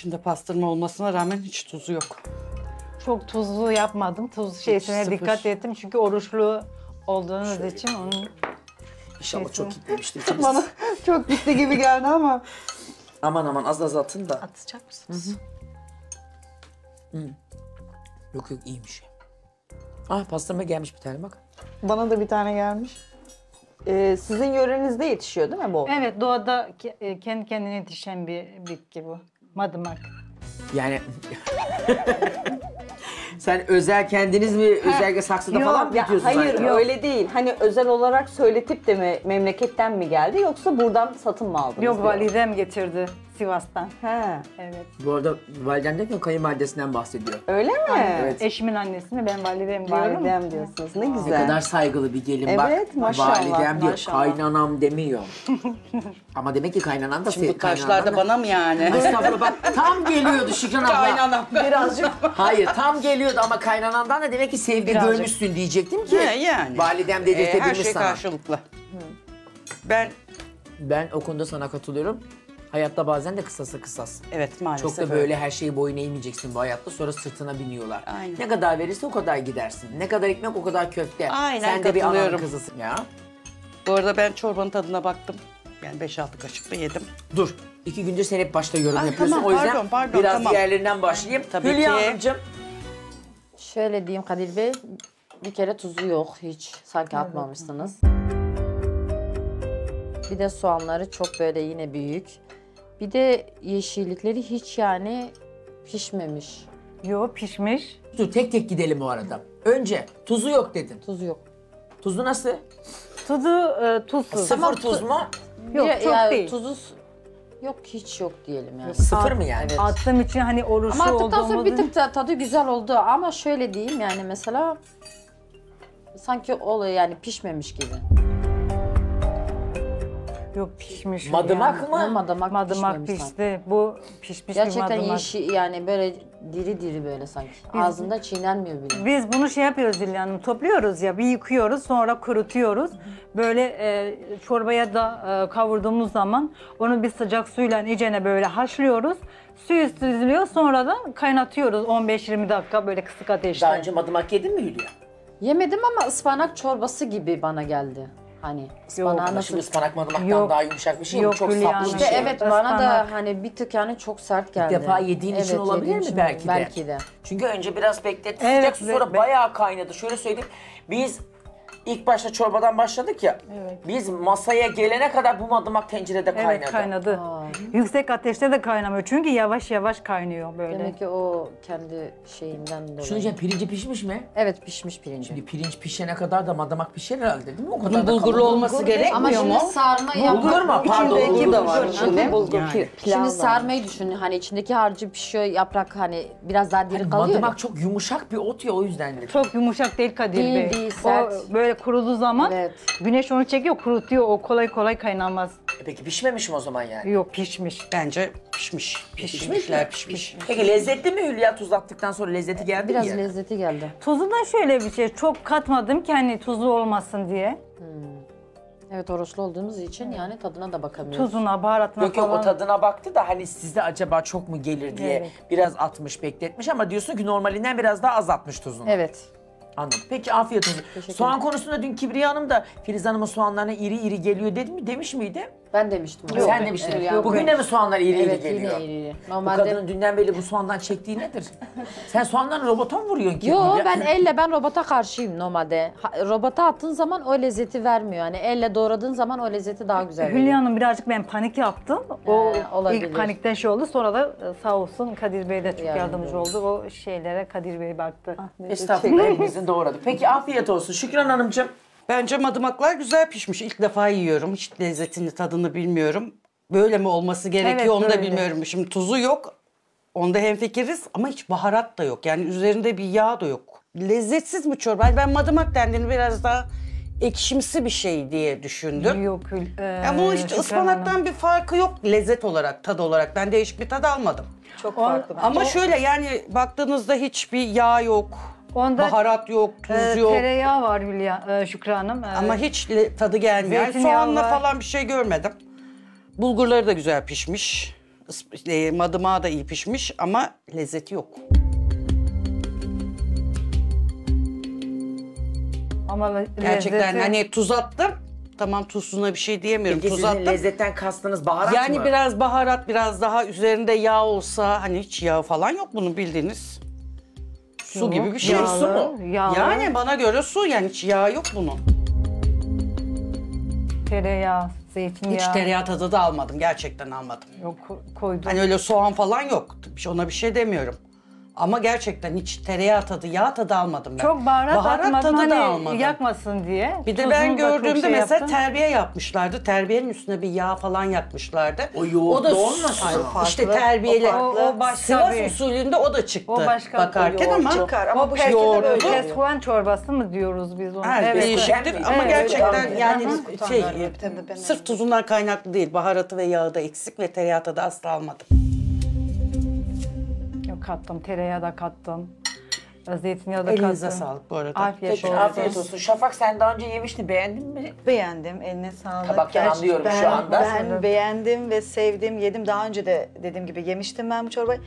İçinde pastırma olmasına rağmen hiç tuzu yok. Çok tuzlu yapmadım. Tuz şeysine dikkat ettim çünkü oruçlu olduğunuz Şöyle. için onun İnşallah şeysini... çok gitmemiştir. Bana çok gitti gibi geldi ama Aman aman az az atın da. Atacak mısınız? Hı -hı. Hı. Yok yok iyiymiş. Ah pastırma gelmiş bir tane bak. Bana da bir tane gelmiş. Ee, sizin yörenizde yetişiyor değil mi bu? Evet, doğada kendi kendine yetişen bir bitki bu. Madımak. Yani... Sen özel kendiniz mi ha, özellikle saksıda yok, falan mı dikiyorsun? Hayır yok. Öyle değil. Hani özel olarak söyletip de mi memleketten mi geldi yoksa buradan satın mı aldınız? Yok validem getirdi Sivas'tan. Ha evet. Bu arada validem derken kayınvalidesinden bahsediyor. Öyle mi? Evet. Eşimin annesini ben validem diyorum. Validem diyorsunuz. Ne güzel. Ne kadar saygılı bir gelin evet, bak. Evet maşallah. Validem diyor. Maşallah. Kaynanam demiyor. Ama demek ki kaynanan da sevdi. Bu karşılarda bana mı yani? Mustafa bak tam geliyordu Şükran abla. Kaynanam. Birazcık. Hayır tam geliyor. Ama kaynanandan da demek ki sevgi birazcık görmüşsün diyecektim ki. He, yani. Validem dedirtebilmiş sana. Ee, her şey sana karşılıklı. Hı. Ben ben o konuda sana katılıyorum. Hayatta bazen de kısasa kısas. Evet maalesef. Çok da böyle öyle her şeyi boyun eğmeyeceksin bu hayatta. Sonra sırtına biniyorlar. Aynen. Ne kadar verirse o kadar gidersin. Ne kadar ekmek o kadar köfte. Aynen, sen de bir ananın kızısın ya. Bu arada ben çorbanın tadına baktım. Yani beş altı kaşık da yedim. Dur. İki gündür sen hep başta yorum Ay, yapıyorsun. Tamam, o yüzden pardon, pardon, biraz tamam. Diğerlerinden başlayayım. Tabii Hülya ki. Hanımcığım. Şöyle diyeyim Kadir Bey, bir kere tuzu yok hiç, sanki atmamışsınız. Bir de soğanları çok böyle yine büyük. Bir de yeşillikleri hiç yani pişmemiş. Yok pişmiş. Dur tek tek gidelim o arada. Önce tuzu yok dedin. Tuzu yok. Tuzu nasıl? Tuzu e, tuzsuz. Sıfır tuz mu? Yok ya, çok yani, değil. Tuzu... Yok hiç yok diyelim yani. Yok, sıfır mı yani? Evet. Attığım için hani oruçlu oldu. Ama attıktan sonra bir tık tadı güzel oldu ama şöyle diyeyim yani mesela sanki olayı yani pişmemiş gibi. Yok pişmiş. Madımak yani. Mı? Madımak, madımak pişti. Bu pişmiş gerçekten bir madımak. Gerçekten yeşil yani böyle diri diri böyle sanki. Biz, ağzında çiğnenmiyor bile. Biz bunu şey yapıyoruz Hülya Hanım, topluyoruz ya bir yıkıyoruz sonra kurutuyoruz. Böyle e, çorbaya da e, kavurduğumuz zaman onu bir sıcak suyla iyicene böyle haşlıyoruz. Suyu süzülüyor sonra da kaynatıyoruz on beş yirmi dakika böyle kısık ateşte. Daha önce madımak yedin mi Hülya? Yemedim ama ıspanak çorbası gibi bana geldi. Hani ıspanağı nasıl? Ispanak madımaktan yok, daha yumuşak bir şey yok, çok saplı işte bir şey. Evet ıspanak. Bana da hani bir tık yani çok sert geldi. Bir defa yediğin evet, için olabilir mi? Belki de. Belki de. Çünkü önce biraz bekletti evet, sıcak su sonra evet, bayağı kaynadı. Şöyle söyleyeyim biz ilk başta çorbadan başladık ya. Evet. Biz masaya gelene kadar bu madımak tencerede kaynadı. Evet kaynadı. Aa. Yüksek ateşte de kaynamıyor çünkü yavaş yavaş kaynıyor böyle. Demek ki o kendi şeyinden dolayı. Şunca pirinci pişmiş mi? Evet pişmiş pirinci. Şimdi pirinç pişene kadar da madımak pişer herhalde değil mi? O kadar bulgurlu bulgur olması bulgur gerekmiyor mu? Ama şimdi sarma yapmak. Bulgur mu? Pardon bulgur da var. Şimdi, bulgur, yani. Şimdi sarmayı düşünün hani içindeki harcı pişiyor yaprak hani biraz daha diri hani kalıyor. Madımak ya. Çok yumuşak bir ot ya o yüzden dedim. Çok yumuşak değil Kadir Bey. Değil değil sert. O, böyle kuruduğu zaman evet. Güneş onu çekiyor, kurutuyor. O kolay kolay kaynamaz. E peki pişmemiş mi o zaman yani? Yok pişmiş. Bence pişmiş. Pişmiş Pişmişler pişmiş. Pişmiş. Peki lezzetli mi Hülya tuz attıktan sonra lezzeti geldi biraz mi? Biraz lezzeti geldi. Tuzu da şöyle bir şey, çok katmadım ki hani tuzlu olmasın diye. Hmm. Evet oruçlu olduğumuz için evet. Yani tadına da bakamıyoruz. Tuzuna, baharatına yok, falan. Yok o tadına baktı da hani size acaba çok mu gelir diye evet. Biraz atmış, bekletmiş ama diyorsun ki normalinden biraz daha az atmış tuzunu. Evet. Anladım. Peki afiyet olsun. Soğan konusunda dün Kibriye Hanım da Filiz Hanım'ın soğanlarına iri iri geliyor dedi mi? Demiş miydi? Ben demiştim. Yok, sen demiştin. Evet, yani. Bugün de mi soğanlar iri evet, iri geliyor? Evet iri iri. Normalde... Bu kadının dünden beri bu soğandan çektiği nedir? Sen soğandan robota mı vuruyorsun ki? Yok ben elle ben robota karşıyım normalde. Ha, robota attığın zaman o lezzeti vermiyor. Yani elle doğradığın zaman o lezzeti daha güzel veriyor. Hülya Hanım birazcık ben panik yaptım. O ee, ilk panikten şey oldu. Sonra da sağ olsun Kadir Bey de çok yani yardımcı oldu. O şeylere Kadir Bey baktı. Ah, estağfurullah hepimizin doğradı. Peki afiyet olsun Şükran Hanımcığım. Bence madımaklar güzel pişmiş. İlk defa yiyorum. Hiç lezzetini, tadını bilmiyorum. Böyle mi olması gerekiyor evet, onu öyle. Da bilmiyorum. Şimdi tuzu yok. Onda hemfikiriz ama hiç baharat da yok. Yani üzerinde bir yağ da yok. Lezzetsiz mi çorba? Ben madımak dendiğini biraz daha ekşimsi bir şey diye düşündüm. Yok. Ee, yani bu hiç ıspanaktan Hanım. Bir farkı yok lezzet olarak, tad olarak. Ben değişik bir tad almadım. Çok farklı. O, ama şöyle yani baktığınızda hiçbir yağ yok. Onda baharat yok, tuz e, yok. Tereyağı var Hülya, e, Şükran Hanım. Evet. Ama hiç tadı gelmiyor. Yani soğanla var. Falan bir şey görmedim. Bulgurları da güzel pişmiş. E, madımağı da iyi pişmiş ama lezzeti yok. Ama gerçekten lezzeti... hani tuz attım, Tamam tuzsuzuna bir şey diyemiyorum. Peki tuz sizin lezzetten kastınız baharat yani mı? Yani biraz baharat, biraz daha üzerinde yağ olsa, hani hiç yağ falan yok bunun bildiğiniz. Su, su gibi bir şey. Yağlı, su mu? Yağlı. Yani bana göre su, yani hiç yağ yok bunun. Tereyağı, zeytinyağı. Hiç tereyağı tadı da almadım, gerçekten almadım. Yok koydum. Hani öyle soğan falan yok, ona bir şey demiyorum. Ama gerçekten hiç tereyağı tadı, yağ tadı almadım ben. Çok baharat, baharat tadı hani da almadım. Yakmasın diye. Bir de ben gördüğümde şey mesela yaptım. Terbiye yapmışlardı. Terbiyenin üstüne bir yağ falan yakmışlardı. O yoğurdu olmasın. İşte terbiyeler. O, o, o Sivas bir. usulünde o da çıktı. O başka bakarken o ama çıkar. Ama bu yoğurdu. Keskuan çorbası mı diyoruz biz onu? Evet, evet. Değişiktir evet. Ama gerçekten evet, yani hı. şey, hı. sırf tuzundan kaynaklı değil. Baharatı ve yağı da eksik ve tereyağı tadı asla almadım. Kattım, tereyağı da kattım, zeytinyağı da elinize kattım. Elinize sağlık bu arada. Afiyet olsun. Afiyet olsun. Şafak sen daha önce yemiştin, beğendin mi? Beğendim, eline sağlık. Tabaktan anlıyorum ben, şu anda. Ben beğendim ve sevdim, yedim. Daha önce de dediğim gibi yemiştim ben bu çorbayı.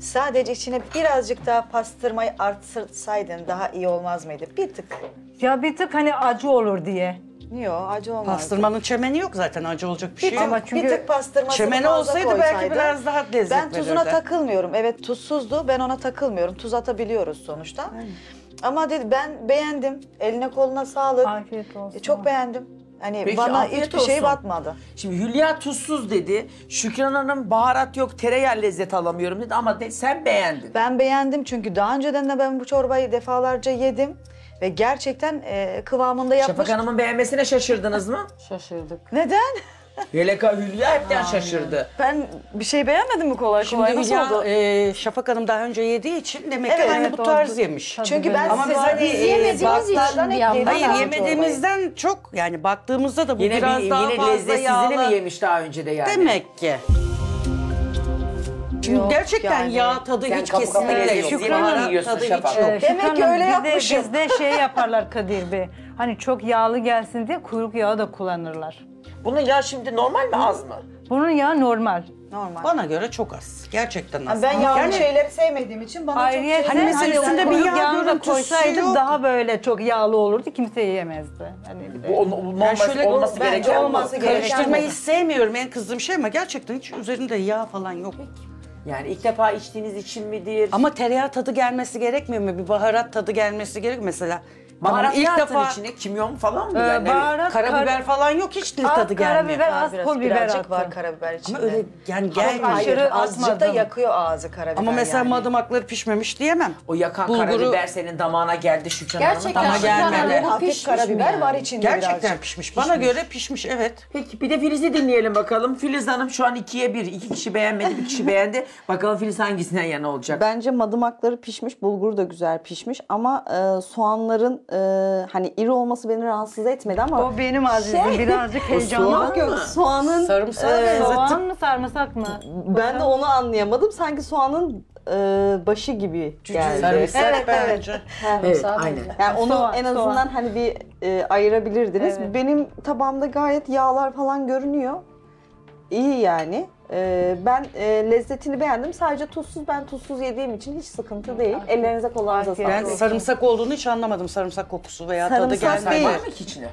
Sadece içine birazcık daha pastırmayı arttırsaydın daha iyi olmaz mıydı? Bir tık. Ya bir tık hani acı olur diye. Yok, acı olmaz. Pastırmanın çemeni yok zaten, acı olacak bir şey yok. Ama çünkü bir tık pastırması çemeni olsaydı koysaydı, belki biraz daha lezzetli. Ben tuzuna verirdi. Takılmıyorum. Evet tuzsuzdu, ben ona takılmıyorum. Tuz atabiliyoruz sonuçta. Aynen. Ama dedi ben beğendim. Eline koluna sağlık. Afiyet olsun. E, çok beğendim. Hani peki, bana hiçbir şey batmadı. Şimdi Hülya tuzsuz dedi. Şükran Hanım baharat yok, tereyağı lezzet alamıyorum dedi ama de, sen beğendin. Ben beğendim çünkü daha önceden de ben bu çorbayı defalarca yedim. Ve gerçekten e, kıvamında yapmış. Şafak Hanım'ın beğenmesine şaşırdınız mı? Şaşırdık. Neden? Yeleka Hülya hepten şaşırdı. Ben bir şey beğenmedim mi kolay kolay? Şimdi Hülya, e, Şafak Hanım daha önce yediği için demek evet, ki hani evet, bu tarz oldu. Yemiş. Tabii çünkü ben ama siz hani yemediğimiz için yani. Hayır yemediğimizden çok yani baktığımızda da bu yine biraz bir, daha yine fazla yağlı. Yine mi yemiş daha önce de yani? Demek ki. Yok, gerçekten yani. Yağ tadı yani hiç kesinlikle yok. Şükran Hanım tadı hiç yok. Ee, demek ki öyle yapmışım. Bizde şey yaparlar Kadir Bey, hani çok yağlı gelsin diye kuyruk yağı da kullanırlar. Bunun yağı şimdi normal mi, az mı? Bunun yağı normal. Normal. Bana göre çok az. Gerçekten az. Ben yağlı yani, şeyleri sevmediğim için bana ayrıca, çok... Hani mesela üstünde bir yağ görüntüsü daha böyle çok yağlı olurdu, kimse yiyemezdi. Hani bu olması, yani şöyle, olması gereken olması mi? Karıştırmayı sevmiyorum, en kızdığım şey ama gerçekten hiç üzerinde yağ falan yok. Yani ilk defa içtiğiniz için midir? Ama tereyağı tadı gelmesi gerekmiyor mu? Bir baharat tadı gelmesi gerekmiyor mesela. Baharat ilk defa içine kimyon falan mı? Ee, yani baharat, karabiber kar falan yok, hiç dil tadı gelmiyor. Karabiber, az pul biber birazcık var karabiber içinde. Ama öyle yani gelmiyor. Azıcık da yakıyor ağzı karabiber. Ama mesela yani. Madımakları pişmemiş diyemem. O yakan bulguru... karabiber senin damağına geldi Şükran Hanım'ın. Gerçekten Şükran Hanım'ın karabiber yani. Var içinde gerçekten birazcık. Gerçekten pişmiş. Bana pişmiş. Göre pişmiş evet. Peki bir de Filiz'i dinleyelim bakalım. Filiz Hanım şu an ikiye bir. İki kişi beğenmedi, bir kişi beğendi. Bakalım Filiz hangisinden yana olacak? Bence madımakları pişmiş, bulgur da güzel pişmiş ama e, soğanların Ee, hani iri olması beni rahatsız etmedi ama... O benim azizim, şey, birazcık heyecanlı. Soğan soğanın... Sarımsak e, soğan mı, sarımsak mı? Ben de onu anlayamadım. Sanki soğanın e, başı gibi geldi. Sarımsak evet, bence. Evet, evet, evet aynen. Yani onu soğan, en azından soğan. Hani bir e, ayırabilirdiniz. Evet. Benim tabağımda gayet yağlar falan görünüyor. İyi yani. Ee, ben e, lezzetini beğendim. Sadece tuzsuz, ben tuzsuz yediğim için hiç sıkıntı değil. Ellerinize kollarınıza sağlık. Ben sarımsak olduğunu hiç anlamadım. Sarımsak kokusu veya sarımsak tadı gelmedi. Sarımsak değil. Hiç sarımsak,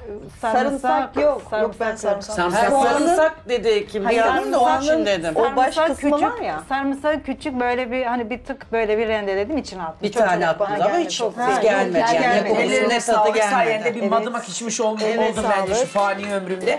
sarımsak yok. Sarımsak yok ben sarımsak. Sarımsak, sarımsak, sarımsak dedi kim? Hayır, sarımsak, da onun için dedim. O baş kısmı küçük, ya. Sarımsak küçük böyle bir hani bir tık böyle bir rendeledim içine attım. Bir çok tane attım ama hiç gelmedi. Ellerine tadı gelmedi. Sayende bir madımak içmiş oldum bence şu fani ömrümde.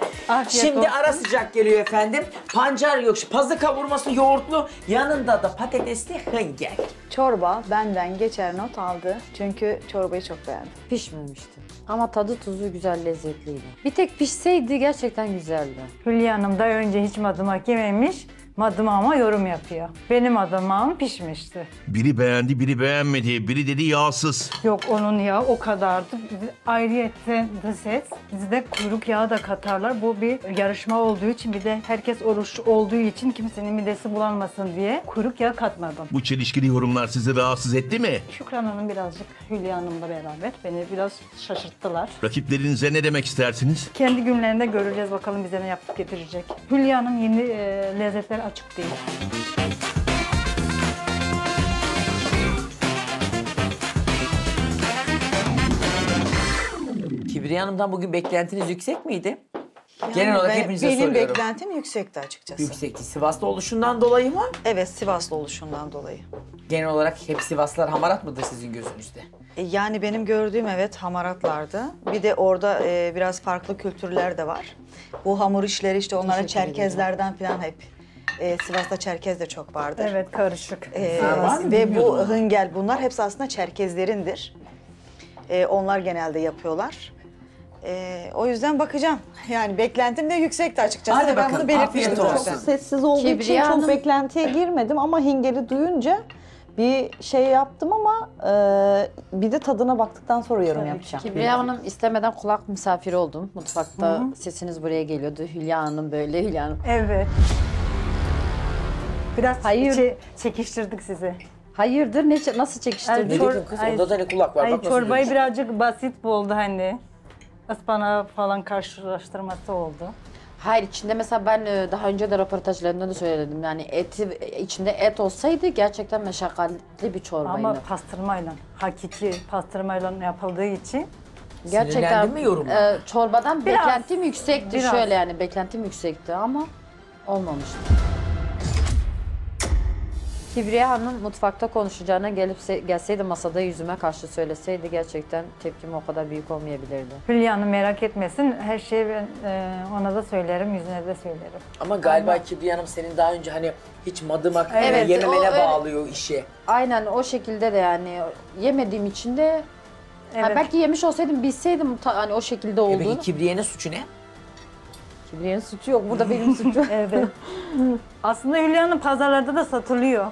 Şimdi ara sıcak geliyor efendim. Pancar yok. Pazı kavurması yoğurtlu, yanında da patatesli hıngel. Çorba benden geçer not aldı. Çünkü çorbayı çok beğendim. Pişmemişti. Ama tadı tuzu güzel, lezzetliydi. Bir tek pişseydi gerçekten güzeldi. Hülya Hanım daha önce hiç madımak yememiş, madımağıma yorum yapıyor. Benim madımağım pişmişti. Biri beğendi, biri beğenmedi. Biri dedi yağsız. Yok onun yağı o kadardı. Ayrıyette ses, bizde kuyruk yağı da katarlar. Bu bir yarışma olduğu için bir de herkes oruç olduğu için kimsenin midesi bulanmasın diye kuyruk yağı katmadım. Bu çelişkili yorumlar sizi rahatsız etti mi? Şükran Hanım birazcık Hülya Hanım'la beraber beni biraz şaşırttılar. Rakiplerinize ne demek istersiniz? Kendi günlerinde göreceğiz bakalım bize ne yaptık getirecek. Hülya Hanım yeni e, lezzetler açık değil. Kibriye Hanım'dan bugün beklentiniz yüksek miydi? Yani genel olarak hepinize benim soruyorum. Benim beklentim yüksekti açıkçası. Yüksekti. Sivaslı oluşundan dolayı mı? Evet, Sivaslı oluşundan dolayı. Genel olarak hep Sivaslılar hamarat mıdır sizin gözünüzde? Yani benim gördüğüm evet hamaratlardı. Bir de orada e, biraz farklı kültürler de var. Bu hamur işleri işte onlara Çerkezlerden falan hep. Ee, Sivas'ta Çerkez de çok vardır. Evet, karışık. Ee, var ve bu hıngel, bunlar hepsi aslında Çerkezlerindir. Ee, onlar genelde yapıyorlar. Ee, o yüzden bakacağım. Yani beklentim de yüksekti açıkçası. Hadi bakalım, ben bunu belirtmiştim. Çok sessiz olduğu Kibriye için Hanım... çok beklentiye girmedim ama hingeli duyunca bir şey yaptım ama e, bir de tadına baktıktan sonra yorum tabii yapacağım. Kibriye Hanım istemeden kulak misafiri oldum. Mutfakta Hı -hı. sesiniz buraya geliyordu. Hülya Hanım böyle, Hülya Hanım. Evet. Biraz Hayır. çekiştirdik sizi. Hayırdır? Ne, nasıl çekiştirdik? Ay, çor kız, onda da ne kulak var? Ay, bak, çorbayı birazcık basit buldu hani. Ispanağı falan karşılaştırması oldu. Hayır, içinde mesela ben daha önce de röportajlarında da söyledim. Yani eti, içinde et olsaydı gerçekten meşakkatli bir çorbaydı. Ama pastırmayla, hakiki pastırmayla yapıldığı için. Gerçekten mi yorum? E, çorbadan biraz, beklentim yüksekti. Biraz. Şöyle yani beklentim yüksekti ama olmamıştı. Kibriye Hanım mutfakta konuşacağına gelip gelseydi masada yüzüme karşı söyleseydi gerçekten tepkim o kadar büyük olmayabilirdi. Hülya Hanım merak etmesin, her şeyi ben e, ona da söylerim, yüzüne de söylerim. Ama galiba Ama... Kibriye Hanım senin daha önce hani hiç madımak evet, yememene bağlıyor işi. Aynen o şekilde de yani yemediğim için de evet. Ha, belki yemiş olsaydım bilseydim hani o şekilde olduğunu. E peki Kibriye'nin suçu ne? Kibriye'nin suçu yok, burada benim suçum. Evet. Aslında Hülya Hanım pazarlarda da satılıyor.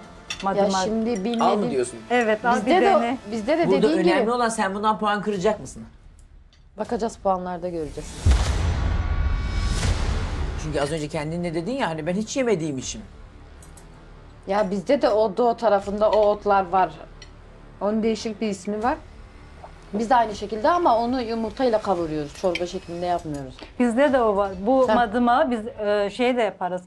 Madımak. Ya şimdi bilmediğim... Al mı diyorsun? Evet, al bizde bir de, dene. Bizde de burada önemli gibi... olan sen bundan puan kıracak mısın? Bakacağız, puanlarda göreceğiz. Çünkü az önce kendin de dedin ya, hani ben hiç yemediğim için. Ya bizde de o doğu tarafında o otlar var. Onun değişik bir ismi var. Biz de aynı şekilde ama onu yumurtayla kavuruyoruz, çorba şeklinde yapmıyoruz. Bizde de o var. Bu madımağı biz e, şey de yaparız,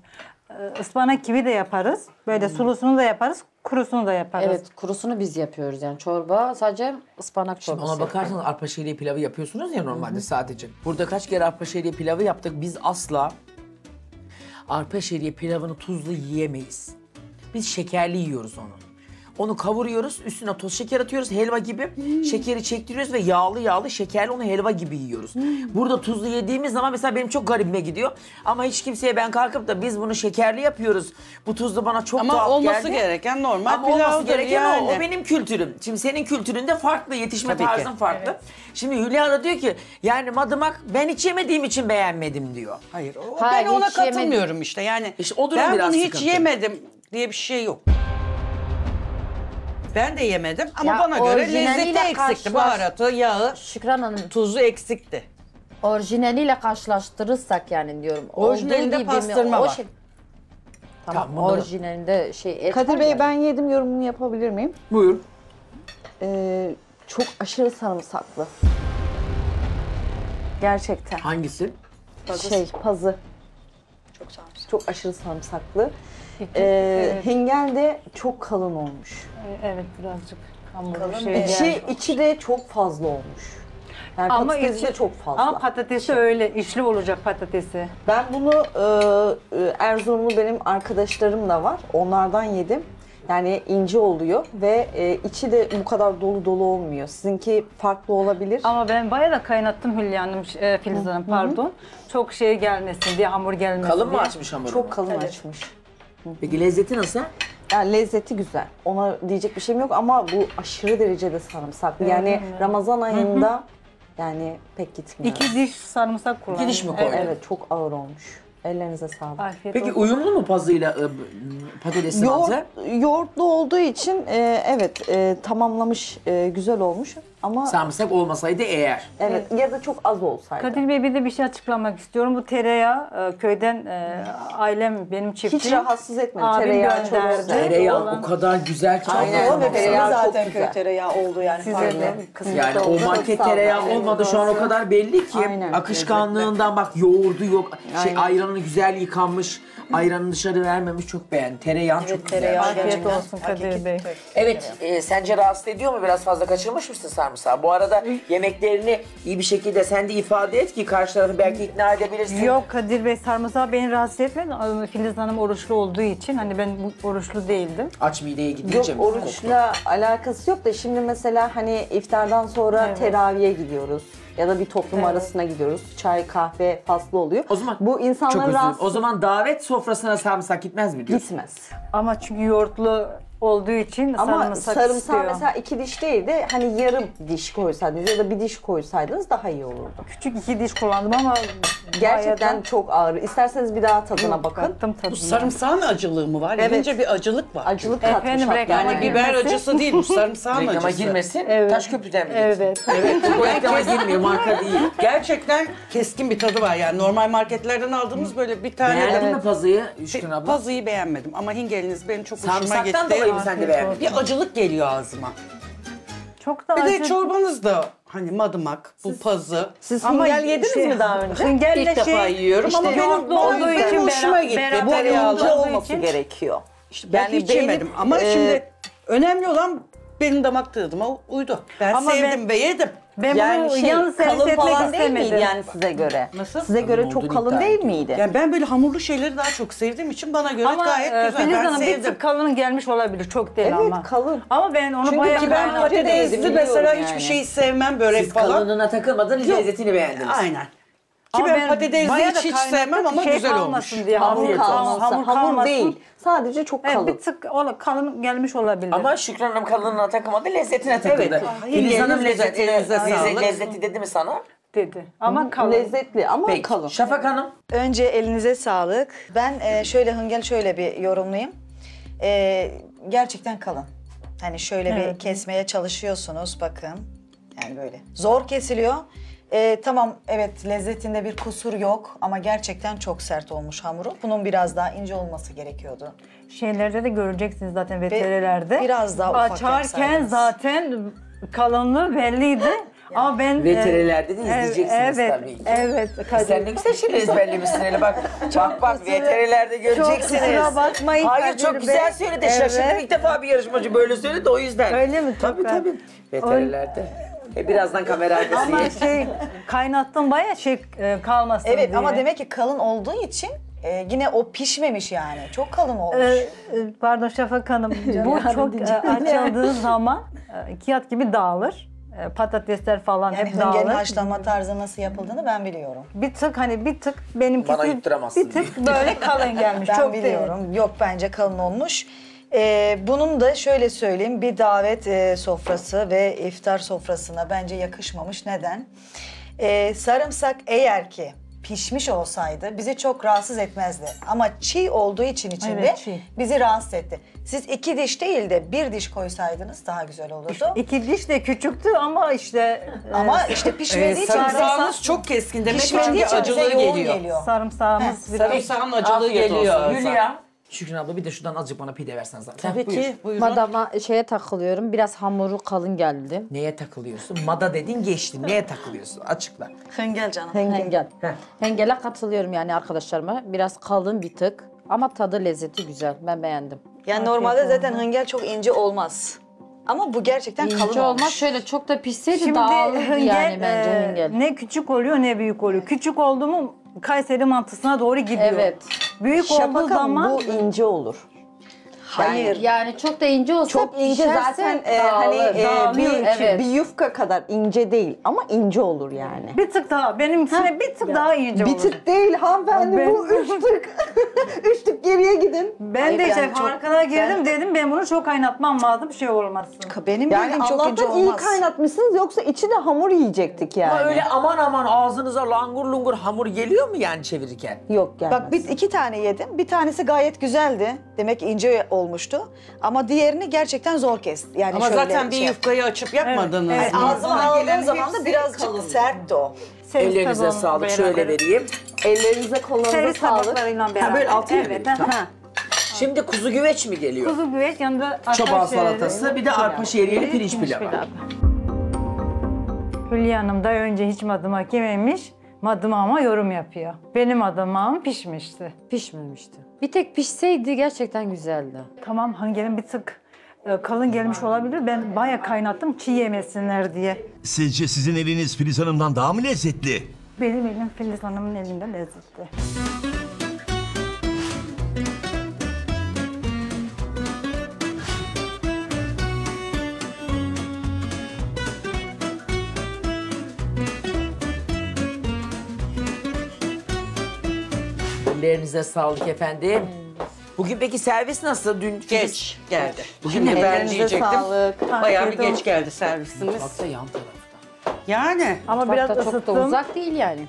e, ıspanak kivi de yaparız, böyle hmm. sulusunu da yaparız, kurusunu da yaparız. Evet, kurusunu biz yapıyoruz yani çorba, sadece ıspanak çorbası. Şimdi ona bakarsanız arpa şehriye pilavı yapıyorsunuz ya normalde hmm. sadece. Burada kaç kere arpa şehriye pilavı yaptık, biz asla arpa şehriye pilavını tuzlu yiyemeyiz. Biz şekerli yiyoruz onu. Onu kavuruyoruz, üstüne toz şeker atıyoruz, helva gibi. Hmm. Şekeri çektiriyoruz ve yağlı yağlı şekerli onu helva gibi yiyoruz. Hmm. Burada tuzlu yediğimiz zaman mesela benim çok garibime gidiyor. Ama hiç kimseye ben kalkıp da biz bunu şekerli yapıyoruz. Bu tuzlu bana çok ama tuhaf olması geldi. Gereken normal ama olması gereken yani. o, o benim kültürüm. Şimdi senin kültüründe farklı, yetişme tabii tarzın ki. farklı. Evet. Şimdi Hülya da diyor ki yani madımak ben hiç yemediğim için beğenmedim diyor. Hayır, o, Hayır ben ona katılmıyorum yemedim. işte yani. İşte o ben bunu hiç sıkıntı. yemedim diye bir şey yok. Ben de yemedim ama ya bana göre lezzeti eksikti. Baharatı, yağı, Şükran Hanım, tuzu eksikti. Orijinaliyle karşılaştırırsak yani diyorum. Orijinalinde pastırma var. Şey... Tamam, tamam orijinalinde şey et. Kadir Bey yani. Ben yedim yorumunu yapabilir miyim? Buyur. Ee, çok aşırı sarımsaklı. Gerçekten. Hangisi? Pazı. Şey, pazı. Çok sarımsaklı. Çok aşırı sarımsaklı. Ee, evet. Hengel de çok kalın olmuş. Evet birazcık kalın. Şey içi, içi de çok fazla olmuş. Yani ama patatesi de çok fazla. Ama patatesi şey. öyle işli olacak patatesi. Ben bunu e, Erzurumlu benim arkadaşlarım da var. Onlardan yedim. Yani ince oluyor ve e, içi de bu kadar dolu dolu olmuyor. Sizinki farklı olabilir. Ama ben bayağı da kaynattım Hülya Hanım, e, Filiz Hanım pardon. Hı hı. Çok şey gelmesin diye, hamur gelmesin diye. Kalın mı açmış hamuru? Çok kalın evet. açmış. Peki lezzeti nasıl? Yani lezzeti güzel. Ona diyecek bir şeyim yok ama bu aşırı derecede sarımsaklı. Yani evet. Ramazan ayında hı hı. yani pek gitmiyor. İki diş sarımsak kullandım. İki diş mi koydun? Evet, evet çok ağır olmuş. Ellerinize sağlık. Afiyet Peki olsun. uyumlu mu pazıyla ıı, patatesin Yoğurt, Yoğurtlu olduğu için e, evet e, tamamlamış e, güzel olmuş ama... Sarımsak olmasaydı eğer. Evet, evet ya da çok az olsaydı. Kadir Bey bir de bir şey açıklamak istiyorum. Bu tereyağı e, köyden e, ailem benim çiftliğim. Hiç rahatsız etmedi. Tereyağı çok güzel. Tereyağı olan... o kadar güzel ki. Aynen. Ve tereyağı zaten çok köy güzel. tereyağı oldu yani. Sizin yani oldu. o market tereyağı olmadı şu an o kadar belli ki. Aynen. Akışkanlığından bak yoğurdu yok. Şey ayran güzel yıkanmış, ayranını dışarı vermemiş çok beğendim. Tereyağı evet, çok tereyağı güzel. Afiyet olsun Kadir Bey. Evet, e, sence rahatsız ediyor mu? Biraz fazla kaçırmış mısın sen? sarımsağı. Bu arada yemeklerini iyi bir şekilde sen de ifade et ki karşı tarafı belki ikna edebilirsin. Yok Kadir Bey, sarımsağı beni rahatsız etmedi. Filiz Hanım oruçlu olduğu için, hani ben oruçlu değildim. Aç mideye gidince mi? Yok, oruçla alakası yok da şimdi mesela hani iftardan sonra evet, teraviye gidiyoruz. Ya da bir toplum evet, arasına gidiyoruz. Çay, kahve faslı oluyor. O zaman bu insanlar rahatsız... O zaman davet sofrasına sarımsak gitmez mi diyorsun? Gitmez. Ama çünkü yoğurtlu olduğu için ama sarımsak, sarımsak mesela iki diş değil de hani yarım diş koysaydınız ya da bir diş koysaydınız daha iyi olurdu. Küçük iki diş kullandım ama gerçekten da... çok ağır. İsterseniz bir daha tadına yok, bakın. Baktım tadına. Bu sarımsağın acılığı mı var? Evet. Yedince bir acıllık var. Acılık katmış. Yani biber acısı değil bu, sarımsağın acısı. Reklama girmesin. Evet. Taşköprü'den mi gitsin? Evet. Evet. Bu reklama girmiyor, marka değil. Gerçekten keskin bir tadı var yani. Normal marketlerden aldığımız böyle bir tane... Beğendin evet, mi pazıyı Şükran abla? Pazıyı beğenmedim ama hingeliniz benim çok hoşuma gitti. Sen de beğendim. Bir acılık geliyor ağzıma. Çok da bir acı. Bir de çorbanız da hani madımak, siz, bu pazı. Siz hüngel yediniz şey, mi daha önce? Hüngelle İlk şey, defa yiyorum işte ama benim, olduğu benim için hoşuma gitti. Bu yumuşak olması için gerekiyor. İşte ben hiç yemedim ama e, şimdi önemli olan benim damak tadıma uydu. Ben ama sevdim ben, ve yedim. Ben yani bunu şey, yalnız kalın falan değil miydi yani size göre? Nasıl? Size göre kalın çok kalın değil miydi? Yani ben böyle hamurlu şeyleri daha çok sevdiğim için bana göre ama gayet e, güzel. Ama Filiz Hanım bir tık kalın gelmiş olabilir, çok değil evet, ama. Evet kalın. Ama ben onu çünkü bayağı... Çünkü ben patatesli mesela yani, hiçbir şeyi sevmem, börek siz falan. Siz kalınına takılmadınız, lezzetini beğendiniz. Aynen. Ki ama ben patatesli hiç hiç sevmem ama şey güzel olmuş. Diye, hamur kalmasın, hamur, hamur değil. Sadece çok kalın. Evet, bir tık kalın gelmiş olabilir. Ama Şükran Hanım kalınına takılmadı, lezzetine takıldı. Evet. Filiz Hanım lezzeti, lezzeti, lezzeti dedi mi sana? Dedi. Ama kalın. Lezzetli ama peki, kalın. Şafak Hanım. Önce elinize sağlık. Ben şöyle hıngel şöyle bir yorumlayayım. Ee, gerçekten kalın. Hani şöyle evet, bir kesmeye çalışıyorsunuz bakın. Yani böyle. Zor kesiliyor. Ee, tamam evet, lezzetinde bir kusur yok ama gerçekten çok sert olmuş hamuru. Bunun biraz daha ince olması gerekiyordu. Şeylerde de göreceksiniz zaten veterelerde. Ve biraz daha ufak açarken zaten kalınlığı belliydi. Yani. Ama ben veterelerde de izleyeceksiniz evet, tabii ki. Evet. Sen ne güzel şeyler ezberlemişsin hele bak. Bak bak veterelerde göreceksiniz. Çok kusura bakmayın. Hayır çok güzel ben... söyledi evet, şaşırdım ilk defa bir yarışmacı böyle söyledi o yüzden. Öyle mi? Tabii tabii. tabii. Veterelerde. Öyle... E birazdan kamera arkası ama şey kaynattım bayağı şey e, kalmasın evet, diye. Evet ama demek ki kalın olduğu için e, yine o pişmemiş yani. Çok kalın olmuş. E, e, pardon Şafak Hanım. Bu çok e, açıldığı zaman e, kağıt gibi dağılır. E, patatesler falan yani hep dağılır. Yani hüngerin haşlama tarzı nasıl yapıldığını ben biliyorum. Bir tık hani bir tık benimkisi bana yutturamazsın bir tık böyle kalın gelmiş. Ben çok biliyorum. Değil. Yok bence kalın olmuş. Ee, bunun da şöyle söyleyeyim, bir davet e, sofrası ve iftar sofrasına bence yakışmamış. Neden? Ee, sarımsak eğer ki pişmiş olsaydı bizi çok rahatsız etmezdi. Ama çiğ olduğu için içinde evet, bizi rahatsız etti. Siz iki diş değil de bir diş koysaydınız daha güzel olurdu. İki diş de küçüktü ama işte... Ama e, işte pişmediği e, için... Sarımsağımız çok keskin demek ki çünkü acılığı geliyor. geliyor. Sarımsağımız... Sarımsağın acılığı geliyor. Hülya. Şükran abla bir de şuradan azıcık bana pide versen zaten. Tabii buyur, ki. Buyurun. Madama şeye takılıyorum. Biraz hamuru kalın geldi. Neye takılıyorsun? Mada dedin geçti. Neye takılıyorsun? Açıkla. Hengel canım. Hengel. Hengel. Hengele katılıyorum yani arkadaşlarıma. Biraz kalın bir tık. Ama tadı lezzeti güzel. Ben beğendim. Yani normalde zaten hengel çok ince olmaz. Ama bu gerçekten İnce kalın olmaz. Olmuş. Şöyle çok da pişseydi dağılırdı yani e, bence hengel. Ne küçük oluyor ne büyük oluyor. Küçük oldu mu Kayseri mantısına doğru gidiyor. Evet. Büyük Şafak olduğu zaman bu ince olur. Hayır. Yani, yani çok da ince olsa çok ince zaten e, hani e, bir, evet, bir yufka kadar ince değil ama ince olur yani. Bir tık daha benim için bir tık ya, daha ince olur. Bir tık değil hanımefendi ben... bu üç tık. üç tık geriye gidin. Ben hayır, de işte yani farkına girdim ben... dedim ben bunu çok kaynatmam lazım bir şey olmasın. Benim yani bildiğim çok ince olmaz. İyi kaynatmışsınız yoksa içi de hamur yiyecektik yani. Ama öyle aman aman ağzınıza langur lungur hamur geliyor mu yani çevirirken? Yok gelmez. Bak biz iki tane yedim. Bir tanesi gayet güzeldi. Demek ince olmuştu. Ama diğerini gerçekten zor kesti. Yani ama şöyle zaten bir şey yufkayı açıp yapmadınız. Evet, evet. Ağzına aldığın zaman da birazcık sertti o. Seris ellerinize sağlık. Beraber. Şöyle vereyim. Ellerinize kollarınıza sağlık. Ha, böyle altayım evet, mı? Tamam. Şimdi kuzu güveç mi geliyor? Kuzu güveç yanında çoban salatası, bir de arpa şehriyeli pirinç pilavı. Hülya Hanım da önce hiç madımak yememiş. Madımağıma yorum yapıyor. Benim madımağım pişmişti. Pişmemişti. Bir tek pişseydi gerçekten güzeldi. Tamam hangerin bir tık kalın gelmiş olabilir. Ben bayağı kaynattım çiğ yemesinler diye. Sizce sizin eliniz Filiz Hanım'dan daha mı lezzetli? Benim elim Filiz Hanım'ın elinden lezzetli. Ellerinize sağlık efendim. Bugün peki servis nasıl? Dün geç geldi. Bugün de ben diyecektim. Sağlık. Bayağı bir geç geldi servisimiz. Hatta yan tarafta. Yani. Ama mutfakta biraz ısıttım. Çok da uzak değil yani.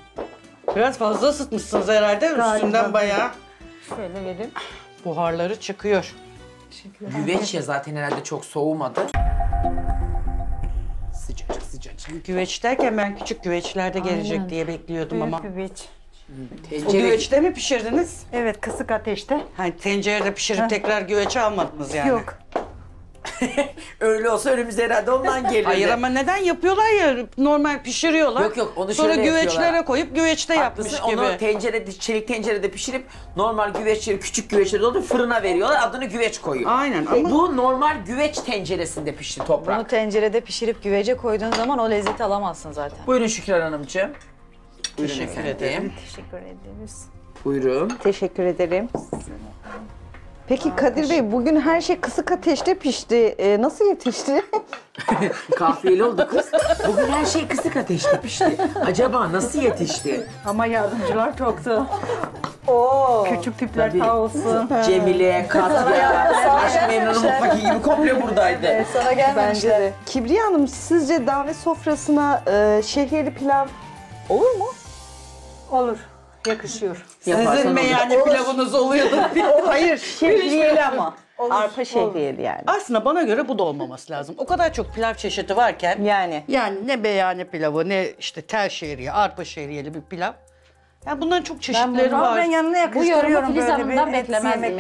Biraz fazla ısıtmışsınız herhalde. Galiba. Üstünden bayağı. Şöyle vereyim. Buharları çıkıyor. Güveç ya zaten herhalde çok soğumadı. Sıcacık sıcacık. Güveç derken ben küçük güveçlerde gelecek diye bekliyordum. Büyük ama. Büyük güveç. Tencere... O güveçte mi pişirdiniz? Evet, kısık ateşte. Hani tencerede pişirip ha. tekrar güveçe almadınız yani. Yok. Öyle olsa önümüzde herhalde ondan gelirdi. Hayır ama neden yapıyorlar ya, normal pişiriyorlar. Yok yok, onu şöyle sonra güveçlere yapıyorlar. Koyup güveçte haklısın, yapmış gibi. Onu tencerede, çelik tencerede pişirip normal güveçleri, küçük güveçleri doldurup fırına veriyorlar. Adını güveç koyuyor. Aynen ama... Bu normal güveç tenceresinde pişti Toprak. Bunu tencerede pişirip güvece koyduğun zaman o lezzeti alamazsın zaten. Buyurun Şükran Hanımcığım. Buyurun teşekkür ederim. Teşekkür ederiz. Buyurun. Teşekkür ederim. Peki Kadir Bey, bugün her şey kısık ateşte pişti. Ee, nasıl yetişti? Kahveli oldu kız. Bugün her şey kısık ateşte pişti. Acaba nasıl yetişti? Ama yardımcılar çoktu. Oo. Küçük tipler sağ olsun. Cemile, Katya, Aşk Memnun'un mutfaki gibi komple buradaydı. Evet, sana gelmemişler. Bence de. Kibriye Hanım, sizce davet sofrasına e, şehriyeli pilav olur mu? Olur. Yakışıyor. Sizin mi yani olur. Pilavınız oluyordu? Hayır, şehriyeli ama. Olur. Arpa şehriyeli yani. Aslında bana göre bu da olmaması lazım. O kadar çok pilav çeşidi varken... Yani. Yani ne beyane pilavı, ne işte tel şehriye, arpa şehriyeli bir pilav. Yani bunların çok çeşitleri ben var. Ben yanına yakıştırıyorum bu böyle bir et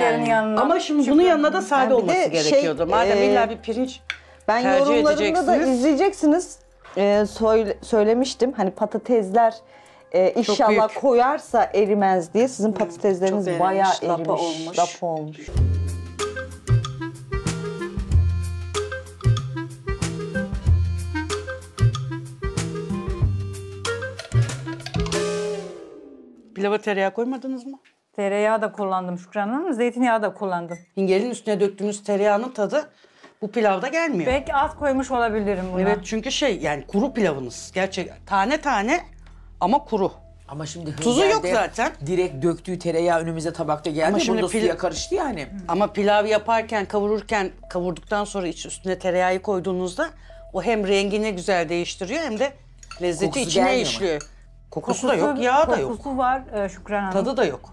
yani. Yanına. Ama şimdi Şükran bunun yanına da sade yani olması şey, gerekiyordu. Madem ee, illa bir pirinç ben tercih edeceksiniz. Ben yorumlarımda da izleyeceksiniz. Ee, söyle, söylemiştim hani patatesler e, inşallah koyarsa erimez diye sizin patatesleriniz hmm, bayağı erimiş, lapa olmuş. Lapa olmuş. Pilava tereyağı koymadınız mı? Tereyağı da kullandım Şükran Hanım, zeytinyağı da kullandım. Hingelin üstüne döktüğünüz tereyağının tadı bu pilavda gelmiyor. Belki az koymuş olabilirim buna. Evet çünkü şey yani kuru pilavınız. Gerçek tane tane ama kuru. Ama şimdi tuzu yok zaten. Direkt döktüğü tereyağı önümüze tabakta geldi. Ama şimdi suya karıştı yani. Hı. Ama pilav yaparken kavururken kavurduktan sonra iç üstüne tereyağı koyduğunuzda o hem rengini güzel değiştiriyor hem de lezzeti kokusu içine işliyor. Ama. Kokusu, kokusu da yok, yağ da yok. Kokusu var Şükran Hanım. Tadı da yok.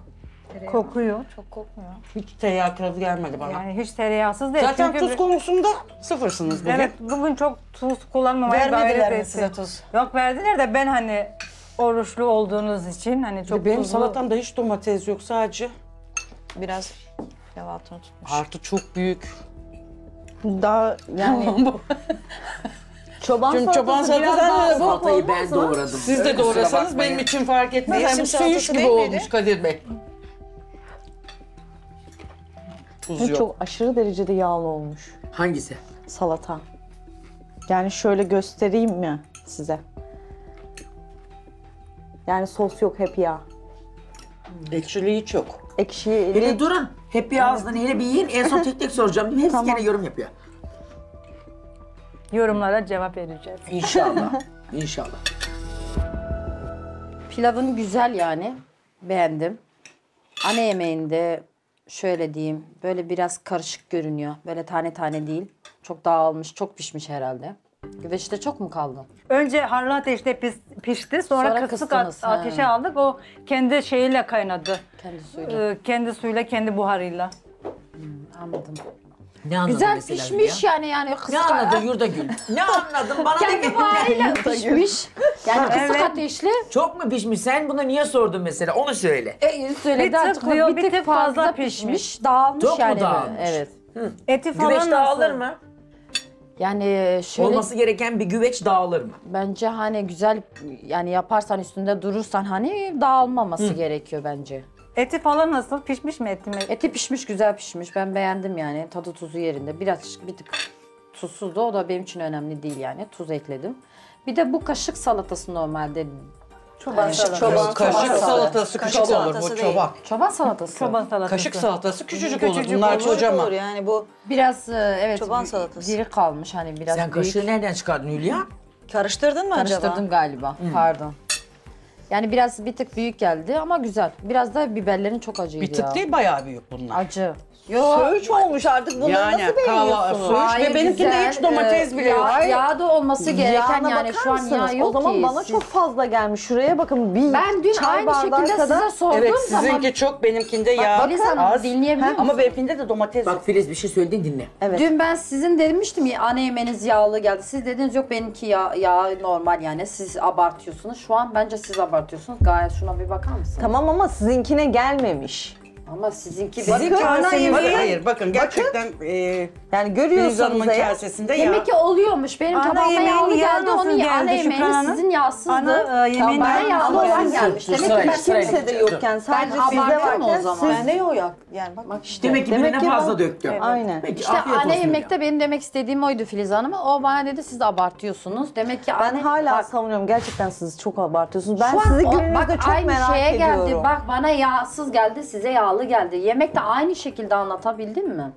Tereyağı. Kokuyor. Çok kokmuyor. Hiç tereyağı pilavı gelmedi bana. Yani hiç tereyağsız değil. Zaten çünkü tuz konusunda sıfırsınız bugün. Evet bugün çok tuz kullanmamaya gayret ettim. Size tuz? Yok verdiler de ben hani oruçlu olduğunuz için hani çok benim tuzlu... Salatamda hiç domates yok sadece. Biraz pilav altını tutmuş. Artı çok büyük. Daha yani... Çoban çünkü çoban salatası salatayı ben doğradım. Siz de doğrasanız benim için fark etmez. Hem suyuş gibi olmuş Kadir Bey. Tuz yok. Çok aşırı derecede yağlı olmuş. Hangisi? Salata. Yani şöyle göstereyim mi size? Yani sos yok, hep yağ. Ekşiliği çok. Ekşiliği... Hele durun, hep yağ ağzından hele bir yiyin. En son tek tek soracağım. Hepsi tamam. Gene yorum yapıyor. Yorumlara cevap vereceğiz. İnşallah, inşallah. Pilavın güzel yani, beğendim. Ana yemeğinde... Şöyle diyeyim, böyle biraz karışık görünüyor. Böyle tane tane değil. Çok dağılmış, çok pişmiş herhalde. Güveçte çok mu kaldı? Önce harlı ateşte pis, pişti, sonra, sonra kısık at, ateşe aldık. O kendi şeyiyle kaynadı. Kendi suyuyla. Ee, kendi suyuyla, kendi buharıyla. Hmm, anladım. Ne güzel pişmiş ya? yani yani kısık. Ne anladın Yurdagül? Ne anladın? Bana kendi buharıyla pişmiş. Yani kısık evet. ateşli. Çok mu pişmiş? Sen bunu niye sordun mesela? Onu söyle. E, söyledi bir tık, diyor, bir tık fazla, fazla pişmiş. pişmiş. Dağılmış çok yani. Çok mu dağılmış? Evet. Hı. Eti falan güveç dağılır mı? Yani şöyle... Olması gereken bir güveç dağılır mı? Bence hani güzel yani yaparsan üstünde durursan hani dağılmaması Hı. gerekiyor bence. Eti falan nasıl? Pişmiş mi eti mi? Eti pişmiş, güzel pişmiş. Ben beğendim yani. Tadı tuzu yerinde. Biraz bir tık tuzsuzdu. O da benim için önemli değil yani. Tuz ekledim. Bir de bu kaşık salatası normalde. Çoban salatası. Çoban, kaşık salatası, salatası küçük kaşık olur salatası bu değil. Çoban. Çoban salatası. Çoban salatası. Kaşık salatası küçücük, küçücük olur. Bunlar kocaman. Yani bu biraz evet çoban salatası. Diri kalmış hani biraz. Sen kaşığı büyük. Nereden çıkardın Hülya? Karıştırdın mı Karıştırdım acaba? Karıştırdım galiba. Hı. Pardon. Yani biraz bir tık büyük geldi ama güzel. Biraz da biberlerin çok acıydı ya. Bir tık ya. Değil bayağı büyük bunlar. Acı. Yo, söğüş olmuş artık. Bunları yani, nasıl beğeniyorsunuz? Hayır, ve benimkinde güzel, hiç domates bile yok. Yağ, yağ da olması gereken yağına yani şu an yağ yok ki. O zaman ki bana siz... çok fazla gelmiş. Şuraya bakın bir ben dün aynı şekilde kadar... size sordum. Evet sizinki zaman... çok benimkinde yağ bak, az. Dinleyebilir ama benimkinde de domates bak, yok. Bak Filiz bir şey söyledin dinle. Evet. Dün ben sizin demiştim ya ana yemeğiniz yağlı geldi. Siz dediniz yok benimki yağ, yağ normal yani siz abartıyorsunuz. Şu an bence siz abartıyorsunuz. Gayet şuna bir bakar mısınız? Tamam ama sizinkine gelmemiş. Ama sizinki sizin kaseniz bakın, hayır bakın gerçekten bakın. E, yani görüyorsunuz kasesinde ya. Yemek oluyormuş benim tabağıma yağlı geldi onu geldi. Ana yemeğiniz sizin yağsızdı. Ana yemeğin yağlı olan gelmiş. Demek ki hiç kimsede yokken sadece sizde varken siz ne o ya? Yani bak işte demek ki birine fazla döktüm. Aynen. İşte ana yemekte benim demek istediğim oydu Filiz Hanım. O bana dedi siz abartıyorsunuz. Demek ki ben hala savunuyorum gerçekten siz çok abartıyorsunuz. Ben sizi günümüzde çok merak ediyorum. Bak bana yağsız geldi size yağlı geldi. Yemek de aynı şekilde anlatabildim mi?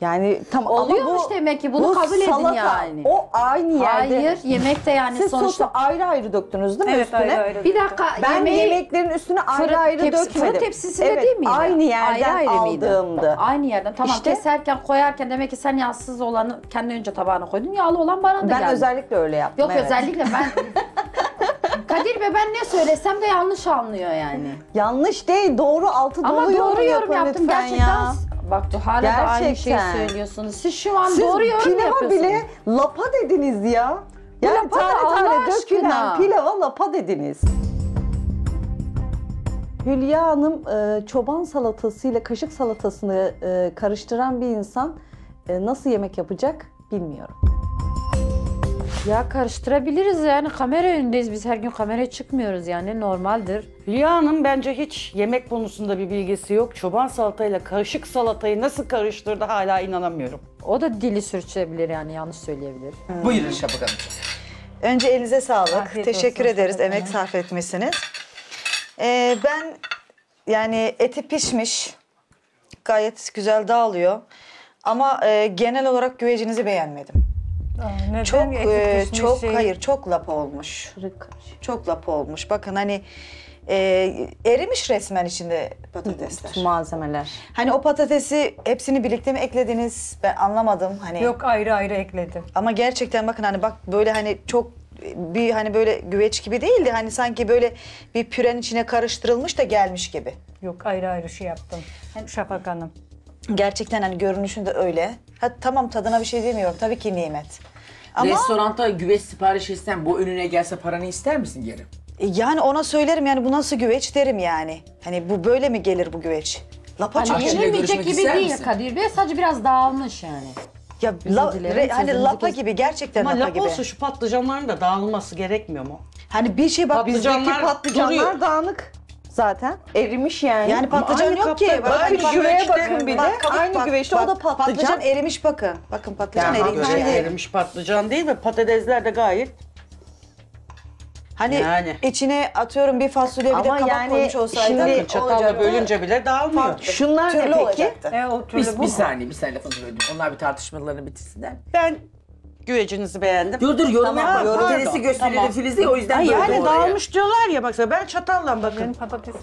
Yani tam oluyormuş bu, demek ki bunu bu kabul edin salata, yani. O aynı yerde. Hayır yemek de yani siz sonuçta. Sosu ayrı ayrı döktünüz değil mi evet, üstüne? Ayrı ayrı bir dakika ben yemeği, yemeklerin üstüne ayrı fırı, ayrı tepsi, dökmedim. Fırın tepsisinde evet, değil miydi? Aynı yerden ayrı ayrı aldığımdı. Aynı yerden tamam işte, keserken koyarken demek ki sen yağsız olanı kendi önce tabağına koydun yağlı olan bana da geldi. Ben özellikle öyle yaptım. Yok evet. Özellikle ben... Kadir Bey ben ne söylesem de yanlış anlıyor yani. Yanlış değil doğru altı dolu yorum yapın. Ama doğru yorum yaptım gerçekten. Ya. Bak hala gerçekten. Da aynı şeyi söylüyorsunuz. Siz şu an siz doğru yorum yapıyorsunuz. Siz pilava bile lapa dediniz ya. Yani lapa tane tane, tane dökülen pilava lapa dediniz. Hülya Hanım çoban salatasıyla kaşık salatasını karıştıran bir insan nasıl yemek yapacak bilmiyorum. Ya karıştırabiliriz yani kamera önündeyiz biz her gün kameraya çıkmıyoruz yani normaldir. Hülya Hanım bence hiç yemek konusunda bir bilgisi yok. Çoban salatayla kaşık salatayı nasıl karıştırdı hala inanamıyorum. O da dili sürçebilir yani yanlış söyleyebilir. Hmm. Buyurun Şafak Hanım. Önce elinize sağlık. Afiyet teşekkür olsun, ederiz emek sarf etmesiniz. Ee, ben yani eti pişmiş gayet güzel dağılıyor ama e, genel olarak güvecinizi beğenmedim. Neden? Çok e, çok şey... hayır çok lapa olmuş. Kırık. Çok lapa olmuş. Bakın hani e, erimiş resmen içinde patatesler. Bütün malzemeler. Hani o patatesi hepsini birlikte mi eklediniz? Ben anlamadım hani. Yok ayrı ayrı ekledim. Ama gerçekten bakın hani bak böyle hani çok bir hani böyle güveç gibi değildi. Hani sanki böyle bir pürenin içine karıştırılmış da gelmiş gibi. Yok ayrı ayrı şey yaptım. Hani... Şafak Hanım. Gerçekten hani görünüşünde öyle. Ha, tamam tadına bir şey demiyorum. Tabii ki nimet. Ama... Restoranta güveç sipariş etsen bu önüne gelse paranı ister misin geri? Yani ona söylerim yani bu nasıl güveç derim yani. Hani bu böyle mi gelir bu güveç? Lapaçı hani yenilmeyecek gibi değil misin? Kadir Bey sadece biraz dağılmış yani. Ya la, re, hani lapa gibi gerçekten ama lapa gibi. Ama lapa olsa şu patlıcanların da dağılması gerekmiyor mu? Hani bir şey bak patlıcanlar, bizdeki patlıcanlar duruyor. Dağınık. Zaten erimiş yani. Yani patlıcan yok kapta, ki. Bak, aynı güveçte bakın bir de. Bak, aynı bak, güveçte bak, o da patlıcan. Patlıcan erimiş bakın. Bakın patlıcan yani erimiş. Yani. Erimiş patlıcan değil ve patatesler de gayet. Hani yani. İçine atıyorum bir fasulye ama bir de kabak yani koymuş olsaydı. Şimdi çatalla bölünce bile dağılmıyor. Şunlar ne peki? E, o türlü bu bir saniye bir saniye lafını böldüm. Onlar bir tartışmalarını bitirsinler. Ben... Güvecinizi beğendim. Dur dur yorum yapma. Yorum teresi gösteriyordu Filiz'e o yüzden böyle yani dağılmış diyorlar ya baksana ben çatalla bakın. Benim patatesle.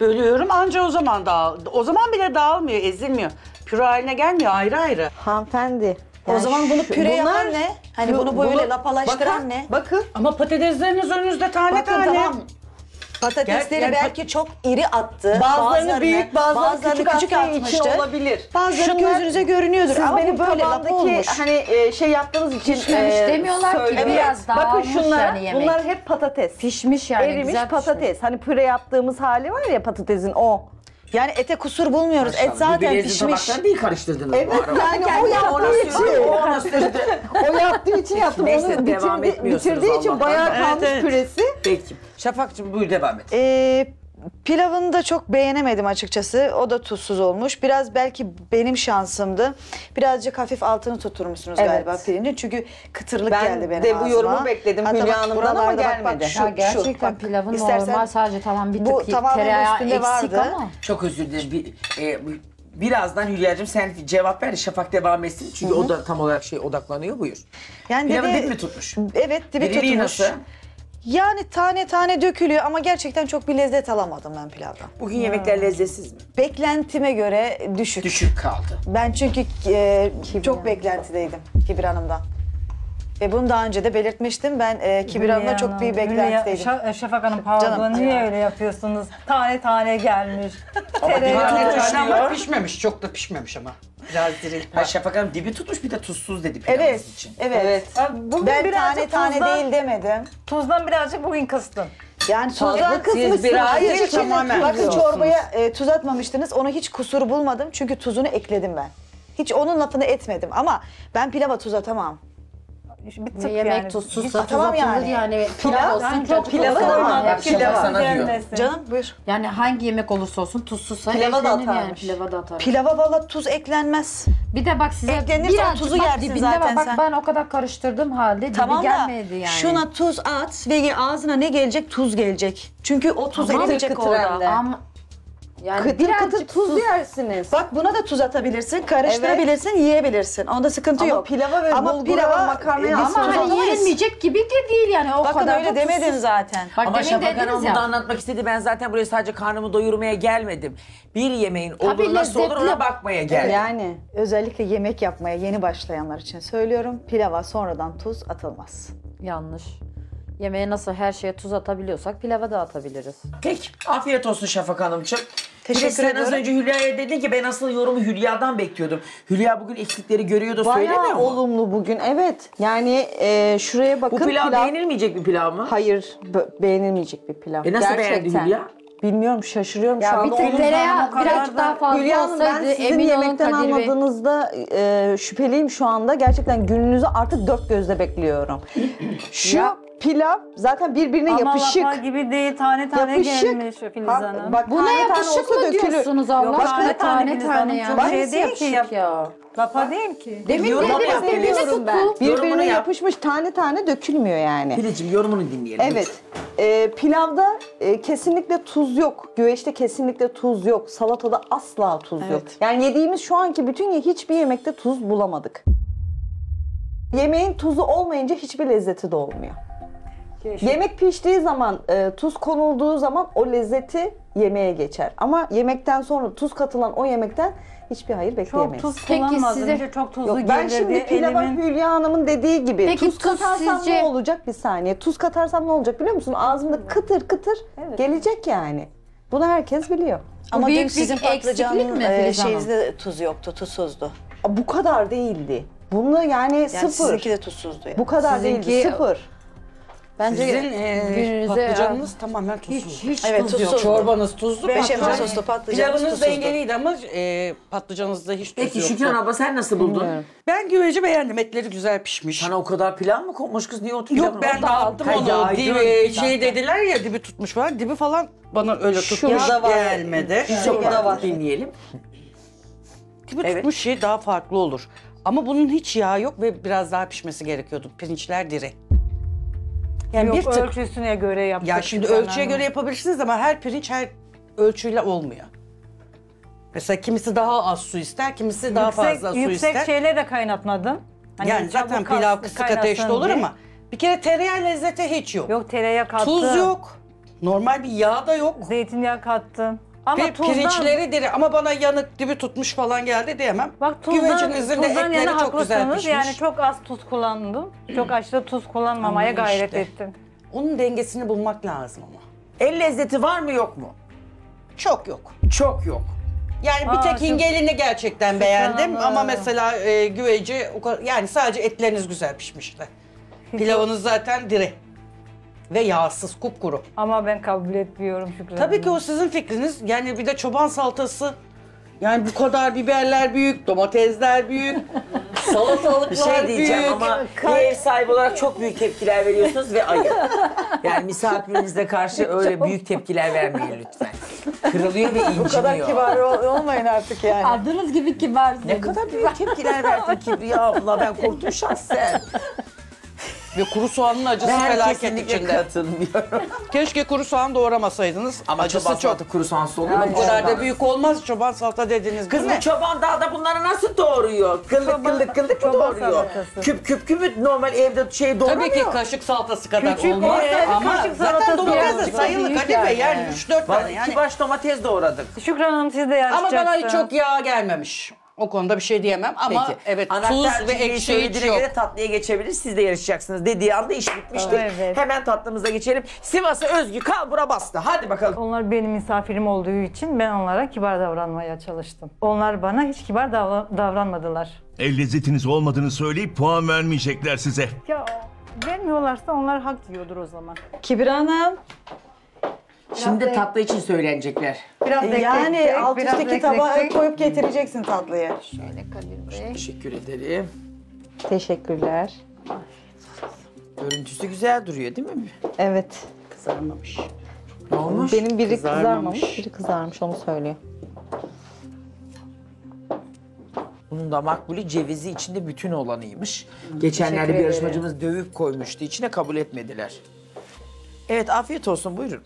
Bölüyorum anca o zaman dağıl. O zaman bile dağılmıyor, ezilmiyor. Püre haline gelmiyor ayrı ayrı. Hanımefendi. Yani o zaman bunu püre bunlar, yapan ne? Hani bunu böyle bunu, lapalaştıran bakın, ne? Bakın. Ama patatesleriniz önünüzde tane bakın, tane. Tamam. Patatesleri yani belki çok iri attı. Bazılarını, bazılarını büyük, bazılarını, bazılarını küçük, küçük atmıştı. Olabilir. Bazıları gözünüze görünüyordur. Siz ama benim böyle lapa hani şey yaptığınız için pişmiş e, demiyorlar söylüyorum. Ki biraz evet. Bakın şunlar, yani bunlar hep patates. Pişmiş yani erimiş güzel patates. Pişmiş. Hani püre yaptığımız hali var ya patatesin o. Yani ete kusur bulmuyoruz. Maşallah, et zaten pişmiş. Bu değil karıştırdınız. Evet yani o yaptığı için. O yaptığı için yaptım. Onu bitirdiği için bayağı kalmış püresi. Peki. Şafakcığım buyur devam et. Ee, Pilavını da çok beğenemedim açıkçası. O da tuzsuz olmuş. Biraz belki benim şansımdı. Birazcık hafif altını tutturmuşsunuz evet. galiba pirinci. Çünkü kıtırlık ben geldi benim ağzıma. Ben de bu yorumu bekledim Hülya Hanım'dan ama gelmedi. Bak, bak, şu, ya gerçekten şu, pilavın normal sadece tamam bir tık tereyağı eksik vardı. Ama. Çok özür dilerim. E, birazdan Hülya'cığım sen cevap ver de Şafak devam etsin. Çünkü Hı -hı. o da tam olarak şey odaklanıyor. Buyur. Yani pilavın dibi tutmuş. Evet dibi tutmuş. Diriliği nasıl? Yani tane tane dökülüyor ama gerçekten çok bir lezzet alamadım ben pilavdan. Bugün yemekler hmm. lezzetsiz mi? Beklentime göre düşük. Düşük kaldı. Ben çünkü e, çok beklentideydim Kibir Hanım'dan. Ve bunu daha önce de belirtmiştim. Ben e, Kibir Hanım'la çok bir beklentideydim. Şa Şafak Hanım pardon canım, niye canım. öyle yapıyorsunuz? Tane tane gelmiş. Ama dibi tutmuş ama pişmemiş. Çok da pişmemiş ama. Biraz diriltme. Şafak Hanım dibi tutmuş bir de tuzsuz dedi pilavımız evet, için. Evet, evet. Bugün ben tane tane tuzdan, değil demedim. Tuzdan birazcık bugün kıstın. Yani tuzdan kısmışsın. Hayır, tamamen. Bakın çorbaya e, tuz atmamıştınız. Onu hiç kusur bulmadım. Çünkü tuzunu ekledim ben. Hiç onun lafını etmedim ama ben pilava tuz atamam. Bir yemek yani. Tuzsuz atamam yani. yani. Pilav olsun, çok pilav da canım buyur. Yani hangi yemek olursa olsun tuzsuzsa pilava da atar. Yani, pilava da atar. Pilava valla tuz eklenmez. Bir de bak size biraz tuzu yersin zaten bak, sen. Ben o kadar karıştırdım halde tamam dibi gelmedi yani. Şuna tuz at ve ağzına ne gelecek? Tuz gelecek. Çünkü o tuz tamam, eklecek orada. Ama yani kıtır kıtır tuz, tuz yersiniz. Bak buna da tuz atabilirsin, karıştırabilirsin, evet. yiyebilirsin. Onda sıkıntı ama yok. Pilava böyle ama pilava makarnaya ama hani yenilmeyecek gibi de değil yani o bakın kadar. Bakın öyle demedim tuzsuz. Zaten. Bak, ama Şafak Hanım bunu anlatmak istedi. Ben zaten buraya sadece karnımı doyurmaya gelmedim. Bir yemeğin olur nasıl olur ona bakmaya geldim. Yani özellikle yemek yapmaya yeni başlayanlar için söylüyorum. Pilava sonradan tuz atılmaz. Yanlış. Yemeğe nasıl her şeye tuz atabiliyorsak pilava da atabiliriz. Peki. Afiyet olsun Şafak Hanımcığım. Teşekkür sen ediyorum. Az önce Hülya'ya dedin ki ben asıl yorumu Hülya'dan bekliyordum. Hülya bugün eksikleri görüyor da söylemiyor mu? Olumlu bugün evet. Yani e, şuraya bakın. Bu pilav, pilav beğenilmeyecek bir pilav mı? Hayır beğenilmeyecek bir pilav. E nasıl beğendi Hülya? Bilmiyorum şaşırıyorum ya şu anda. Bir tek tereyağı birazcık daha fazla Hülya olsaydı ben sizin emin yemekten almadığınızda e, şüpheliyim şu anda. Gerçekten gününüzü artık dört gözle bekliyorum. Şu... Ya. Pilav zaten birbirine ama yapışık. Ama gibi değil tane tane yapışık. Gelmiş Filiz Hanım. Bak, buna yapışık mı diyorsunuz Allah aşkına? Tane tane, tane, tane yani. Çok şey değil ki ya. ya. Lapa değil ki. Demin dediniz birbirine ben. Birbirine yap. Yapışmış tane tane dökülmüyor yani. Filizciğim yorumunu dinleyelim. Evet. E, pilavda e, kesinlikle tuz yok. Güveçte kesinlikle tuz yok. Salatada asla tuz evet. yok. Yani yediğimiz şu anki bütün hiçbir yemekte tuz bulamadık. Yemeğin tuzu olmayınca hiçbir lezzeti de olmuyor. Keşke. Yemek piştiği zaman, e, tuz konulduğu zaman o lezzeti yemeğe geçer. Ama yemekten sonra tuz katılan o yemekten hiçbir hayır bekleyemeyiz. Çok tuz kullanmadım. Peki size çok tuzlu gelir. Ben şimdi pilava elimin... Hülya Hanım'ın dediği gibi peki, tuz, tuz katarsam sizce... ne olacak bir saniye. Tuz katarsam ne olacak biliyor musun? Ağzımda evet. kıtır kıtır evet. gelecek yani. Bunu herkes biliyor. Ama büyük sizin patlıcanın e, şeyinizde tuz yoktu, tuzsuzdu. Bu kadar değildi. Bununla yani, yani sıfır. Sizinki de tuzsuzdu yani. Bu kadar sizinki... değildi, sıfır. Bence sizin e, patlıcanınız tamamen tuzsuz. Hiç, hiç evet, tuz yok. Çorbanız tuzlu, beşamel soslu patlıcanınız tuzsuzdu. Pilavınız dengeliydi ama e, patlıcanınızda hiç tuz yoktu. Peki Şükran abla sen nasıl buldun? Bilmiyorum. Ben güveci beğendim, etleri güzel pişmiş. Sana o kadar pilav mı kopmuş kız? Niye o pilavını? Yok ben dağıttım onu. Dibi, şey dediler ya dibi tutmuş falan, dibi falan bana öyle tutmuş gelmedi. Şurada var. Dinleyelim. Dibi evet. tutmuş şey daha farklı olur. Ama bunun hiç yağı yok ve biraz daha pişmesi gerekiyordu. Pirinçler diri. Yani yok, bir tık ölçüsüne göre yaptık. Ya şimdi ölçüye göre yapabilirsiniz ama her pirinç her ölçüyle olmuyor. Mesela kimisi daha az su ister, kimisi yüksek, daha fazla su ister. Yüksek şeyle de kaynatmadım. Hani yani zaten pilav kısık ateşte olur diye. Ama bir kere tereyağı lezzeti hiç yok. Yok tereyağı kattım. Tuz yok. Normal bir yağ da yok. Zeytinyağı kattım. Ama ve tuzdan... pirinçleri diri ama bana yanık dibi tutmuş falan geldi diyemem. Bak tuzdan, tuzdan yana haklısınız yani çok az tuz kullandım. Çok aşırı tuz kullanmamaya ama gayret işte. ettim. Onun dengesini bulmak lazım ama. El lezzeti var mı yok mu? Çok yok. Çok yok. Yani Aa, bir tek hingelini gerçekten beğendim ama abi. Mesela e, güveci yani sadece etleriniz güzel pişmişti. Pilavınız zaten diri. Ve yağsız, kupkuru. Ama ben kabul etmiyorum Şükran. Tabii ki o sizin fikriniz. Yani bir de çoban salatası. Yani bu kadar biberler büyük, domatesler büyük. Salatalıklar bir şey diyeceğim büyük, ama bir ev sahibi olarak çok büyük tepkiler veriyorsunuz ve ayıp. Yani misafirimize karşı öyle büyük tepkiler vermeyin lütfen. Kırılıyor ve inciniyor. Bu kadar kibar ol, olmayın artık yani. Adınız gibi kibarsınız. Ne kadar büyük tepkiler verdin Kibriye abla, ben korktum şahsen. Ve kuru soğanın acısı felaket içinde. Katılmıyorum. Keşke kuru soğan doğramasaydınız. Ama acısı çoban salata, çok. Kuru soğan soğanı bu kadar da büyük olmaz. Çoban salata dediniz. Kız ne? Çoban dağda bunları nasıl doğruyor? Kıllık kıllık kıllık mı doğruyor? Küp küp küp normal evde şey doğramıyor. Tabii ki kaşık salatası kadar küçük olmaz. E, ama kaşık zaten domates sayılı Kadir Bey. Yani üç dört tane yani. İki baş domates doğradık. Şükran Hanım siz de yarışacaksınız. Ama bana hiç çok yağ gelmemiş. O konuda bir şey diyemem ama peki, evet, tuz ve ekşi hiç yok. Tatlıya geçebilir, siz de yarışacaksınız dediği anda iş bitmiştir. Evet. Hemen tatlımıza geçelim. Sivas'a özgü kalbura bastı. Hadi bakalım. Onlar benim misafirim olduğu için ben onlara kibar davranmaya çalıştım. Onlar bana hiç kibar davran davranmadılar. El lezzetiniz olmadığını söyleyip puan vermeyecekler size. Ya vermiyorlarsa onlar hak diyordur o zaman. Kibriye Hanım. Biraz şimdi de tatlı için söylenecekler. Biraz e yani alt üstteki tabağa koyup getireceksin tatlıyı. Şöyle Kadir Bey. Teşekkür ederim. Teşekkürler. Görüntüsü güzel duruyor değil mi? Evet. Kızarmamış. Ne olmuş? Benim biri kızarmamış, kızarmamış biri kızarmış onu söylüyor. Bunun da makbulü cevizi içinde bütün olanıymış. Geçenlerde bir yarışmacımız dövüp koymuştu içine, kabul etmediler. Evet afiyet olsun, buyurun.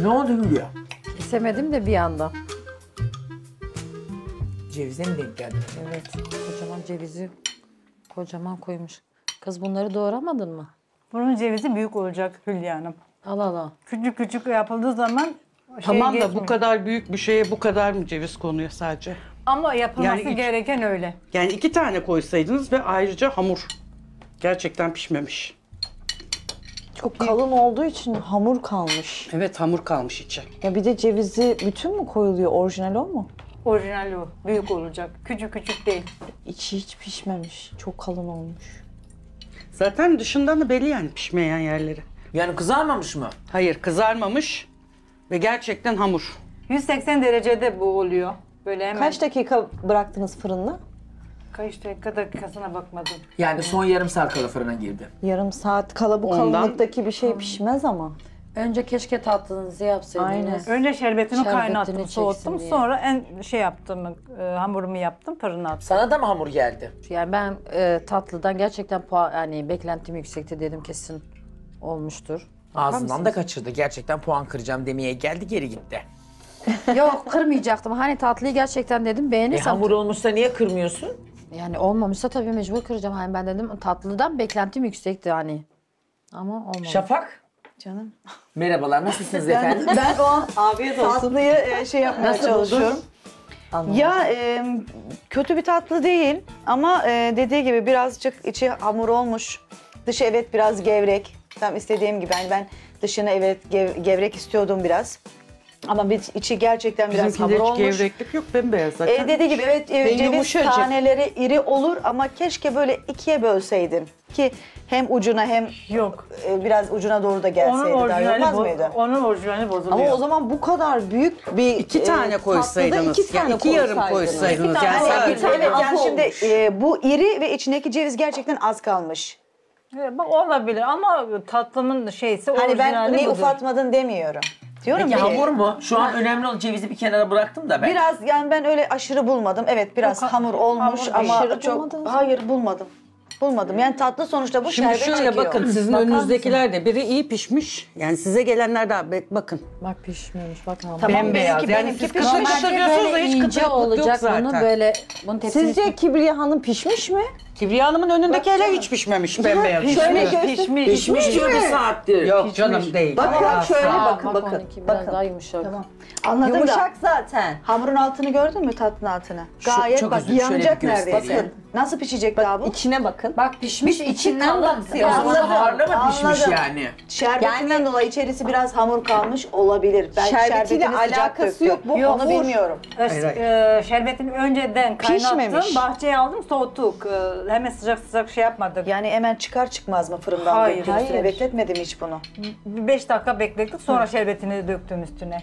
Ne oldu Hülya? Kesemedim de bir anda. Cevize mi denk geldi? Evet, kocaman cevizi kocaman koymuş. Kız bunları doğramadın mı? Bunun cevizi büyük olacak Hülya Hanım. Al al al. Küçük küçük yapıldığı zaman... Tamam da bu kadar büyük bir şeye bu kadar mı ceviz konuyor sadece? Ama yapılması yani gereken iki, öyle. Yani iki tane koysaydınız ve ayrıca hamur. Gerçekten pişmemiş. Çok kalın olduğu için hamur kalmış. Evet, hamur kalmış içi. Ya bir de cevizi bütün mü koyuluyor? Orijinal o mu? Orijinal o. Büyük olacak. Küçük küçük değil. İçi hiç pişmemiş. Çok kalın olmuş. Zaten dışından da belli yani pişmeyen yerleri. Yani kızarmamış mı? Hayır, kızarmamış ve gerçekten hamur. yüz seksen derecede bu oluyor. Böyle hemen. Kaç dakika bıraktınız fırında? Kaç dakika dakikasına bakmadım. Yani son yarım saat kala fırına girdi. Yarım saat kala bu ondan... kalınlıktaki bir şey pişmez ama. Önce keşke tatlınızı yapsaydınız. Önce şerbetini, şerbetini kaynattım, soğuttum. Diye. Sonra en şey yaptım, e, hamurumu yaptım, fırına attım. Sana da mı hamur geldi? Yani ben e, tatlıdan gerçekten puan, yani beklentim yüksekti dedim, kesin olmuştur. Ağzından da kaçırdı. Gerçekten puan kıracağım demeye geldi, geri gitti. Yok, kırmayacaktım. Hani tatlıyı gerçekten dedim beğenirsem. E, hamur olmuşsa niye kırmıyorsun? Yani olmamışsa tabii mecbur kıracağım. Hani ben dedim tatlıdan beklentim yüksekti hani. Ama olmamış. Şafak. Canım. Merhabalar, nasılsınız efendim? Ben, ben o an afiyet olsun. Tatlıyı e, şey yapmaya nasıl çalışıyorum. Ya e, kötü bir tatlı değil ama e, dediği gibi birazcık içi hamur olmuş. Dışı evet biraz gevrek. Tam istediğim gibi. Yani ben dışını evet gev, gevrek istiyordum biraz. Ama içi gerçekten biraz bizimkiler hamur olmuş. Bizimkinde hiç gevreklik yok, bembeyaz zaten. E dediği gibi evet, e, ceviz taneleri iri olur ama keşke böyle ikiye bölseydin. Ki hem ucuna hem yok e, biraz ucuna doğru da gelseydi. Onun orijinali, mıydı? Onun orijinali bozuluyor. Ama o zaman bu kadar büyük bir iki e, tane koysaydınız, iki, tane yani iki koysaydınız. yarım koysaydınız. İki tane, yani, yani, bir tane yani, yani şimdi e, bu iri ve içindeki ceviz gerçekten az kalmış. Olabilir ama tatlımın şeysi orijinali budur. Hani ben ne ufatmadın demiyorum. Diyorum peki hamur mu? Şu an önemli olan cevizi bir kenara bıraktım da ben. Biraz yani ben öyle aşırı bulmadım. Evet biraz yok, hamur olmuş hamur ama aşırı çok... Bulmadınız. Hayır bulmadım. Bulmadım yani tatlı sonuçta bu şerbet çekiyor. Şimdi şöyle bakın sizin önünüzdekiler de biri iyi pişmiş. Yani size gelenler de bakın. Bak pişmemiş bak hamur. Tamam, bembeyaz benimki, yani benimki siz kıtır kıtır diyorsunuz da hiç kıtırlık yok zaten. Bunu böyle, bunu sizce Kibriye Hanım pişmiş mi? Kibriye Hanım'ın önündeki hele hiç pişmemiş bembeyaz. Pişmiş, pişmiş. Pişmiş diyor bir saattir. Yok pişmiş. Canım değil. Bakın aa, şöyle aa, bakın bakın. Bakın. Biraz daha yumuşak. Tamam. Anladım yumuşak da. Zaten. Hamurun altını gördün mü tatlının altını? Şu, gayet bak yanacak neredeyse. Bakın. Nasıl pişecek bak, daha bu? İçine bakın. Bak pişmiş Piş, içinden bakıyor. Harla mı pişmiş yani? Şerbetinden yani, dolayı içerisi biraz hamur kalmış olabilir. Ben şerbetiyle alakası yok. Bu onu bilmiyorum. Şerbetini önceden kaynattım. Bahçeye aldım soğuttuk. Hemen sıcak sıcak şey yapmadık. Yani hemen çıkar çıkmaz mı fırından? Hayır, döktüm hayır. Üstüne bekletmedim hiç bunu. Beş dakika beklettik sonra hı. Şerbetini döktüm üstüne.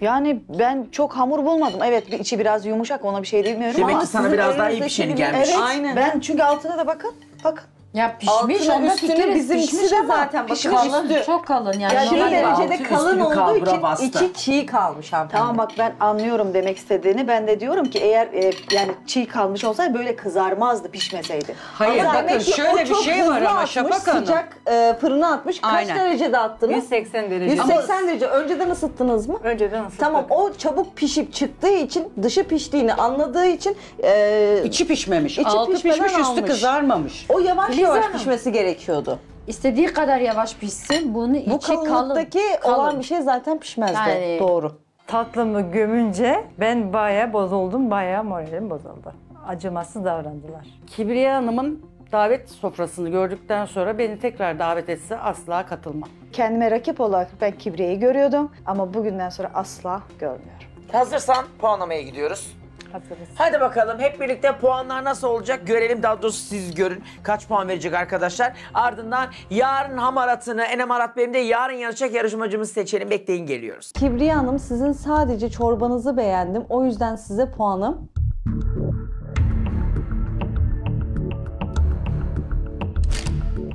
Yani ben çok hamur bulmadım. Evet, içi biraz yumuşak, ona bir şey demiyorum. Demek ama ki sana biraz daha iyi pişeni gelmiş. Evet, aynen. Ben çünkü altına da bakın, bakın. Ya pişmiş, altına üstüne bizim ikisi de zaten pişmiş üstü. Çok kalın yani. Yani bir derecede kalın olduğu için içi çiğ kalmış hanımefendi. Tamam bak, ben anlıyorum demek istediğini. Ben de diyorum ki eğer e, yani çiğ kalmış olsaydı böyle kızarmazdı pişmeseydi. Hayır ama bakın şöyle bir şey var ama Şafak Hanım. Sıcak e, fırına atmış. Kaç aynen. derecede attınız? yüz seksen derece. yüz seksen ama derece. Önceden ısıttınız mı? Önceden ısıttık. Tamam, o çabuk pişip çıktığı için, dışı piştiğini anladığı için e, içi pişmemiş. İçi altı pişmiş, üstü kızarmamış. O yavaş yavaş pişmesi gerekiyordu. İstediği kadar yavaş pişsin. Bunu içi bu kalınlıktaki kalın. olan bir şey zaten pişmezdi. Yani... Doğru. Tatlımı gömünce ben bayağı bozuldum, bayağı moralim bozuldu. Acımasız davrandılar. Kibriye Hanım'ın davet sofrasını gördükten sonra beni tekrar davet etse asla katılmam. Kendime rakip olarak ben Kibriye'yi görüyordum ama bugünden sonra asla görmüyorum. Hazırsan puanlamaya gidiyoruz. Hazırız. Hadi bakalım hep birlikte puanlar nasıl olacak görelim, daha doğrusu siz görün kaç puan verecek arkadaşlar. Ardından yarın hamaratını, En Hamarat Benim de yarın yarışacak yarışmacımızı seçelim, bekleyin geliyoruz. Kibriye Hanım, sizin sadece çorbanızı beğendim, o yüzden size puanım.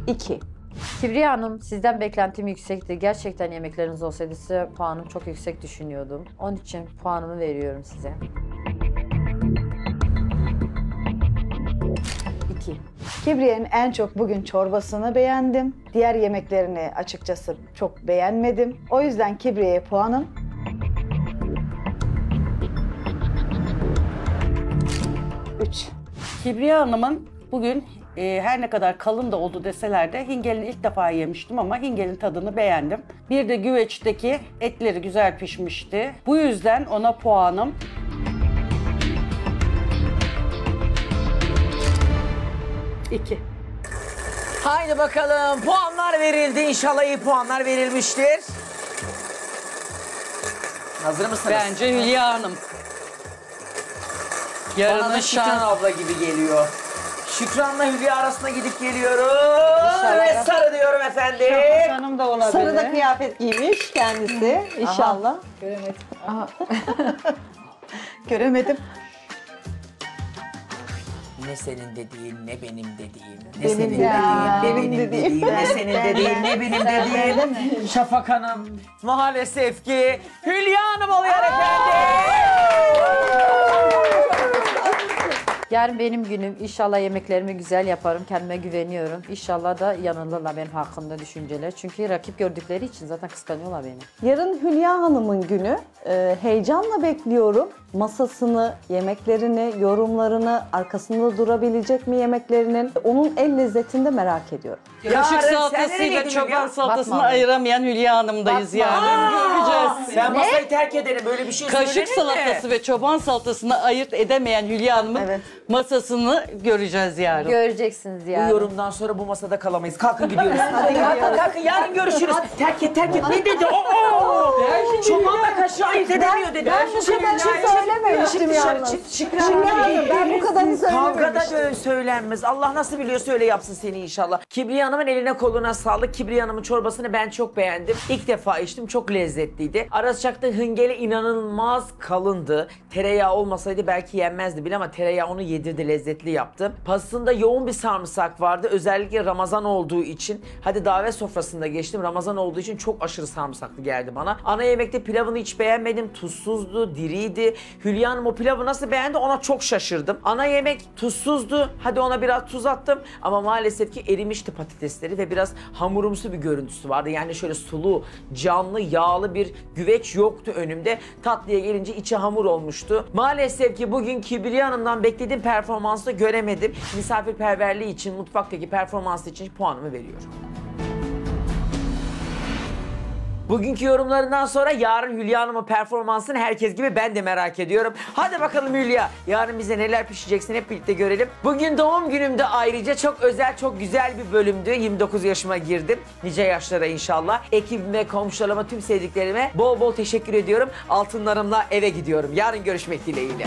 iki. Kibriye Hanım, sizden beklentim yüksekti. Gerçekten yemekleriniz olsaydı size puanım çok yüksek düşünüyordum. Onun için puanımı veriyorum size. Kibriye'nin en çok bugün çorbasını beğendim. Diğer yemeklerini açıkçası çok beğenmedim. O yüzden Kibriye'ye puanım üç. Kibriye Hanım'ın bugün e, her ne kadar kalın da oldu deseler de hingelini ilk defa yemiştim ama hingelin tadını beğendim. Bir de güveçteki etleri güzel pişmişti. Bu yüzden ona puanım iki. Haydi bakalım, puanlar verildi. İnşallah iyi puanlar verilmiştir. Hazır mısınız? Bence Hülya Hanım. Yarın Şükran abla gibi geliyor. Şükran'la Hülya arasına gidip geliyoruz. İnşallah. Ve sarı diyorum efendim. Şafak Hanım da olabilir. Sarı da kıyafet giymiş kendisi. İnşallah. Aha. Göremedim. Aha. Göremedim. Ne senin dediğin, ne benim dediğim, ne benim senin ya. dediğin, ne benim, benim dediğim, dediğim, ne senin dediğin, ne benim dediğim. Şafak Hanım, maalesef ki Hülya Hanım oluyor efendim. Yarın benim günüm. İnşallah yemeklerimi güzel yaparım. Kendime güveniyorum. İnşallah da yanılırlar benim hakkımda düşünceler. Çünkü rakip gördükleri için zaten kıskanıyorlar beni. Yarın Hülya Hanım'ın günü. Ee, heyecanla bekliyorum. Masasını, yemeklerini, yorumlarını, arkasında durabilecek mi yemeklerinin? Onun el lezzetini de merak ediyorum. Kaşık salatasıyla çoban salatasını Bakma. ayıramayan Hülya Hanım'dayız Bakma. yani. Aa, göreceğiz. Ben masayı terk ederim. Böyle bir şey söylerim Kaşık salatası mi? ve çoban salatasını ayırt edemeyen Hülya Hanım'ın evet. masasını göreceğiz yarın. Göreceksiniz yarın. Bu yorumdan sonra bu masada kalamayız. Kalkın gidiyoruz. Hadi kalkın, kalkın. Yarın görüşürüz. Terk et, terk et. Ne dedi? Ooo! Çobanla kaşığı ayırt edemiyor dedi. Ben bu kadar şey söylememiştim yalnız. Şükran Hanım, ben bu kadarını söylememiştim. Kavgada söylenmez. Allah nasıl biliyorsa öyle yapsın seni inşallah. Kibriye Hanım'ın eline koluna sağlık. Kibriye Hanım'ın çorbasını ben çok beğendim. İlk defa içtim. Çok lezzetliydi. Arasçak'ta hıngeli inanılmaz kalındı. Tereyağı olmasaydı belki yenmezdi bile ama tereyağı onu yedirdi, lezzetli yaptı. Pastasında yoğun bir sarımsak vardı. Özellikle Ramazan olduğu için, hadi davet sofrasında geçtim, Ramazan olduğu için çok aşırı sarımsaklı geldi bana. Ana yemekte pilavını hiç beğenmedim. Tuzsuzdu, diriydi. Hülya Hanım o pilavı nasıl beğendi ona çok şaşırdım. Ana yemek tuzsuzdu. Hadi ona biraz tuz attım ama maalesef ki erimişti patatesleri ve biraz hamurumsu bir görüntüsü vardı. Yani şöyle sulu, canlı, yağlı bir güveç yoktu önümde. Tatlıya gelince içi hamur olmuştu. Maalesef ki bugün Kibriye Hanım'dan beklediğim performansı da göremedim. Misafirperverliği için, mutfaktaki performansı için puanımı veriyorum. Bugünkü yorumlarından sonra yarın Hülya Hanım'ın performansını herkes gibi ben de merak ediyorum. Hadi bakalım Hülya, yarın bize neler pişeceksin hep birlikte görelim. Bugün doğum günümde ayrıca çok özel, çok güzel bir bölümdü. yirmi dokuz yaşıma girdim. Nice yaşlara inşallah. Ekibime, komşularıma, tüm sevdiklerime bol bol teşekkür ediyorum. Altınlarımla eve gidiyorum. Yarın görüşmek dileğiyle.